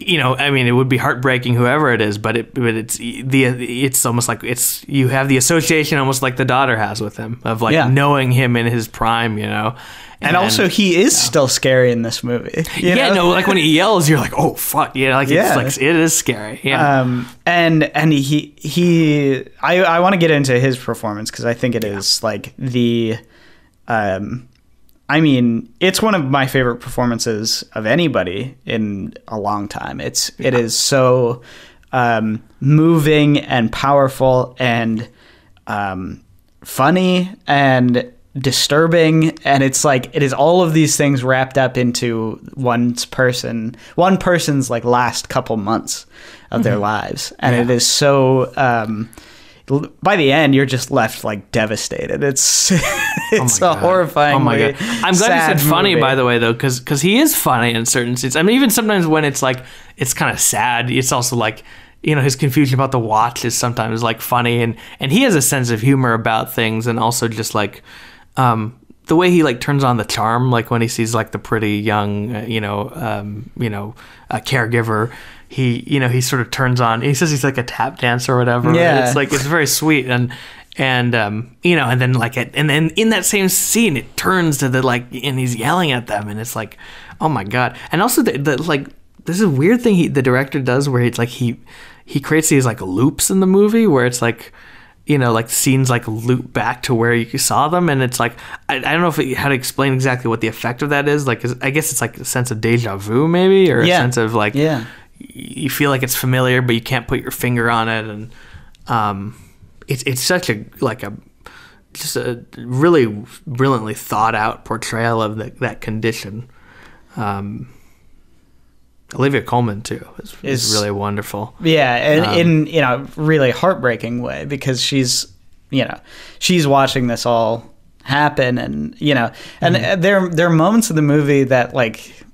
you know, I mean, it would be heartbreaking whoever it is, but it, but it's the, it's almost like it's, you have the association almost like the daughter has with him of like yeah. knowing him in his prime, you know? And, and also he is yeah. still scary in this movie. You yeah, know? no, like when he yells, you're like, oh fuck, you know, like yeah, like it's like it is scary. Yeah, um, and and he he, I I want to get into his performance because I think it yeah. is like the, um, I mean, it's one of my favorite performances of anybody in a long time. It's yeah. it is so, um, moving and powerful and, um, funny and. Disturbing, and it's like it is all of these things wrapped up into one's person one person's like last couple months of mm-hmm. their lives, and yeah. it is so um by the end you're just left like devastated. It's it's oh a horrifying oh my god I'm glad you said funny movie. By the way though, because because he is funny in certain scenes. I mean, even sometimes when it's like it's kind of sad, it's also like, you know, his confusion about the watch is sometimes like funny, and and he has a sense of humor about things, and also just like Um, the way he like turns on the charm, like when he sees like the pretty young, uh, you know, um, you know, a caregiver, he, you know, he sort of turns on. He says he's like a tap dancer or whatever. Yeah, and it's like it's very sweet, and and um, you know, and then like it, and then in that same scene, it turns to the like, and he's yelling at them, and it's like, oh my god, and also the, the like There's a weird thing he, the director does where it's like he he creates these like loops in the movie where it's like, you know, like scenes like loop back to where you saw them, and it's like I, I don't know if it, how to explain exactly what the effect of that is. Like, is, I guess it's like a sense of déjà vu, maybe, or yeah. a sense of like yeah. you feel like it's familiar, but you can't put your finger on it, and um, it's it's such a like a just a really brilliantly thought out portrayal of the, that condition. Um, Olivia Colman too is, is really wonderful. Yeah, and um, in you know really heartbreaking way, because she's you know she's watching this all happen, and you know and mm-hmm. there there are moments in the movie that like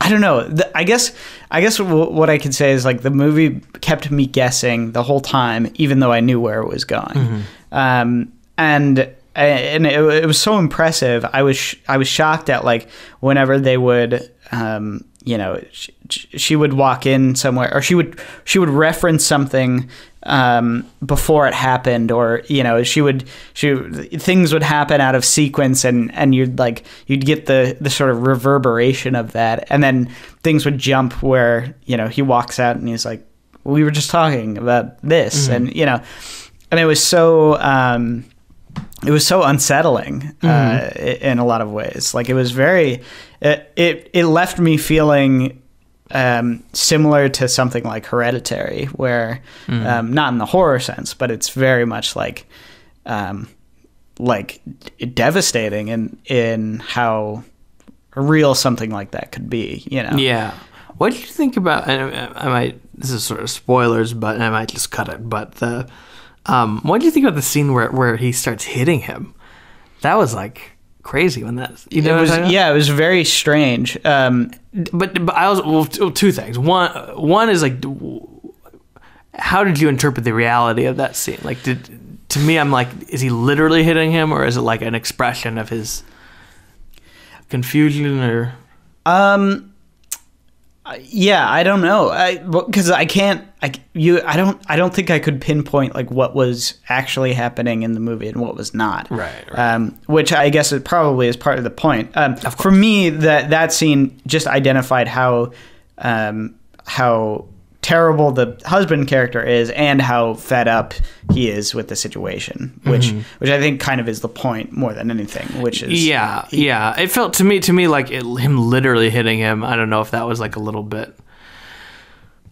I don't know. I guess I guess what I could say is like the movie kept me guessing the whole time, even though I knew where it was going, mm-hmm. um, and. And it, it was so impressive. I was sh I was shocked at like whenever they would, um, you know, she, she would walk in somewhere, or she would she would reference something um, before it happened, or you know, she would she things would happen out of sequence, and, and you'd like you'd get the the sort of reverberation of that, and then things would jump where you know he walks out and he's like, we were just talking about this, mm-hmm. and you know, and it was so. Um, It was so unsettling uh, mm. in a lot of ways. Like it was very, it it, it left me feeling um, similar to something like Hereditary, where mm. um, not in the horror sense, but it's very much like, um, like devastating in in how real something like that could be. You know? Yeah. What did you think about? And I might. This is sort of spoilers, but and I might just cut it. But the. Um, what do you think about the scene where where he starts hitting him? That was like crazy when that you know it was, yeah, it was very strange. Um, but but I was well, two things. One one is like, how did you interpret the reality of that scene? Like, did to me, I'm like, is he literally hitting him, or is it like an expression of his confusion, or? Um. Yeah, I don't know. I because I can't. I you. I don't. I don't think I could pinpoint like what was actually happening in the movie and what was not. Right. right. Um, which I guess it probably is part of the point. Um, of for me, that that scene just identified how um, how terrible the husband character is and how fed up he is with the situation. Which mm-hmm. which I think kind of is the point more than anything. Which is yeah, he, yeah. It felt to me to me like it, him literally hitting him. I don't know if that was like a little bit.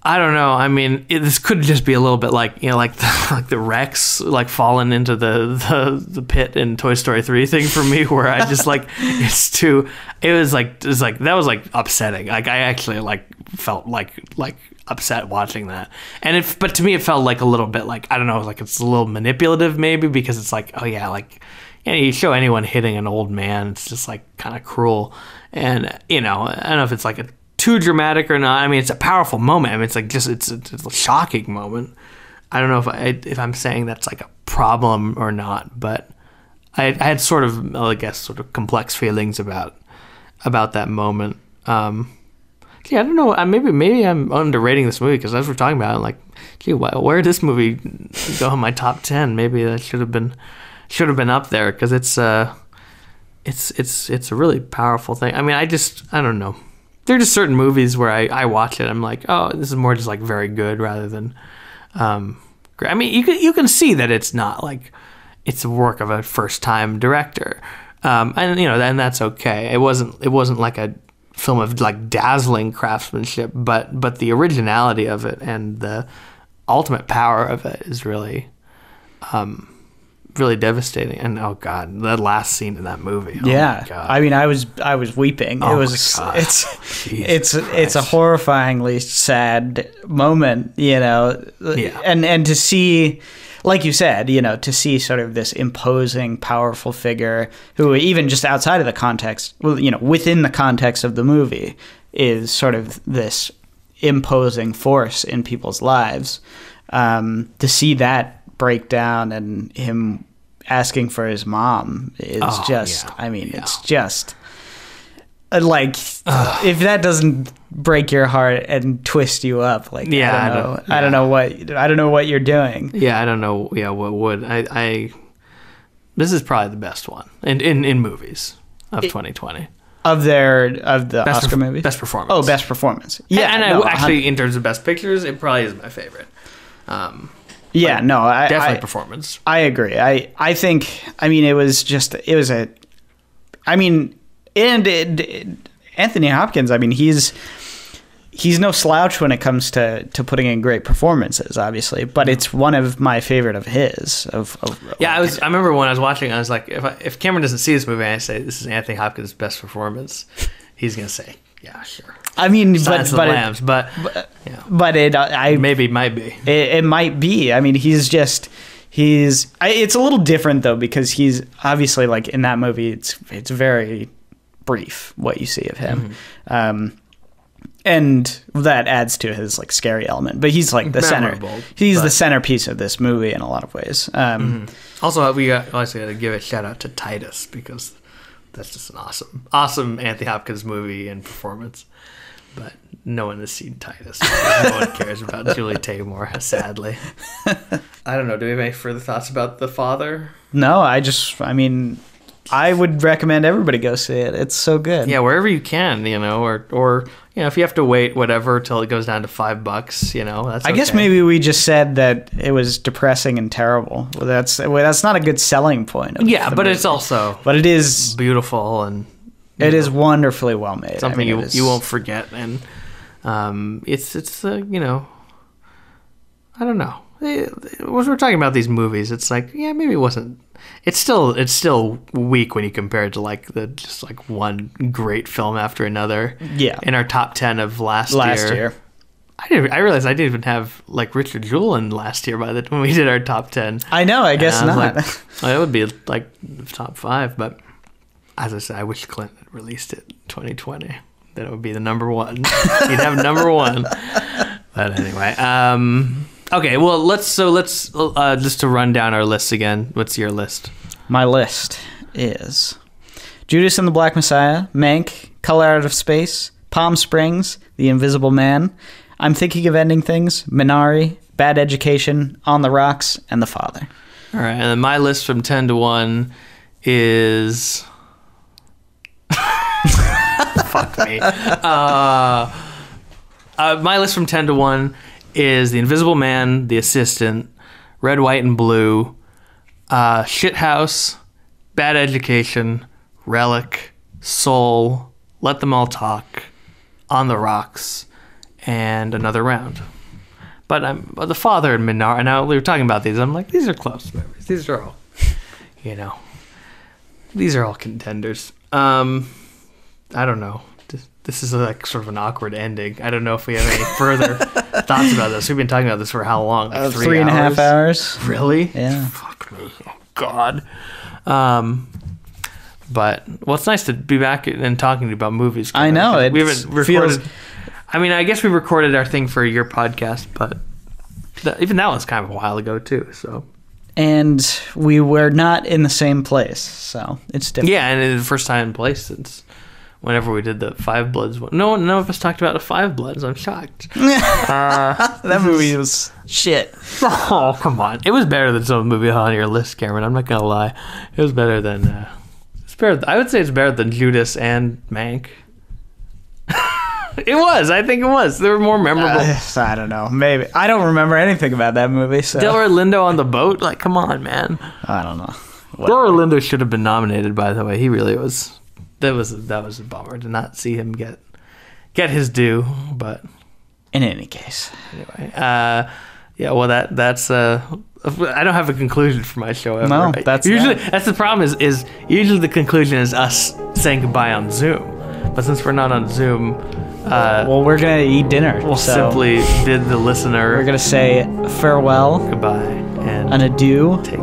I don't know. I mean, it, this could just be a little bit like, you know, like the, like the Rex, like falling into the, the, the pit in Toy Story three thing for me, where I just like, it's too, it was like, it's like, that was like upsetting. Like I actually like felt like, like upset watching that. And it, but to me, it felt like a little bit like, I don't know, like it's a little manipulative maybe, because it's like, oh yeah, like, you know, you show anyone hitting an old man, it's just like kind of cruel. And, you know, I don't know if it's like a, too dramatic or not. I mean, it's a powerful moment. I mean, it's like just it's, it's a shocking moment. I don't know if I if I'm saying that's like a problem or not, but I, I had sort of I guess sort of complex feelings about about that moment. Um, gee, I don't know. I, maybe maybe I'm underrating this movie, because as we're talking about it, I'm like, gee, why, where did this movie go in my top ten? Maybe that should have been should have been up there, because it's uh it's it's it's a really powerful thing. I mean, I just I don't know. There are just certain movies where I, I watch it, I'm like, oh, this is more just like very good rather than um, great. I mean, you can, you can see that it's not like it's the work of a first-time director. Um, and, you know, and that's okay. It wasn't it wasn't like a film of like dazzling craftsmanship, but, but the originality of it and the ultimate power of it is really, um, really devastating. And oh god, the last scene in that movie, oh yeah, my god. I mean, I was I was weeping. Oh, it was it's Jesus it's Christ. It's a horrifyingly sad moment, you know. Yeah. and and to see, like you said, you know, to see sort of this imposing, powerful figure who, even just outside of the context, well, you know, within the context of the movie, is sort of this imposing force in people's lives, um to see that break down and him asking for his mom is oh, just yeah. I mean yeah. it's just like Ugh. if that doesn't break your heart and twist you up, like yeah, I don't know I don't, yeah. I don't know what I don't know what you're doing. Yeah, I don't know yeah what would I, I this is probably the best one in in, in movies of it, twenty twenty. Of their of the best Oscar perf- movies? Best performance. Oh, best performance. Yeah, and, and no, I, actually, in terms of best pictures, it probably is my favorite. Um, yeah, no, I, definitely I, performance. I agree. I I think. I mean, it was just it was a. I mean, and it, it, Anthony Hopkins. I mean, he's he's no slouch when it comes to, to putting in great performances, obviously. But it's one of my favorite of his. Of, of yeah, I was. His. I remember when I was watching, I was like, if I, if Cameron doesn't see this movie, and I say this is Anthony Hopkins' best performance, he's gonna say, yeah, sure. I mean, Silence but but, of the Lambs, it, but but, yeah. but it I maybe might be it, it might be. I mean, he's just. He's it's a little different though, because he's obviously, like, in that movie it's it's very brief what you see of him. Mm-hmm. Um and that adds to his, like, scary element, but he's like the Memorable, center he's but... the centerpiece of this movie in a lot of ways. Um mm-hmm. Also, we got, obviously got to give a shout out to Titus, because that's just an awesome awesome Anthony Hopkins movie and performance. But no one has seen Titus. No one cares about Julie Taymor, sadly. I don't know. Do we have any further thoughts about The Father? No, I just, I mean, I would recommend everybody go see it. It's so good. Yeah, wherever you can, you know, or, or you know, if you have to wait, whatever, till it goes down to five bucks, you know, that's I okay. guess maybe we just said that it was depressing and terrible. Well, that's, well, that's not a good selling point. Yeah, but movie. It's also but it is beautiful and... It is wonderfully well made. Something I mean, you is... you won't forget, and um, it's it's uh, you know, I don't know. It, it, when we're talking about these movies, it's like, yeah, maybe it wasn't. It's still it's still weak when you compare it to, like, the just like one great film after another. Yeah. In our top ten of last last year, year. I didn't. I realized I didn't even have, like, Richard Jewell last year by the when we did our top ten. I know. I guess I not. Like, well, it would be like top five, but. As I said, I wish Clint had released it in twenty twenty. Then it would be the number one. He'd have number one. But anyway, um, okay. Well, let's so let's uh, just to run down our list again. What's your list? My list is Judas and the Black Messiah, Mank, Color Out of Space, Palm Springs, The Invisible Man, I'm Thinking of Ending Things, Minari, Bad Education, On the Rocks, and The Father. All right, and then my list from ten to one is. Fuck me. Uh, uh, my list from ten to one is The Invisible Man, The Assistant, Red, White, and Blue, uh, Shithouse, Bad Education, Relic, Soul, Let Them All Talk, On the Rocks, and Another Round. But I'm but The Father and Minari. Now we were talking about these. I'm like, these are close movies. These are all, you know, these are all contenders. Um, I don't know. This is, like, sort of an awkward ending. I don't know if we have any further thoughts about this. We've been talking about this for how long? Like uh, three, three and hours? a half hours. Really? Yeah. Fuck me. Oh, God. Um, but, well, it's nice to be back and talking about movies. I know. It we haven't recorded. Feels... I mean, I guess we recorded our thing for your podcast, but that, even that was kind of a while ago, too, so... And we were not in the same place, so it's different. Yeah, and it's the first time in place since whenever we did the Five Bloods one. No, none of us talked about the Five Bloods. I'm shocked. uh, that movie was shit. Oh, come on. It was better than some movie on your list, Cameron. I'm not going to lie. It was better than... Uh, it's better. I would say it's better than Judas and Mank. It was. I think it was. They were more memorable. Uh, I don't know. Maybe. I don't remember anything about that movie. So. Delroy Lindo on the boat? Like, come on, man. I don't know. Delroy Lindo should have been nominated, by the way. He really was. That was that was a bummer to not see him get get his due. But in any case. Anyway. Uh, yeah, well, that that's... Uh, I don't have a conclusion for my show ever. No, that's... Usually, that. That's the problem is, is usually the conclusion is us saying goodbye on Zoom. But since we're not on Zoom... Uh, well, we're going to eat dinner. We'll so simply bid the listener... We're going to say farewell. Goodbye. And an adieu. Take